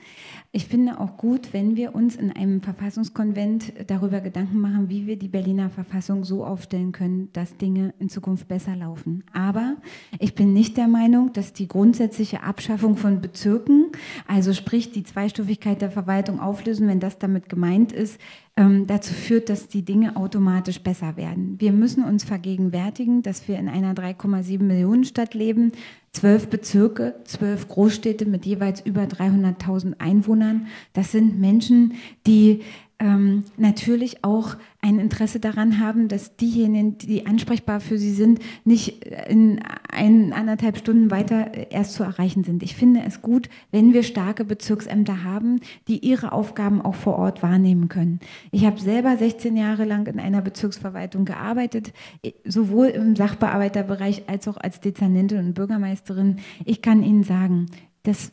Ich finde auch gut, wenn wir uns in einem Verfassungskonvent darüber Gedanken machen, wie wir die Berliner Verfassung so aufstellen können, dass Dinge in Zukunft besser laufen. Aber ich bin nicht der Meinung, dass die grundsätzliche Abschaffung von Bezirken, also sprich die Zweistufigkeit der Verwaltung auflösen, wenn das damit gemeint ist, dazu führt, dass die Dinge automatisch besser werden. Wir müssen uns vergegenwärtigen, dass wir in einer drei Komma sieben Millionen Stadt leben, zwölf Bezirke, zwölf Großstädte mit jeweils über dreihunderttausend Einwohnern. Das sind Menschen, die ähm, natürlich auch ein Interesse daran haben, dass diejenigen, die ansprechbar für sie sind, nicht in ein, anderthalb Stunden weiter erst zu erreichen sind. Ich finde es gut, wenn wir starke Bezirksämter haben, die ihre Aufgaben auch vor Ort wahrnehmen können. Ich habe selber sechzehn Jahre lang in einer Bezirksverwaltung gearbeitet, sowohl im Sachbearbeiterbereich als auch als Dezernentin und Bürgermeisterin. Ich kann Ihnen sagen, dass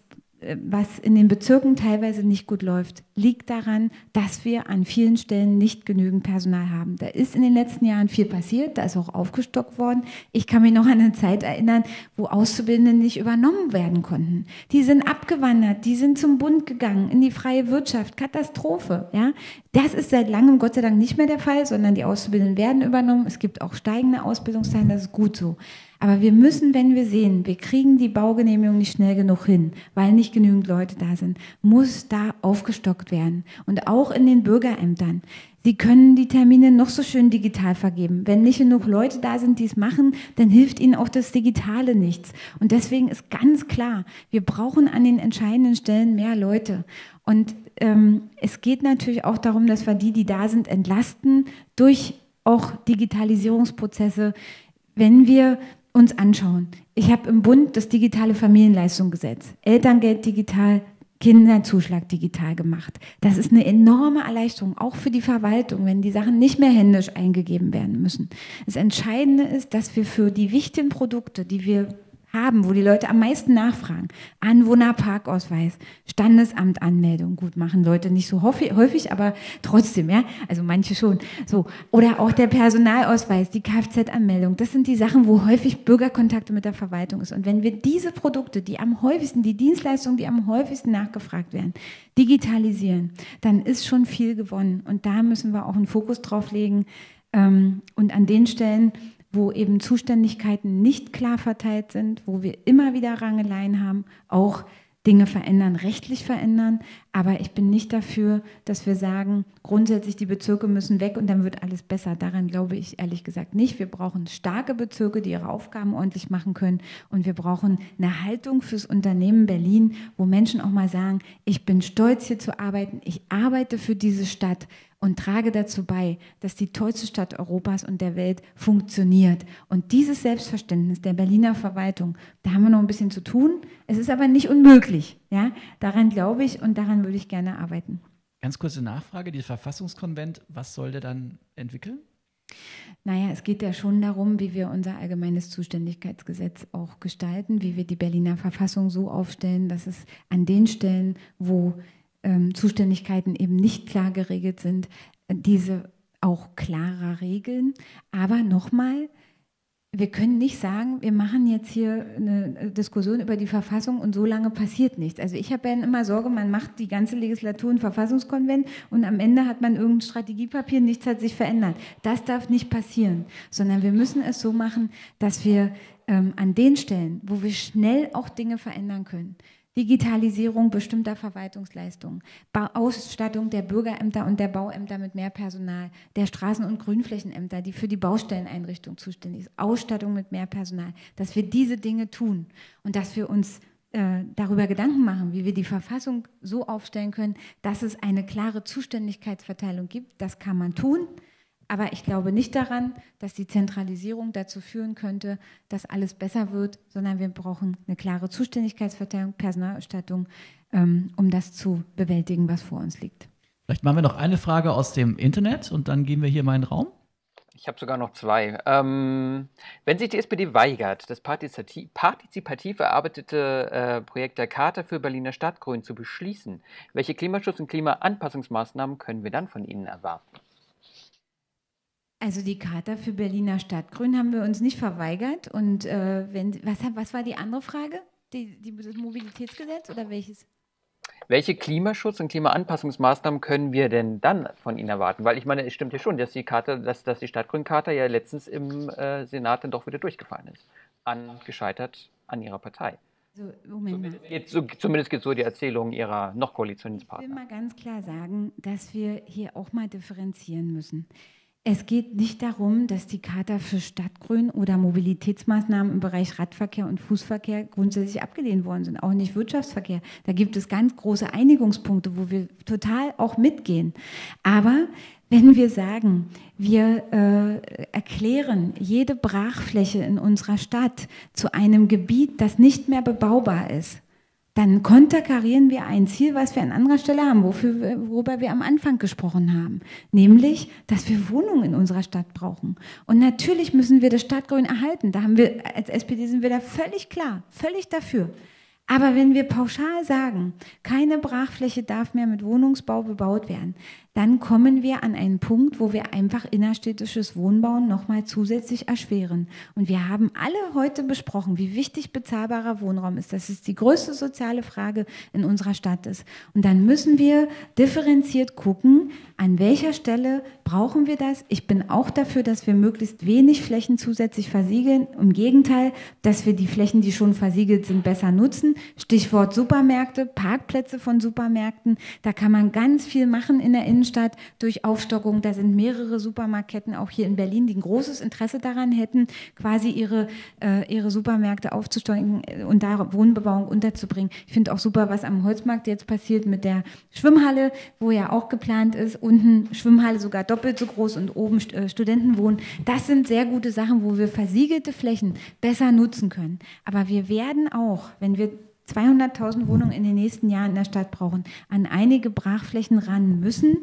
was in den Bezirken teilweise nicht gut läuft, liegt daran, dass wir an vielen Stellen nicht genügend Personal haben. Da ist in den letzten Jahren viel passiert, da ist auch aufgestockt worden. Ich kann mich noch an eine Zeit erinnern, wo Auszubildende nicht übernommen werden konnten. Die sind abgewandert, die sind zum Bund gegangen, in die freie Wirtschaft. Katastrophe. Ja? Das ist seit langem Gott sei Dank nicht mehr der Fall, sondern die Auszubildenden werden übernommen. Es gibt auch steigende Auszubildungszahlen, das ist gut so. Aber wir müssen, wenn wir sehen, wir kriegen die Baugenehmigung nicht schnell genug hin, weil nicht genügend Leute da sind, muss da aufgestockt werden. Und auch in den Bürgerämtern. Sie können die Termine noch so schön digital vergeben. Wenn nicht genug Leute da sind, die es machen, dann hilft ihnen auch das Digitale nichts. Und deswegen ist ganz klar, wir brauchen an den entscheidenden Stellen mehr Leute. Und ähm, es geht natürlich auch darum, dass wir die, die da sind, entlasten durch auch Digitalisierungsprozesse, wenn wir uns anschauen. Ich habe im Bund das digitale Familienleistungsgesetz, Elterngeld digital, Kinderzuschlag digital gemacht. Das ist eine enorme Erleichterung, auch für die Verwaltung, wenn die Sachen nicht mehr händisch eingegeben werden müssen. Das Entscheidende ist, dass wir für die wichtigen Produkte, die wir haben, wo die Leute am meisten nachfragen, Anwohnerparkausweis, Standesamtanmeldung, gut, machen Leute nicht so häufig, aber trotzdem, ja, also manche schon, so, oder auch der Personalausweis, die Kfz-Anmeldung, das sind die Sachen, wo häufig Bürgerkontakte mit der Verwaltung ist. Und wenn wir diese Produkte, die am häufigsten, die Dienstleistungen, die am häufigsten nachgefragt werden, digitalisieren, dann ist schon viel gewonnen. Und da müssen wir auch einen Fokus drauf legen ähm, und an den Stellen, wo eben Zuständigkeiten nicht klar verteilt sind, wo wir immer wieder Rangeleien haben, auch Dinge verändern, rechtlich verändern. Aber ich bin nicht dafür, dass wir sagen, grundsätzlich die Bezirke müssen weg und dann wird alles besser. Daran glaube ich ehrlich gesagt nicht. Wir brauchen starke Bezirke, die ihre Aufgaben ordentlich machen können. Und wir brauchen eine Haltung fürs Unternehmen Berlin, wo Menschen auch mal sagen, ich bin stolz hier zu arbeiten, ich arbeite für diese Stadt und trage dazu bei, dass die tollste Stadt Europas und der Welt funktioniert. Und dieses Selbstverständnis der Berliner Verwaltung, da haben wir noch ein bisschen zu tun. Es ist aber nicht unmöglich. Ja? Daran glaube ich und daran würde ich gerne arbeiten. Ganz kurze Nachfrage, dieses Verfassungskonvent, was soll der dann entwickeln? Naja, es geht ja schon darum, wie wir unser allgemeines Zuständigkeitsgesetz auch gestalten, wie wir die Berliner Verfassung so aufstellen, dass es an den Stellen, wo Ähm, Zuständigkeiten eben nicht klar geregelt sind, diese auch klarer regeln. Aber nochmal, wir können nicht sagen, wir machen jetzt hier eine Diskussion über die Verfassung und so lange passiert nichts. Also ich habe ja immer Sorge, man macht die ganze Legislatur einen Verfassungskonvent und am Ende hat man irgendein Strategiepapier, nichts hat sich verändert. Das darf nicht passieren, sondern wir müssen es so machen, dass wir ähm, an den Stellen, wo wir schnell auch Dinge verändern können, Digitalisierung bestimmter Verwaltungsleistungen, Ausstattung der Bürgerämter und der Bauämter mit mehr Personal, der Straßen- und Grünflächenämter, die für die Baustelleneinrichtung zuständig ist, Ausstattung mit mehr Personal, dass wir diese Dinge tun und dass wir uns äh, darüber Gedanken machen, wie wir die Verfassung so aufstellen können, dass es eine klare Zuständigkeitsverteilung gibt. Das kann man tun, aber ich glaube nicht daran, dass die Zentralisierung dazu führen könnte, dass alles besser wird, sondern wir brauchen eine klare Zuständigkeitsverteilung, Personalausstattung, ähm, um das zu bewältigen, was vor uns liegt. Vielleicht machen wir noch eine Frage aus dem Internet und dann gehen wir hier in meinen Raum. Ich habe sogar noch zwei. Ähm, wenn sich die S P D weigert, das partizipativ, partizipativ erarbeitete äh, Projekt der Charta für Berliner Stadtgrün zu beschließen, welche Klimaschutz- und Klimaanpassungsmaßnahmen können wir dann von Ihnen erwarten? Also die Charta für Berliner Stadtgrün haben wir uns nicht verweigert. Und äh, wenn, was, was war die andere Frage? Die, die, das Mobilitätsgesetz oder welches? Welche Klimaschutz- und Klimaanpassungsmaßnahmen können wir denn dann von Ihnen erwarten? Weil ich meine, es stimmt ja schon, dass die, dass, dass die Stadtgrün-Charta ja letztens im äh, Senat dann doch wieder durchgefallen ist. An, gescheitert an Ihrer Partei. Also, Moment mal. Jetzt, so, zumindest geht so die Erzählung Ihrer noch Koalitionspartner. Ich will mal ganz klar sagen, dass wir hier auch mal differenzieren müssen. Es geht nicht darum, dass die Charta für Stadtgrün oder Mobilitätsmaßnahmen im Bereich Radverkehr und Fußverkehr grundsätzlich abgelehnt worden sind, auch nicht Wirtschaftsverkehr. Da gibt es ganz große Einigungspunkte, wo wir total auch mitgehen. Aber wenn wir sagen, wir äh, erklären jede Brachfläche in unserer Stadt zu einem Gebiet, das nicht mehr bebaubar ist, dann konterkarieren wir ein Ziel, was wir an anderer Stelle haben, wofür, worüber wir am Anfang gesprochen haben. Nämlich, dass wir Wohnungen in unserer Stadt brauchen. Und natürlich müssen wir das Stadtgrün erhalten. Da haben wir, als S P D sind wir da völlig klar, völlig dafür. Aber wenn wir pauschal sagen, keine Brachfläche darf mehr mit Wohnungsbau bebaut werden, dann kommen wir an einen Punkt, wo wir einfach innerstädtisches Wohnbauen nochmal zusätzlich erschweren. Und wir haben alle heute besprochen, wie wichtig bezahlbarer Wohnraum ist, dass es die größte soziale Frage in unserer Stadt ist. Und dann müssen wir differenziert gucken, an welcher Stelle brauchen wir das. Ich bin auch dafür, dass wir möglichst wenig Flächen zusätzlich versiegeln. Im Gegenteil, dass wir die Flächen, die schon versiegelt sind, besser nutzen. Stichwort Supermärkte, Parkplätze von Supermärkten. Da kann man ganz viel machen in der Innenstadt durch Aufstockung. Da sind mehrere Supermarktketten, auch hier in Berlin, die ein großes Interesse daran hätten, quasi ihre, äh, ihre Supermärkte aufzustocken und da Wohnbebauung unterzubringen. Ich finde auch super, was am Holzmarkt jetzt passiert mit der Schwimmhalle, wo ja auch geplant ist, unten Schwimmhalle sogar doppelt so groß und oben äh, Studentenwohnen. Das sind sehr gute Sachen, wo wir versiegelte Flächen besser nutzen können. Aber wir werden auch, wenn wir zweihunderttausend Wohnungen in den nächsten Jahren in der Stadt brauchen, an einige Brachflächen ran müssen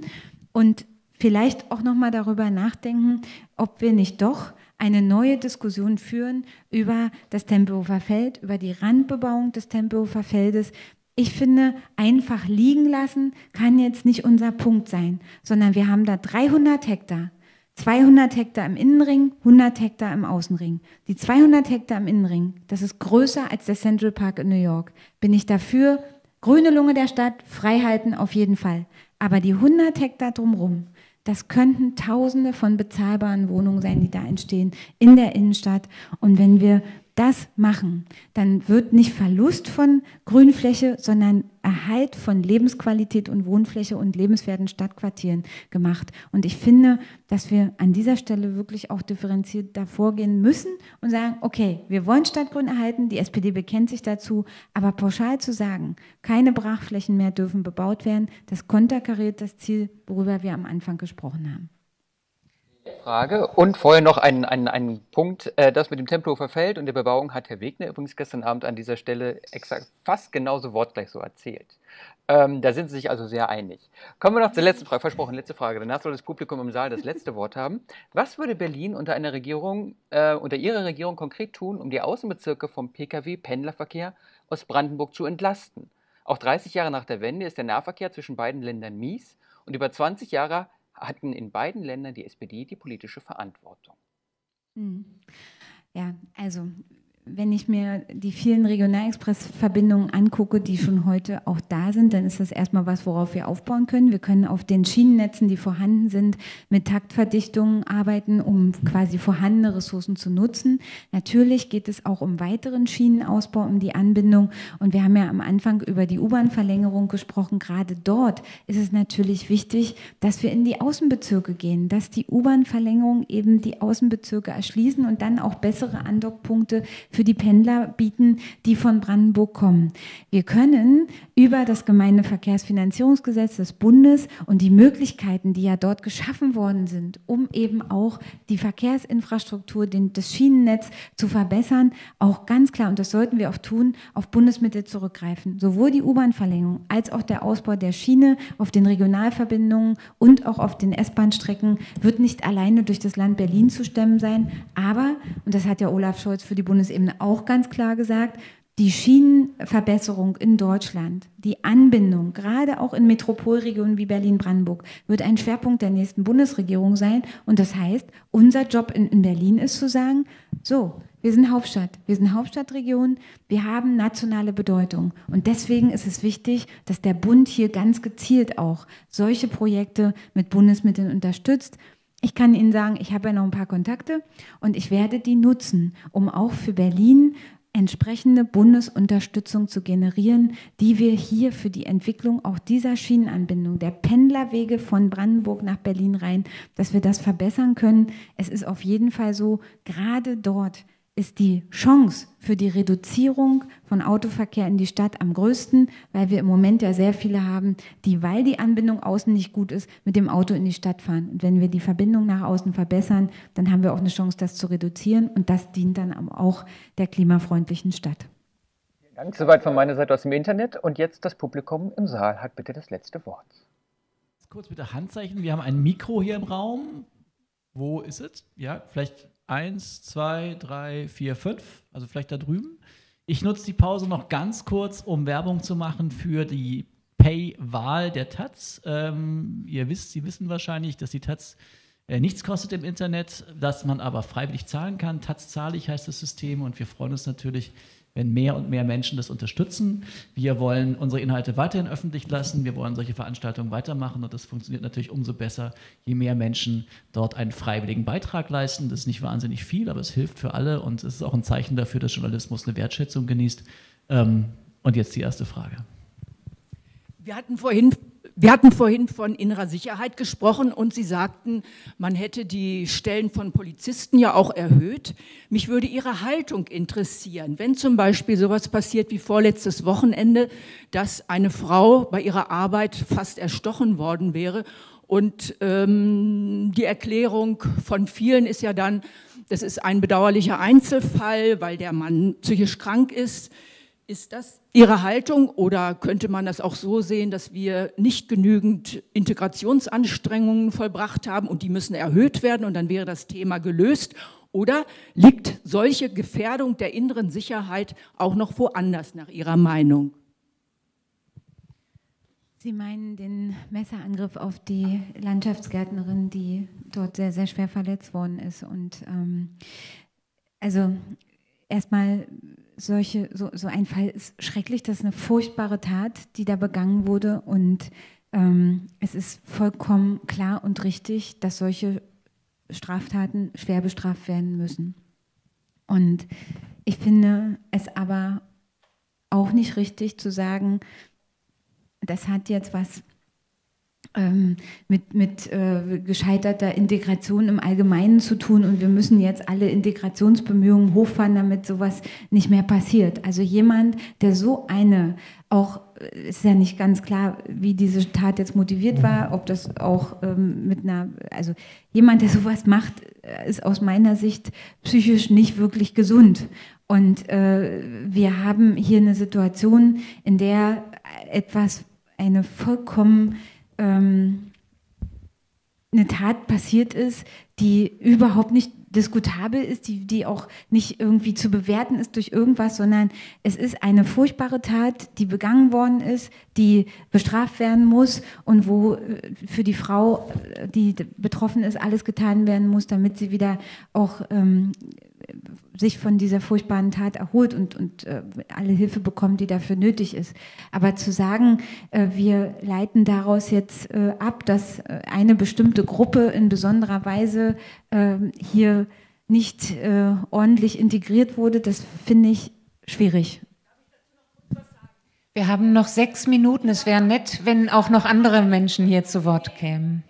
und vielleicht auch nochmal darüber nachdenken, ob wir nicht doch eine neue Diskussion führen über das Tempelhofer Feld, über die Randbebauung des Tempelhofer Feldes. Ich finde, einfach liegen lassen kann jetzt nicht unser Punkt sein, sondern wir haben da dreihundert Hektar. zweihundert Hektar im Innenring, hundert Hektar im Außenring. Die zweihundert Hektar im Innenring, das ist größer als der Central Park in New York. Bin ich dafür, grüne Lunge der Stadt, Freiheiten auf jeden Fall. Aber die hundert Hektar drumherum, das könnten Tausende von bezahlbaren Wohnungen sein, die da entstehen, in der Innenstadt. Und wenn wir das machen, dann wird nicht Verlust von Grünfläche, sondern Erhalt von Lebensqualität und Wohnfläche und lebenswerten Stadtquartieren gemacht. Und ich finde, dass wir an dieser Stelle wirklich auch differenziert davor gehen müssen und sagen, okay, wir wollen Stadtgrün erhalten, die S P D bekennt sich dazu, aber pauschal zu sagen, keine Brachflächen mehr dürfen bebaut werden, das konterkariert das Ziel, worüber wir am Anfang gesprochen haben. Frage. Und vorher noch einen, einen, einen Punkt, äh, das mit dem Tempelhofer Feld und der Bebauung hat Herr Wegner übrigens gestern Abend an dieser Stelle exakt fast genauso wortgleich so erzählt. Ähm, da sind Sie sich also sehr einig. Kommen wir noch zur letzten Frage, versprochen, letzte Frage. Danach soll das Publikum im Saal das letzte Wort haben. Was würde Berlin unter einer Regierung, äh, unter Ihrer Regierung konkret tun, um die Außenbezirke vom P K W-Pendlerverkehr aus Brandenburg zu entlasten? Auch dreißig Jahre nach der Wende ist der Nahverkehr zwischen beiden Ländern mies und über zwanzig Jahre hatten in beiden Ländern die S P D die politische Verantwortung. Ja, also wenn ich mir die vielen Regionalexpressverbindungen angucke, die schon heute auch da sind, dann ist das erstmal was, worauf wir aufbauen können. Wir können auf den Schienennetzen, die vorhanden sind, mit Taktverdichtungen arbeiten, um quasi vorhandene Ressourcen zu nutzen. Natürlich geht es auch um weiteren Schienenausbau, um die Anbindung. Und wir haben ja am Anfang über die U-Bahn-Verlängerung gesprochen. Gerade dort ist es natürlich wichtig, dass wir in die Außenbezirke gehen, dass die U-Bahn-Verlängerung eben die Außenbezirke erschließen und dann auch bessere Andockpunkte für die Pendler bieten, die von Brandenburg kommen. Wir können über das Gemeindeverkehrsfinanzierungsgesetz des Bundes und die Möglichkeiten, die ja dort geschaffen worden sind, um eben auch die Verkehrsinfrastruktur, den, das Schienennetz zu verbessern, auch ganz klar, und das sollten wir auch tun, auf Bundesmittel zurückgreifen. Sowohl die U-Bahn-Verlängerung als auch der Ausbau der Schiene auf den Regionalverbindungen und auch auf den S-Bahn-Strecken wird nicht alleine durch das Land Berlin zu stemmen sein, aber, und das hat ja Olaf Scholz für die Bundesebene auch ganz klar gesagt, die Schienenverbesserung in Deutschland, die Anbindung, gerade auch in Metropolregionen wie Berlin-Brandenburg, wird ein Schwerpunkt der nächsten Bundesregierung sein. Und das heißt, unser Job in, in Berlin ist zu sagen, so, wir sind Hauptstadt, wir sind Hauptstadtregion, wir haben nationale Bedeutung. Und deswegen ist es wichtig, dass der Bund hier ganz gezielt auch solche Projekte mit Bundesmitteln unterstützt. Ich kann Ihnen sagen, ich habe ja noch ein paar Kontakte und ich werde die nutzen, um auch für Berlin entsprechende Bundesunterstützung zu generieren, die wir hier für die Entwicklung auch dieser Schienenanbindung, der Pendlerwege von Brandenburg nach Berlin rein, dass wir das verbessern können. Es ist auf jeden Fall so, gerade dort ist die Chance für die Reduzierung von Autoverkehr in die Stadt am größten, weil wir im Moment ja sehr viele haben, die, weil die Anbindung außen nicht gut ist, mit dem Auto in die Stadt fahren. Und wenn wir die Verbindung nach außen verbessern, dann haben wir auch eine Chance, das zu reduzieren. Und das dient dann auch der klimafreundlichen Stadt. Vielen Dank. Soweit von meiner Seite aus dem Internet. Und jetzt das Publikum im Saal hat bitte das letzte Wort. Kurz bitte Handzeichen. Wir haben ein Mikro hier im Raum. Wo ist es? Ja, vielleicht... Eins, zwei, drei, vier, fünf, also vielleicht da drüben. Ich nutze die Pause noch ganz kurz, um Werbung zu machen für die Pay-Wahl der taz. Ähm, ihr wisst, Sie wissen wahrscheinlich, dass die taz äh, nichts kostet im Internet, dass man aber freiwillig zahlen kann. taz zahle ich heißt das System, und wir freuen uns natürlich, wenn mehr und mehr Menschen das unterstützen. Wir wollen unsere Inhalte weiterhin öffentlich lassen, wir wollen solche Veranstaltungen weitermachen, und das funktioniert natürlich umso besser, je mehr Menschen dort einen freiwilligen Beitrag leisten. Das ist nicht wahnsinnig viel, aber es hilft für alle, und es ist auch ein Zeichen dafür, dass Journalismus eine Wertschätzung genießt. Ähm, und jetzt die erste Frage. Wir hatten vorhin... Wir hatten vorhin von innerer Sicherheit gesprochen, und Sie sagten, man hätte die Stellen von Polizisten ja auch erhöht. Mich würde Ihre Haltung interessieren, wenn zum Beispiel sowas passiert wie vorletztes Wochenende, dass eine Frau bei ihrer Arbeit fast erstochen worden wäre. Und ähm, die Erklärung von vielen ist ja dann, das ist ein bedauerlicher Einzelfall, weil der Mann psychisch krank ist. Ist das Ihre Haltung, oder könnte man das auch so sehen, dass wir nicht genügend Integrationsanstrengungen vollbracht haben und die müssen erhöht werden, und dann wäre das Thema gelöst? Oder liegt solche Gefährdung der inneren Sicherheit auch noch woanders nach Ihrer Meinung? Sie meinen den Messerangriff auf die Landschaftsgärtnerin, die dort sehr, sehr schwer verletzt worden ist. Und ähm, also erstmal... Solche, so, so ein Fall ist schrecklich, das ist eine furchtbare Tat, die da begangen wurde, und ähm, es ist vollkommen klar und richtig, dass solche Straftaten schwer bestraft werden müssen. Und ich finde es aber auch nicht richtig zu sagen, das hat jetzt was ähm, mit, mit äh, gescheiterter Integration im Allgemeinen zu tun, und wir müssen jetzt alle Integrationsbemühungen hochfahren, damit sowas nicht mehr passiert. Also jemand, der so eine, auch ist ja nicht ganz klar, wie diese Tat jetzt motiviert war, ob das auch ähm, mit einer, also jemand, der sowas macht, ist aus meiner Sicht psychisch nicht wirklich gesund. Und äh, wir haben hier eine Situation, in der etwas, eine vollkommen eine Tat passiert ist, die überhaupt nicht diskutabel ist, die, die auch nicht irgendwie zu bewerten ist durch irgendwas, sondern es ist eine furchtbare Tat, die begangen worden ist, die bestraft werden muss, und wo für die Frau, die betroffen ist, alles getan werden muss, damit sie wieder auch ähm, sich von dieser furchtbaren Tat erholt und, und äh, alle Hilfe bekommt, die dafür nötig ist. Aber zu sagen, äh, wir leiten daraus jetzt äh, ab, dass äh, eine bestimmte Gruppe in besonderer Weise äh, hier nicht äh, ordentlich integriert wurde, das finde ich schwierig. Wir haben noch sechs Minuten. Es wäre nett, wenn auch noch andere Menschen hier zu Wort kämen.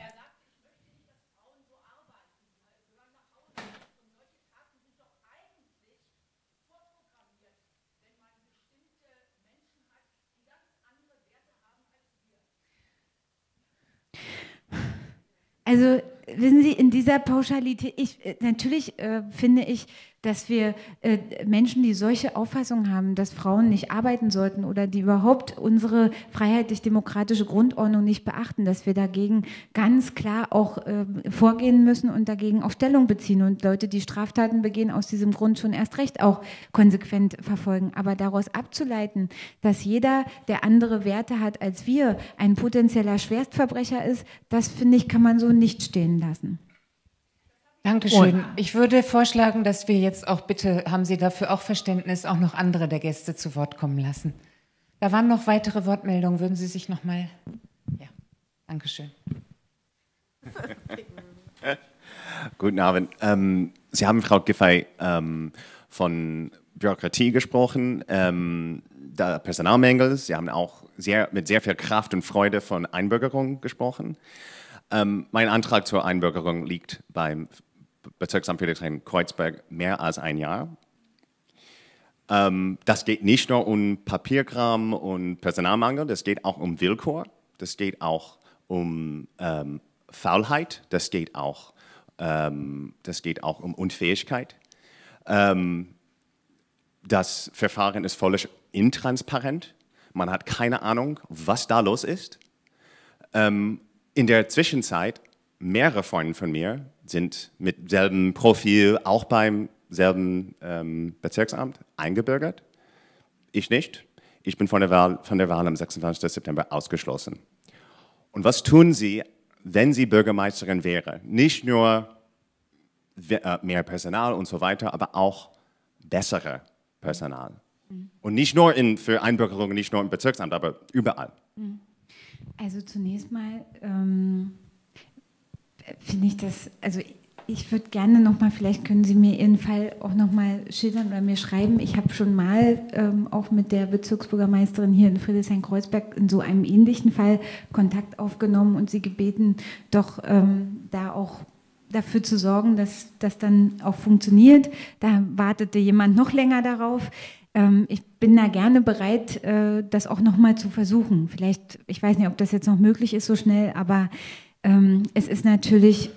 Also wissen Sie, in dieser Pauschalität, ich, natürlich äh, finde ich, dass wir äh, Menschen, die solche Auffassungen haben, dass Frauen nicht arbeiten sollten oder die überhaupt unsere freiheitlich-demokratische Grundordnung nicht beachten, dass wir dagegen ganz klar auch äh, vorgehen müssen und dagegen auch Stellung beziehen und Leute, die Straftaten begehen, aus diesem Grund schon erst recht auch konsequent verfolgen. Aber daraus abzuleiten, dass jeder, der andere Werte hat als wir, ein potenzieller Schwerstverbrecher ist, das, finde ich, kann man so nicht stehen lassen. Dankeschön. Ich würde vorschlagen, dass wir jetzt auch, bitte haben Sie dafür auch Verständnis, auch noch andere der Gäste zu Wort kommen lassen. Da waren noch weitere Wortmeldungen. Würden Sie sich noch mal... Ja, Dankeschön. Guten Abend. Ähm, Sie haben, Frau Giffey, ähm, von Bürokratie gesprochen, ähm, der Personalmängel. Sie haben auch sehr, mit sehr viel Kraft und Freude von Einbürgerung gesprochen. Ähm, mein Antrag zur Einbürgerung liegt beim Bezirksamt für den Kreuzberg mehr als ein Jahr. Ähm, das geht nicht nur um Papierkram und Personalmangel, das geht auch um Willkür, das geht auch um ähm, Faulheit, das geht auch, ähm, das geht auch um Unfähigkeit. Ähm, das Verfahren ist völlig intransparent, man hat keine Ahnung, was da los ist. Ähm, In der Zwischenzeit, mehrere Freunde von mir sind mit selben Profil auch beim selben ähm, Bezirksamt eingebürgert. Ich nicht. ich bin von der Wahl, von der Wahl am sechsundzwanzigsten September ausgeschlossen. Und was tun Sie, wenn Sie Bürgermeisterin wäre? Nicht nur mehr Personal und so weiter, aber auch bessere Personal. Mhm. Und nicht nur in, für Einbürgerung, nicht nur im Bezirksamt, aber überall. Also zunächst mal ähm, finde ich das, also ich würde gerne nochmal, vielleicht können Sie mir Ihren Fall auch nochmal schildern oder mir schreiben. Ich habe schon mal ähm, auch mit der Bezirksbürgermeisterin hier in Friedrichshain-Kreuzberg in so einem ähnlichen Fall Kontakt aufgenommen und sie gebeten, doch ähm, da auch dafür zu sorgen, dass das dann auch funktioniert. Da wartete jemand noch länger darauf. Ähm, ich bin da gerne bereit, äh, das auch nochmal zu versuchen. Vielleicht, ich weiß nicht, ob das jetzt noch möglich ist so schnell, aber ähm, es ist natürlich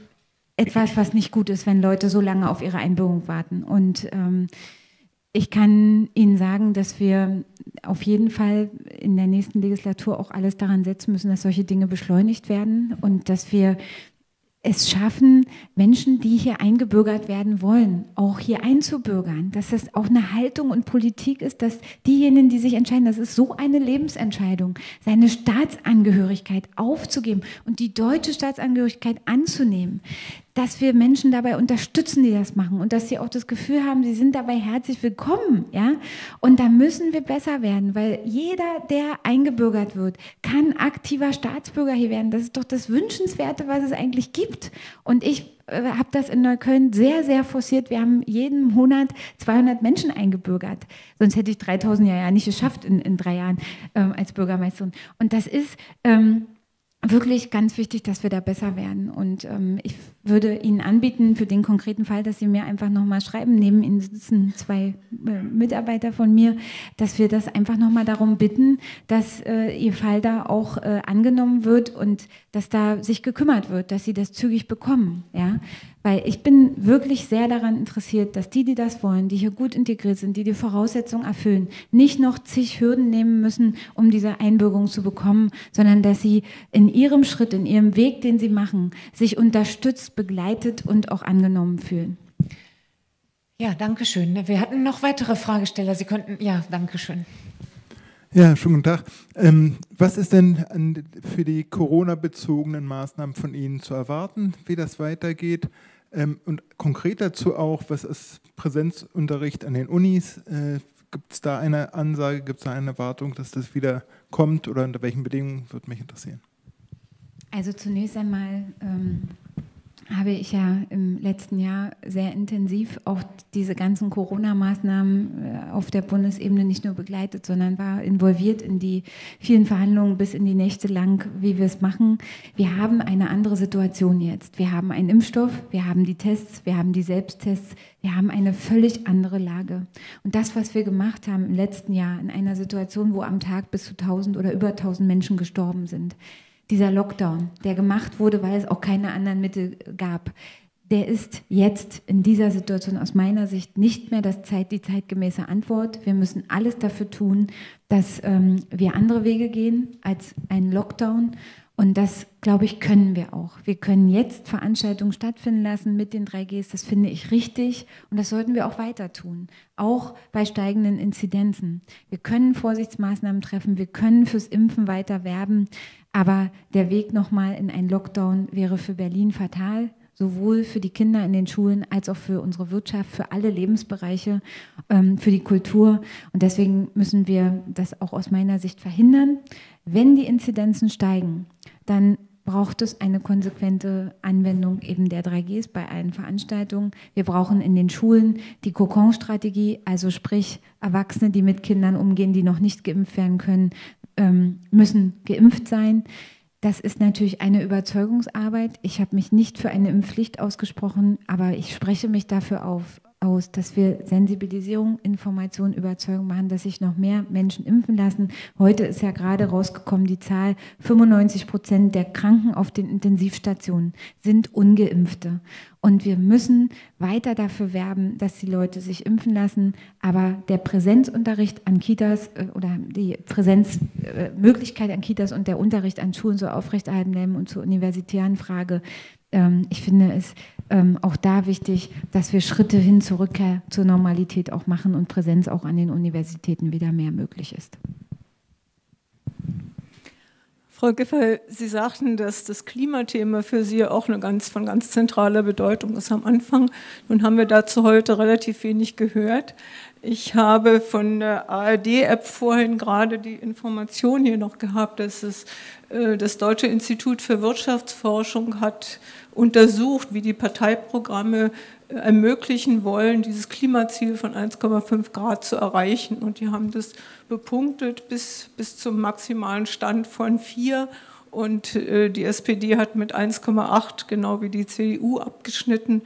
etwas, was nicht gut ist, wenn Leute so lange auf ihre Einbürgerung warten. Und ähm, ich kann Ihnen sagen, dass wir auf jeden Fall in der nächsten Legislatur auch alles daran setzen müssen, dass solche Dinge beschleunigt werden und dass wir es schaffen, Menschen, die hier eingebürgert werden wollen, auch hier einzubürgern, dass das auch eine Haltung und Politik ist, dass diejenigen, die sich entscheiden, das ist so eine Lebensentscheidung, seine Staatsangehörigkeit aufzugeben und die deutsche Staatsangehörigkeit anzunehmen, dass wir Menschen dabei unterstützen, die das machen und dass sie auch das Gefühl haben, sie sind dabei herzlich willkommen, ja? Und da müssen wir besser werden, weil jeder, der eingebürgert wird, kann aktiver Staatsbürger hier werden. Das ist doch das Wünschenswerte, was es eigentlich gibt. Und ich äh, habe das in Neukölln sehr, sehr forciert. Wir haben jeden Monat zweihundert Menschen eingebürgert. Sonst hätte ich dreitausend ja, ja nicht geschafft in, in drei Jahren ähm, als Bürgermeisterin. Und das ist Ähm, wirklich ganz wichtig, dass wir da besser werden. Und ähm, ich würde Ihnen anbieten, für den konkreten Fall, dass Sie mir einfach nochmal schreiben, neben Ihnen sitzen zwei äh, Mitarbeiter von mir, dass wir das einfach nochmal darum bitten, dass äh, Ihr Fall da auch äh, angenommen wird und dass da sich gekümmert wird, dass Sie das zügig bekommen. Ja? Weil ich bin wirklich sehr daran interessiert, dass die, die das wollen, die hier gut integriert sind, die die Voraussetzungen erfüllen, nicht noch zig Hürden nehmen müssen, um diese Einbürgerung zu bekommen, sondern dass sie in in ihrem Schritt, in ihrem Weg, den sie machen, sich unterstützt, begleitet und auch angenommen fühlen. Ja, danke schön. Wir hatten noch weitere Fragesteller. Sie könnten, ja, danke schön. Ja, schönen guten Tag. Ähm, was ist denn an, für die Corona-bezogenen Maßnahmen von Ihnen zu erwarten, wie das weitergeht? Ähm, und konkret dazu auch, was ist Präsenzunterricht an den Unis? Äh, Gibt es da eine Ansage, gibt es da eine Erwartung, dass das wieder kommt oder unter welchen Bedingungen, würde mich interessieren. Also zunächst einmal ähm, habe ich ja im letzten Jahr sehr intensiv auch diese ganzen Corona-Maßnahmen äh, auf der Bundesebene nicht nur begleitet, sondern war involviert in die vielen Verhandlungen bis in die Nächte lang, wie wir es machen. Wir haben eine andere Situation jetzt. Wir haben einen Impfstoff, wir haben die Tests, wir haben die Selbsttests, wir haben eine völlig andere Lage. Und das, was wir gemacht haben im letzten Jahr in einer Situation, wo am Tag bis zu tausend oder über tausend Menschen gestorben sind, dieser Lockdown, der gemacht wurde, weil es auch keine anderen Mittel gab, der ist jetzt in dieser Situation aus meiner Sicht nicht mehr das Zeit, die zeitgemäße Antwort. Wir müssen alles dafür tun, dass ähm, wir andere Wege gehen als einen Lockdown. Und das, glaube ich, können wir auch. Wir können jetzt Veranstaltungen stattfinden lassen mit den drei Gs. Das finde ich richtig und das sollten wir auch weiter tun, auch bei steigenden Inzidenzen. Wir können Vorsichtsmaßnahmen treffen, wir können fürs Impfen weiter werben, aber der Weg nochmal in einen Lockdown wäre für Berlin fatal, sowohl für die Kinder in den Schulen als auch für unsere Wirtschaft, für alle Lebensbereiche, für die Kultur. Und deswegen müssen wir das auch aus meiner Sicht verhindern. Wenn die Inzidenzen steigen, dann braucht es eine konsequente Anwendung eben der drei Gs bei allen Veranstaltungen. Wir brauchen in den Schulen die Kokon-Strategie, also sprich Erwachsene, die mit Kindern umgehen, die noch nicht geimpft werden können, müssen geimpft sein. Das ist natürlich eine Überzeugungsarbeit. Ich habe mich nicht für eine Impfpflicht ausgesprochen, aber ich spreche mich dafür auf, aus, dass wir Sensibilisierung, Information, Überzeugung machen, dass sich noch mehr Menschen impfen lassen. Heute ist ja gerade rausgekommen, die Zahl, fünfundneunzig Prozent der Kranken auf den Intensivstationen sind Ungeimpfte. Und wir müssen weiter dafür werben, dass die Leute sich impfen lassen. Aber der Präsenzunterricht an Kitas oder die Präsenzmöglichkeit an Kitas und der Unterricht an Schulen so aufrechterhalten bleiben. Und zur universitären Frage, ich finde es auch da wichtig, dass wir Schritte hin zur Rückkehr zur Normalität auch machen und Präsenz auch an den Universitäten wieder mehr möglich ist. Frau Giffey, Sie sagten, dass das Klimathema für Sie auch eine ganz, von ganz zentraler Bedeutung ist am Anfang. Nun haben wir dazu heute relativ wenig gehört. Ich habe von der A R D-App vorhin gerade die Information hier noch gehabt, dass es, äh, das Deutsche Institut für Wirtschaftsforschung hat untersucht, wie die Parteiprogramme äh, ermöglichen wollen, dieses Klimaziel von eins Komma fünf Grad zu erreichen. Und die haben das bepunktet bis, bis zum maximalen Stand von vier. Und äh, die S P D hat mit eins Komma acht, genau wie die C D U, abgeschnitten.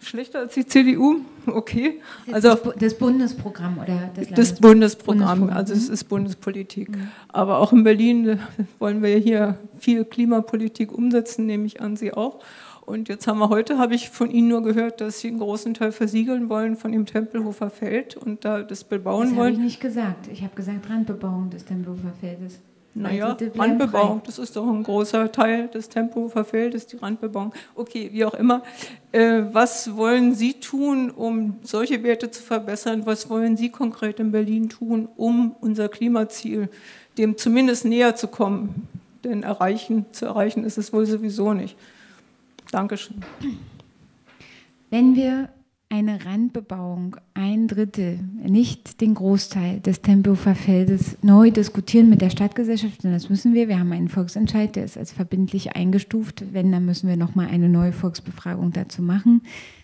Schlechter als die C D U? Okay. Also das Bundesprogramm oder das Landesprogramm? Das Bundesprogramm, also es ist Bundespolitik. Mhm. Aber auch in Berlin wollen wir hier viel Klimapolitik umsetzen, nehme ich an, Sie auch. Und jetzt haben wir heute, habe ich von Ihnen nur gehört, dass Sie einen großen Teil versiegeln wollen von dem Tempelhofer Feld und da das bebauen das wollen. Das habe ich nicht gesagt. Ich habe gesagt Randbebauung des Tempelhofer Feldes. Naja, also Randbebauung, das ist doch ein großer Teil des Tempelhofer Feldes, die Randbebauung. Okay, wie auch immer. Äh, was wollen Sie tun, um solche Werte zu verbessern? Was wollen Sie konkret in Berlin tun, um unser Klimaziel, dem zumindest näher zu kommen? Denn erreichen, zu erreichen ist es wohl sowieso nicht. Dankeschön. Wenn wir eine Randbebauung, ein Drittel, nicht den Großteil des Tempelhofer Feldes neu diskutieren mit der Stadtgesellschaft, denn das müssen wir. Wir haben einen Volksentscheid, der ist als verbindlich eingestuft. Wenn, dann müssen wir nochmal eine neue Volksbefragung dazu machen.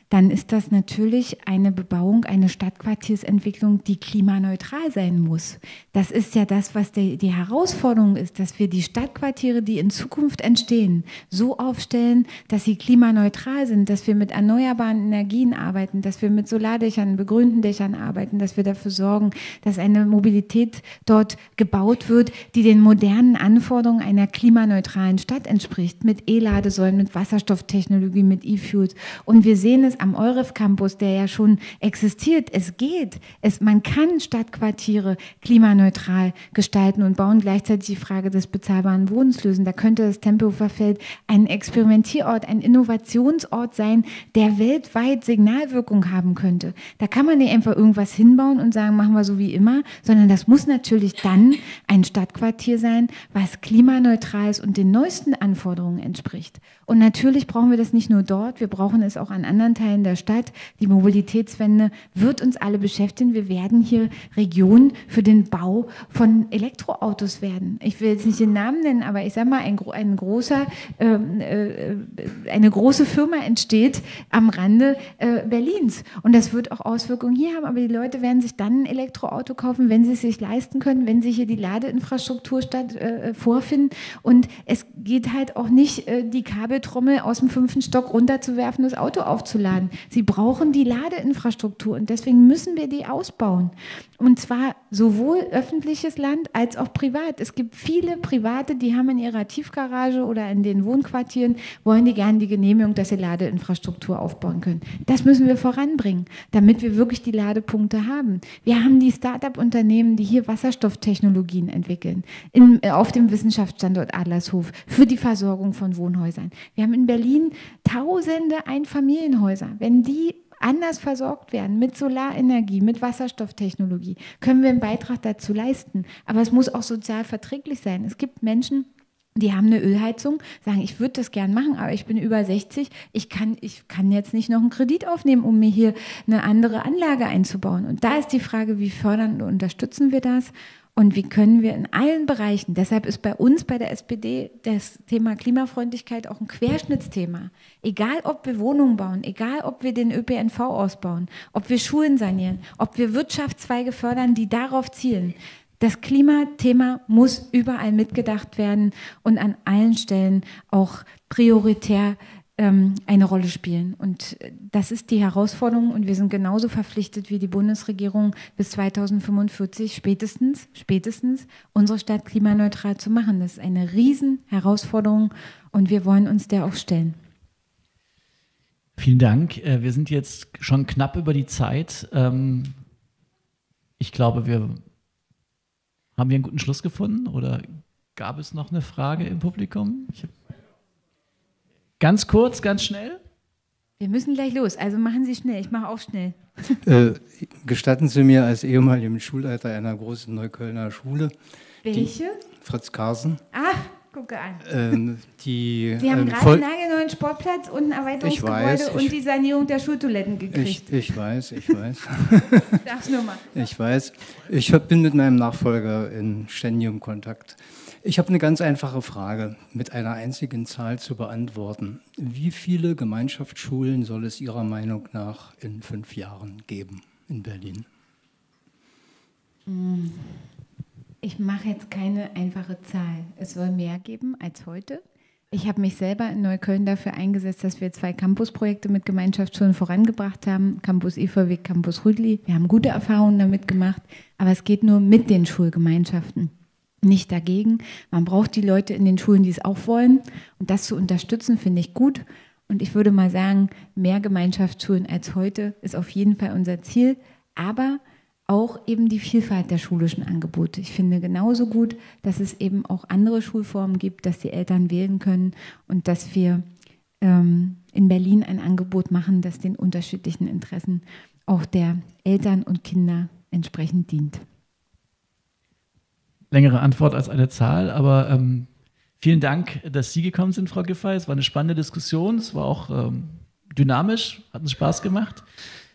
Dann ist das natürlich eine Bebauung, eine Stadtquartiersentwicklung, die klimaneutral sein muss. Das ist ja das, was die, die Herausforderung ist, dass wir die Stadtquartiere, die in Zukunft entstehen, so aufstellen, dass sie klimaneutral sind, dass wir mit erneuerbaren Energien arbeiten, dass wir mit Solardächern, begrünten Dächern arbeiten, dass wir dafür sorgen, dass eine Mobilität dort gebaut wird, die den modernen Anforderungen einer klimaneutralen Stadt entspricht, mit E-Ladesäulen, mit Wasserstofftechnologie, mit E-Fuels. Und wir sehen es am EUREF-Campus, der ja schon existiert. Es geht. Es, man kann Stadtquartiere klimaneutral gestalten und bauen, gleichzeitig die Frage des bezahlbaren Wohnens lösen. Da könnte das Tempelhofer Feld ein Experimentierort, ein Innovationsort sein, der weltweit Signalwirkung haben könnte. Da kann man nicht einfach irgendwas hinbauen und sagen, machen wir so wie immer, sondern das muss natürlich dann ein Stadtquartier sein, was klimaneutral ist und den neuesten Anforderungen entspricht. Und natürlich brauchen wir das nicht nur dort, wir brauchen es auch an anderen Teilen der Stadt. Die Mobilitätswende wird uns alle beschäftigen. Wir werden hier Regionen für den Bau von Elektroautos werden. Ich will jetzt nicht den Namen nennen, aber ich sage mal, ein, ein großer, äh, äh, eine große Firma entsteht am Rande äh, Berlins. Und das wird auch Auswirkungen hier haben. Aber die Leute werden sich dann ein Elektroauto kaufen, wenn sie es sich leisten können, wenn sie hier die Ladeinfrastruktur statt, äh, vorfinden. Und es geht halt auch nicht, äh, die Kabeltrommel aus dem fünften Stock runterzuwerfen, das Auto aufzuladen. Sie brauchen die Ladeinfrastruktur und deswegen müssen wir die ausbauen. Und zwar sowohl öffentliches Land als auch privat. Es gibt viele Private, die haben in ihrer Tiefgarage oder in den Wohnquartieren, wollen die gerne die Genehmigung, dass sie Ladeinfrastruktur aufbauen können. Das müssen wir voranbringen, damit wir wirklich die Ladepunkte haben. Wir haben die Start-up-Unternehmen, die hier Wasserstofftechnologien entwickeln, in, auf dem Wissenschaftsstandort Adlershof, für die Versorgung von Wohnhäusern. Wir haben in Berlin tausende Einfamilien Häuser. Wenn die anders versorgt werden, mit Solarenergie, mit Wasserstofftechnologie, können wir einen Beitrag dazu leisten. Aber es muss auch sozial verträglich sein. Es gibt Menschen, die haben eine Ölheizung, sagen, ich würde das gern machen, aber ich bin über sechzig, ich kann, ich kann jetzt nicht noch einen Kredit aufnehmen, um mir hier eine andere Anlage einzubauen. Und da ist die Frage, wie fördern und unterstützen wir das? Und wie können wir in allen Bereichen, deshalb ist bei uns bei der S P D das Thema Klimafreundlichkeit auch ein Querschnittsthema. Egal, ob wir Wohnungen bauen, egal, ob wir den Ö P N V ausbauen, ob wir Schulen sanieren, ob wir Wirtschaftszweige fördern, die darauf zielen. Das Klimathema muss überall mitgedacht werden und an allen Stellen auch prioritär ähm, eine Rolle spielen. Und das ist die Herausforderung und wir sind genauso verpflichtet wie die Bundesregierung, bis zweitausendfünfundvierzig spätestens, spätestens unsere Stadt klimaneutral zu machen. Das ist eine Riesenherausforderung und wir wollen uns der auch stellen. Vielen Dank. Wir sind jetzt schon knapp über die Zeit. Ich glaube, wir... Haben wir einen guten Schluss gefunden oder gab es noch eine Frage im Publikum? Ich hab... Ganz kurz, ganz schnell. Wir müssen gleich los, also machen Sie schnell, ich mache auch schnell. Äh, gestatten Sie mir als ehemaligem Schulleiter einer großen Neuköllner Schule. Welche? Die Fritz Carsten. Ach, gucke an. Ähm, die, Sie haben ähm, gerade einen nagelneuen Sportplatz und ein Erweiterungsgebäude weiß, und ich, die Sanierung der Schultoiletten gekriegt. Ich, ich weiß, ich weiß. Sag's nur mal. Ich weiß. Ich hab, bin mit meinem Nachfolger in ständigem Kontakt. Ich habe eine ganz einfache Frage mit einer einzigen Zahl zu beantworten. Wie viele Gemeinschaftsschulen soll es Ihrer Meinung nach in fünf Jahren geben in Berlin? Ich mache jetzt keine einfache Zahl. Es soll mehr geben als heute. Ich habe mich selber in Neukölln dafür eingesetzt, dass wir zwei Campusprojekte mit Gemeinschaftsschulen vorangebracht haben. Campus Eferweg, Campus Rüdli. Wir haben gute Erfahrungen damit gemacht, aber es geht nur mit den Schulgemeinschaften. Nicht dagegen. Man braucht die Leute in den Schulen, die es auch wollen. Und das zu unterstützen, finde ich gut. Und ich würde mal sagen, mehr Gemeinschaftsschulen als heute ist auf jeden Fall unser Ziel. Aber auch eben die Vielfalt der schulischen Angebote. Ich finde genauso gut, dass es eben auch andere Schulformen gibt, dass die Eltern wählen können und dass wir ähm, in Berlin ein Angebot machen, das den unterschiedlichen Interessen auch der Eltern und Kinder entsprechend dient. Längere Antwort als eine Zahl, aber ähm, vielen Dank, dass Sie gekommen sind, Frau Giffey. Es war eine spannende Diskussion, es war auch ähm, dynamisch, hat uns Spaß gemacht.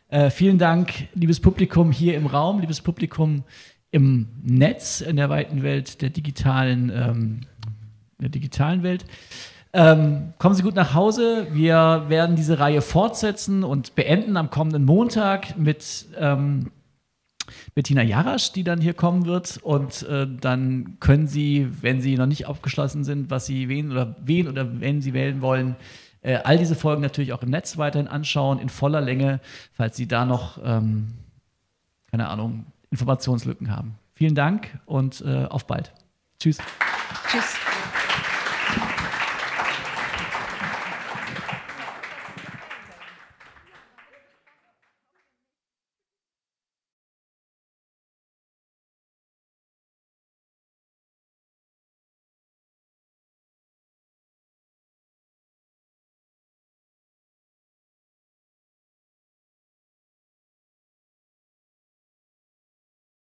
Äh, vielen Dank, liebes Publikum hier im Raum, liebes Publikum im Netz, in der weiten Welt der digitalen, ähm, der digitalen Welt. Ähm, kommen Sie gut nach Hause. Wir werden diese Reihe fortsetzen und beenden am kommenden Montag mit Ähm, Bettina Jarasch, die dann hier kommen wird, und äh, dann können Sie, wenn Sie noch nicht aufgeschlossen sind, was Sie wählen oder wen oder wenn Sie wählen wollen, äh, all diese Folgen natürlich auch im Netz weiterhin anschauen, in voller Länge, falls Sie da noch, ähm, keine Ahnung, Informationslücken haben. Vielen Dank und äh, auf bald. Tschüss. Tschüss.